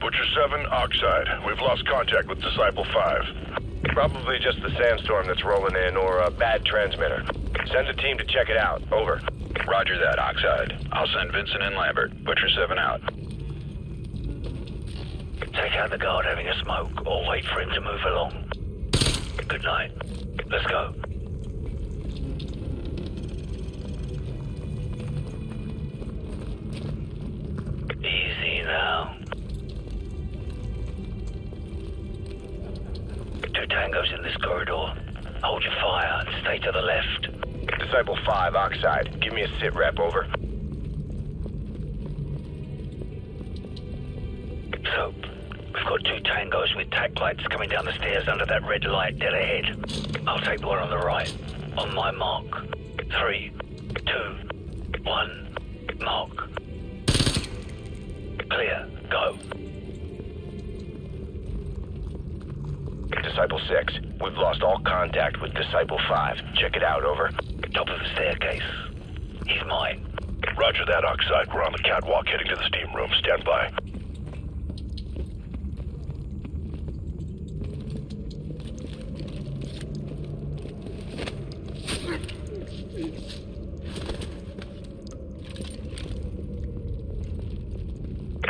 Butcher seven, Oxide. We've lost contact with Disciple five. Probably just the sandstorm that's rolling in or a bad transmitter. Send a team to check it out. Over. Roger that, Oxide. I'll send Vincent and Lambert. Butcher seven out. Take out the guard having a smoke or wait for him to move along. Good night. Let's go. Easy now. Two tangos in this corridor. Hold your fire and stay to the left. Disciple five, Oxide. Give me a sit rep, over. So, we've got two tangos with tack lights coming down the stairs under that red light dead ahead. I'll take the one on the right. On my mark. Three, two, one, mark. Clear. Go. Disciple six. We've lost all contact with Disciple five. Check it out, over. Top of the staircase. He's mine. Roger that, Oxide. We're on the catwalk heading to the steam room. Stand by.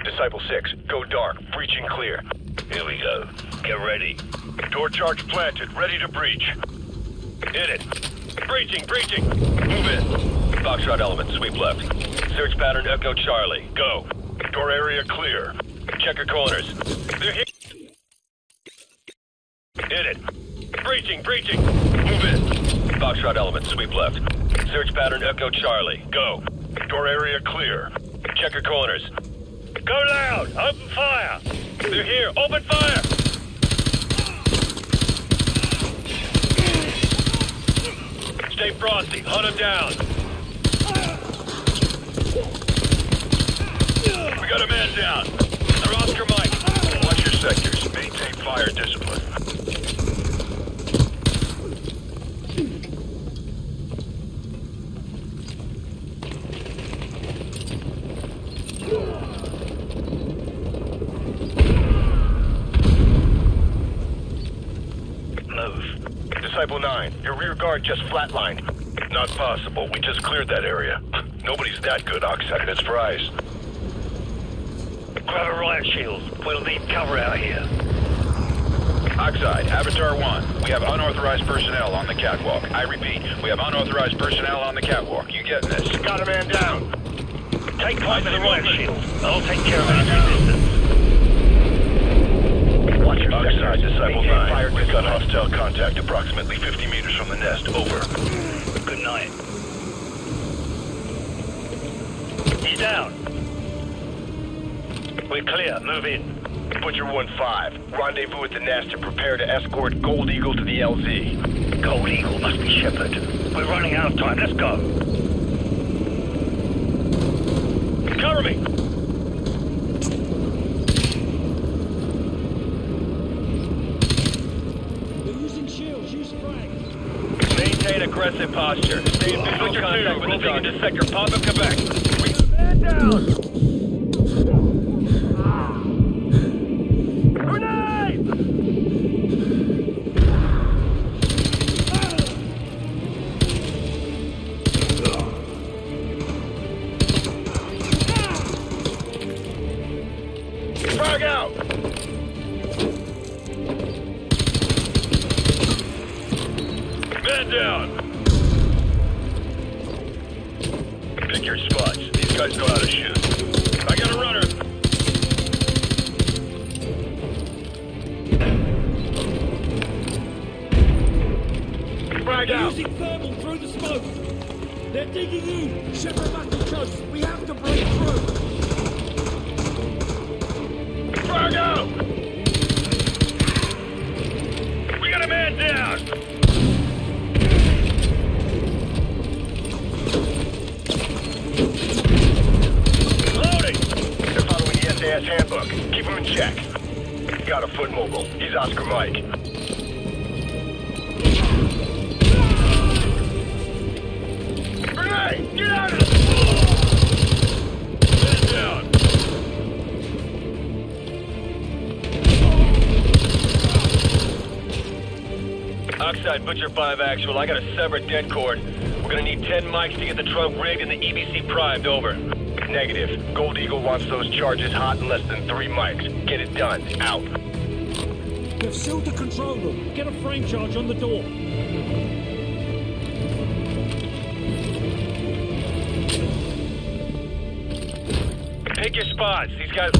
Disciple six, go dark. Breaching clear. Here we go. Get ready. Door charge planted. Ready to breach. Hit it. Breaching, breaching. Move in. Foxtrot element, sweep left. Search pattern Echo Charlie. Go. Door area clear. Check your corners. They're hit. Hit it. Breaching, breaching. Move in. Foxtrot element, sweep left. Search pattern Echo Charlie. Go. Door area clear. Check your corners. Go loud! Open fire! They're here! Open fire! Stay frosty! Hunt them down! We got a man down! They're off your mic! Watch your sectors. Maintain fire discipline. Disciple nine, your rear guard just flatlined. Not possible. We just cleared that area. Nobody's that good, Oxide. It's Price. Grab a riot shield. We'll need cover out here. Oxide, Avatar one, we have unauthorized personnel on the catwalk. I repeat, we have unauthorized personnel on the catwalk. You getting this? Got a man down. Take cover to the riot shield. I'll take care of that. Oxide, Disciple nine, we've got hostile contact approximately fifty meters from the nest. Over. Good night. He's down. We're clear. Move in. Butcher one five, rendezvous at the nest and prepare to escort Gold Eagle to the L Z. Gold Eagle must be Shepherd. We're running out of time. Let's go. Cover me. Aggressive posture. Stay in visual contact with the thing into sector. Pop and come back. We got a man down! Grenade! Ah! Frag out! Man down! Pick your spots. These guys know how to shoot. I got a runner. Frag out. Using thermal through the smoke. They're digging in. Shepherd back to coast. We have to break through. Frag out. We got a man down. S A S handbook. Keep him in check. Got a foot mobile. He's Oscar Mike. Grenade! Get out of this! Get down! Oxide, Butcher five actual. I got a severed dead cord. We're gonna need ten mics to get the trunk rigged and the E B C primed. Over. Negative. Gold Eagle wants those charges hot in less than three mics. Get it done. Out. We've sealed the control room. Get a frame charge on the door. Pick your spots. These guys...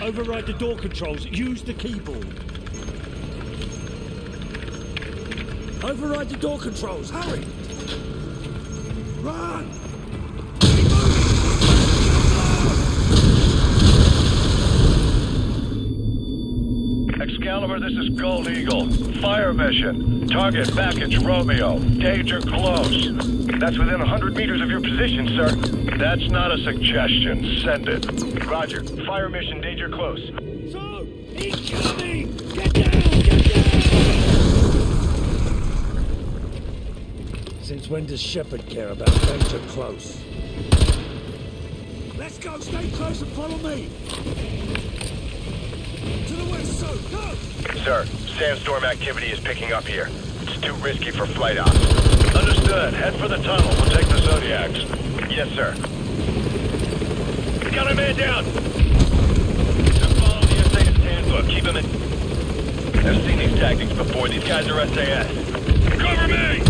Override the door controls. Use the keyboard. Override the door controls. Hurry! Run! Excalibur, this is Gold Eagle. Fire mission. Target package Romeo. Danger close. That's within one hundred meters of your position, sir. That's not a suggestion. Send it. Roger. Fire mission danger close. So, he's coming! Get down! Get down! Since when does Shepherd care about danger close? Let's go! Stay close and follow me! To the west, Soap! Go! Sir, sandstorm activity is picking up here. It's too risky for flight ops. Understood. Head for the tunnel. We'll take the Zodiacs. Yes, sir. Got a man down! Just follow the S A S handbook. Keep him in... I've seen these tactics before. These guys are S A S. Cover me!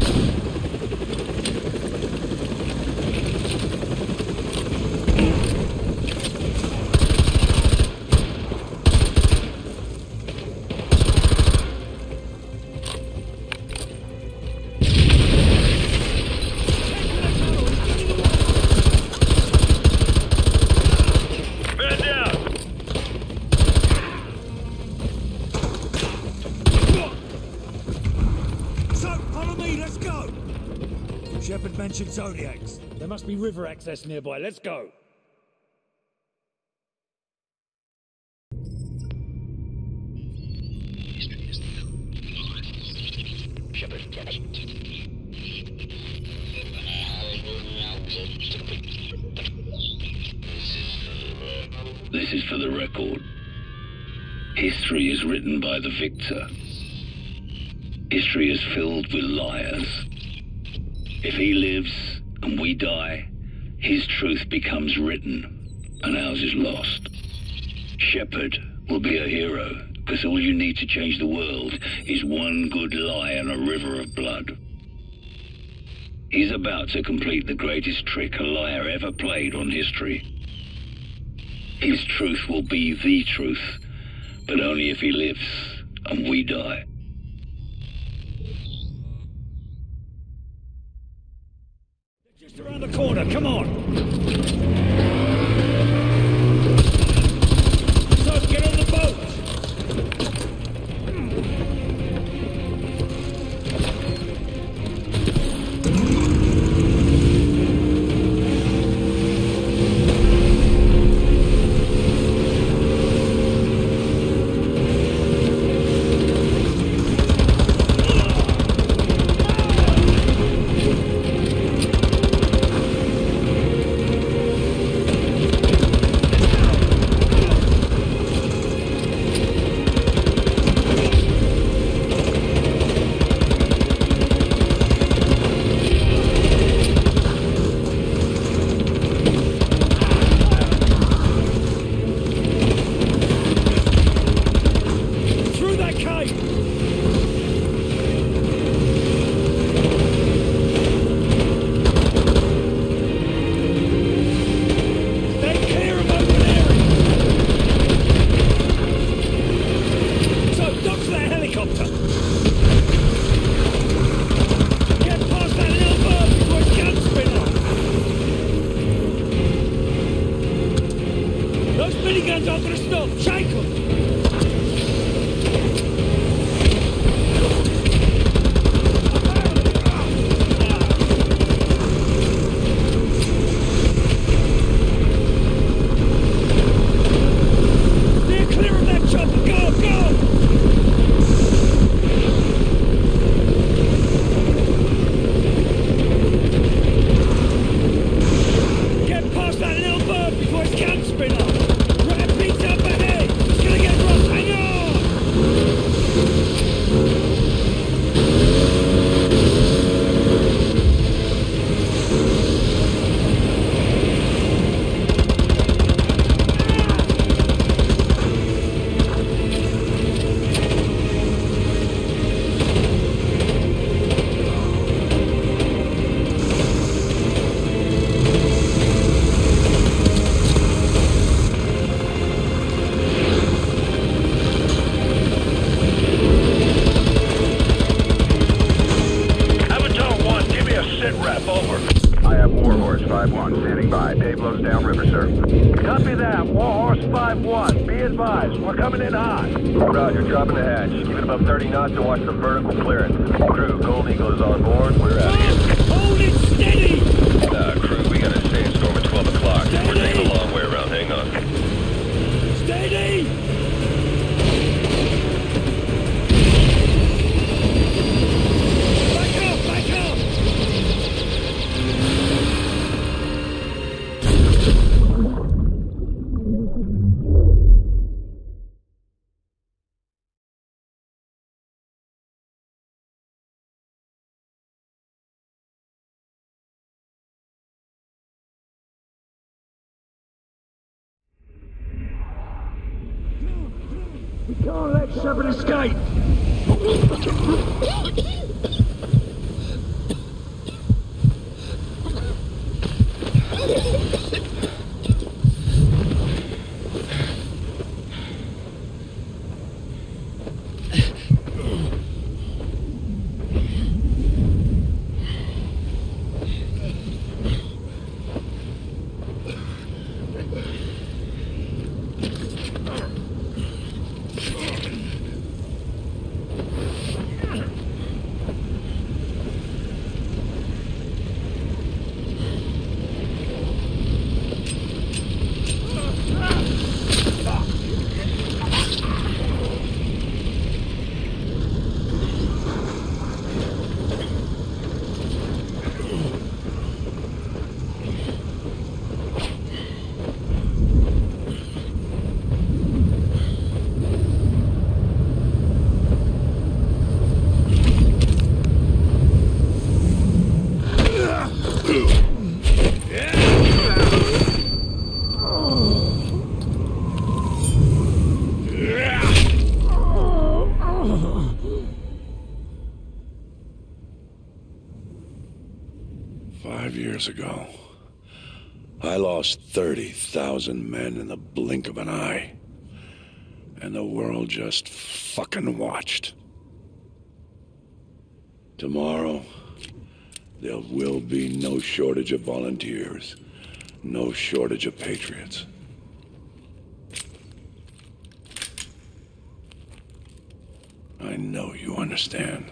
Zodiacs. There must be river access nearby. Let's go. This is for the record. History is written by the victor. History is filled with liars. If he lives, and we die, his truth becomes written, and ours is lost. Shepherd will be a hero, because all you need to change the world is one good lie and a river of blood. He's about to complete the greatest trick a liar ever played on history. His truth will be the truth, but only if he lives, and we die. Around the corner, come on! So, get on the Over. I have warlords. Warhorse five one, standing by. Pablo's downriver, sir. Copy that. Warhorse five one, be advised. We're coming in hot. Roger, dropping the hatch. Keep it above thirty knots and watch the vertical clearance. Crew, Gold Eagle is on board. We're out of here. Hold it steady! Nah, crew, we got a sandstorm at twelve o'clock. We're taking a long way around. Hang on. Steady! Don't let Shepherd escape! Ago, I lost thirty thousand men in the blink of an eye, and the world just fucking watched. Tomorrow, there will be no shortage of volunteers, no shortage of patriots. I know you understand.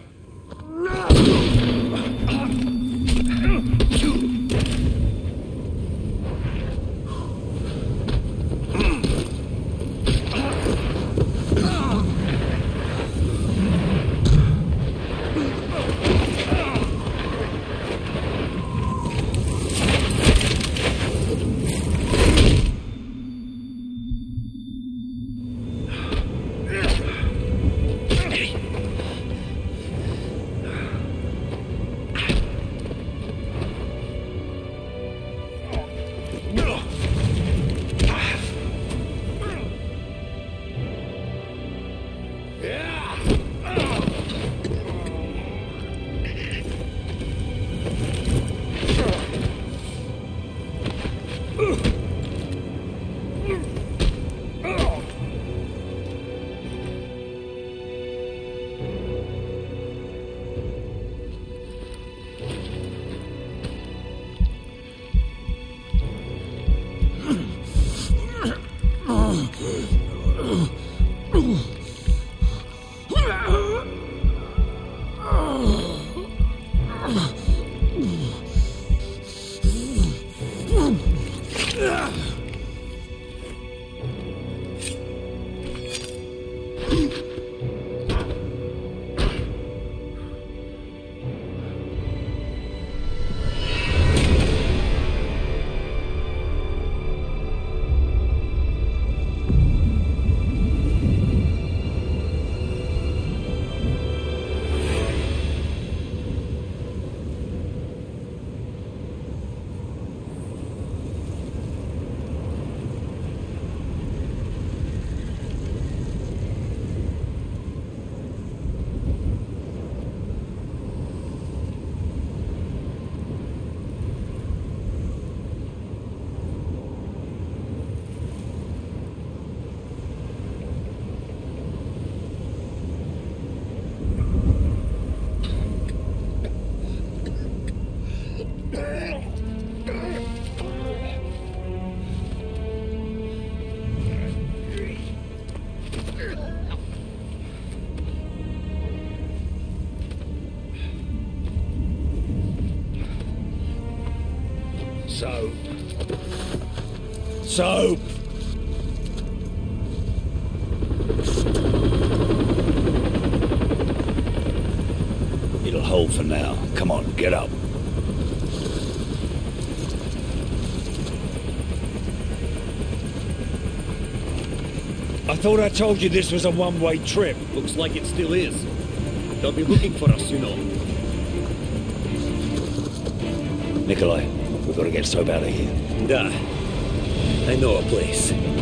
Soap. Soap! It'll hold for now. Come on, get up. I thought I told you this was a one-way trip. Looks like it still is. They'll be looking for us, you know. Nikolai, we've got to get Soap out of here. Duh. I know a place.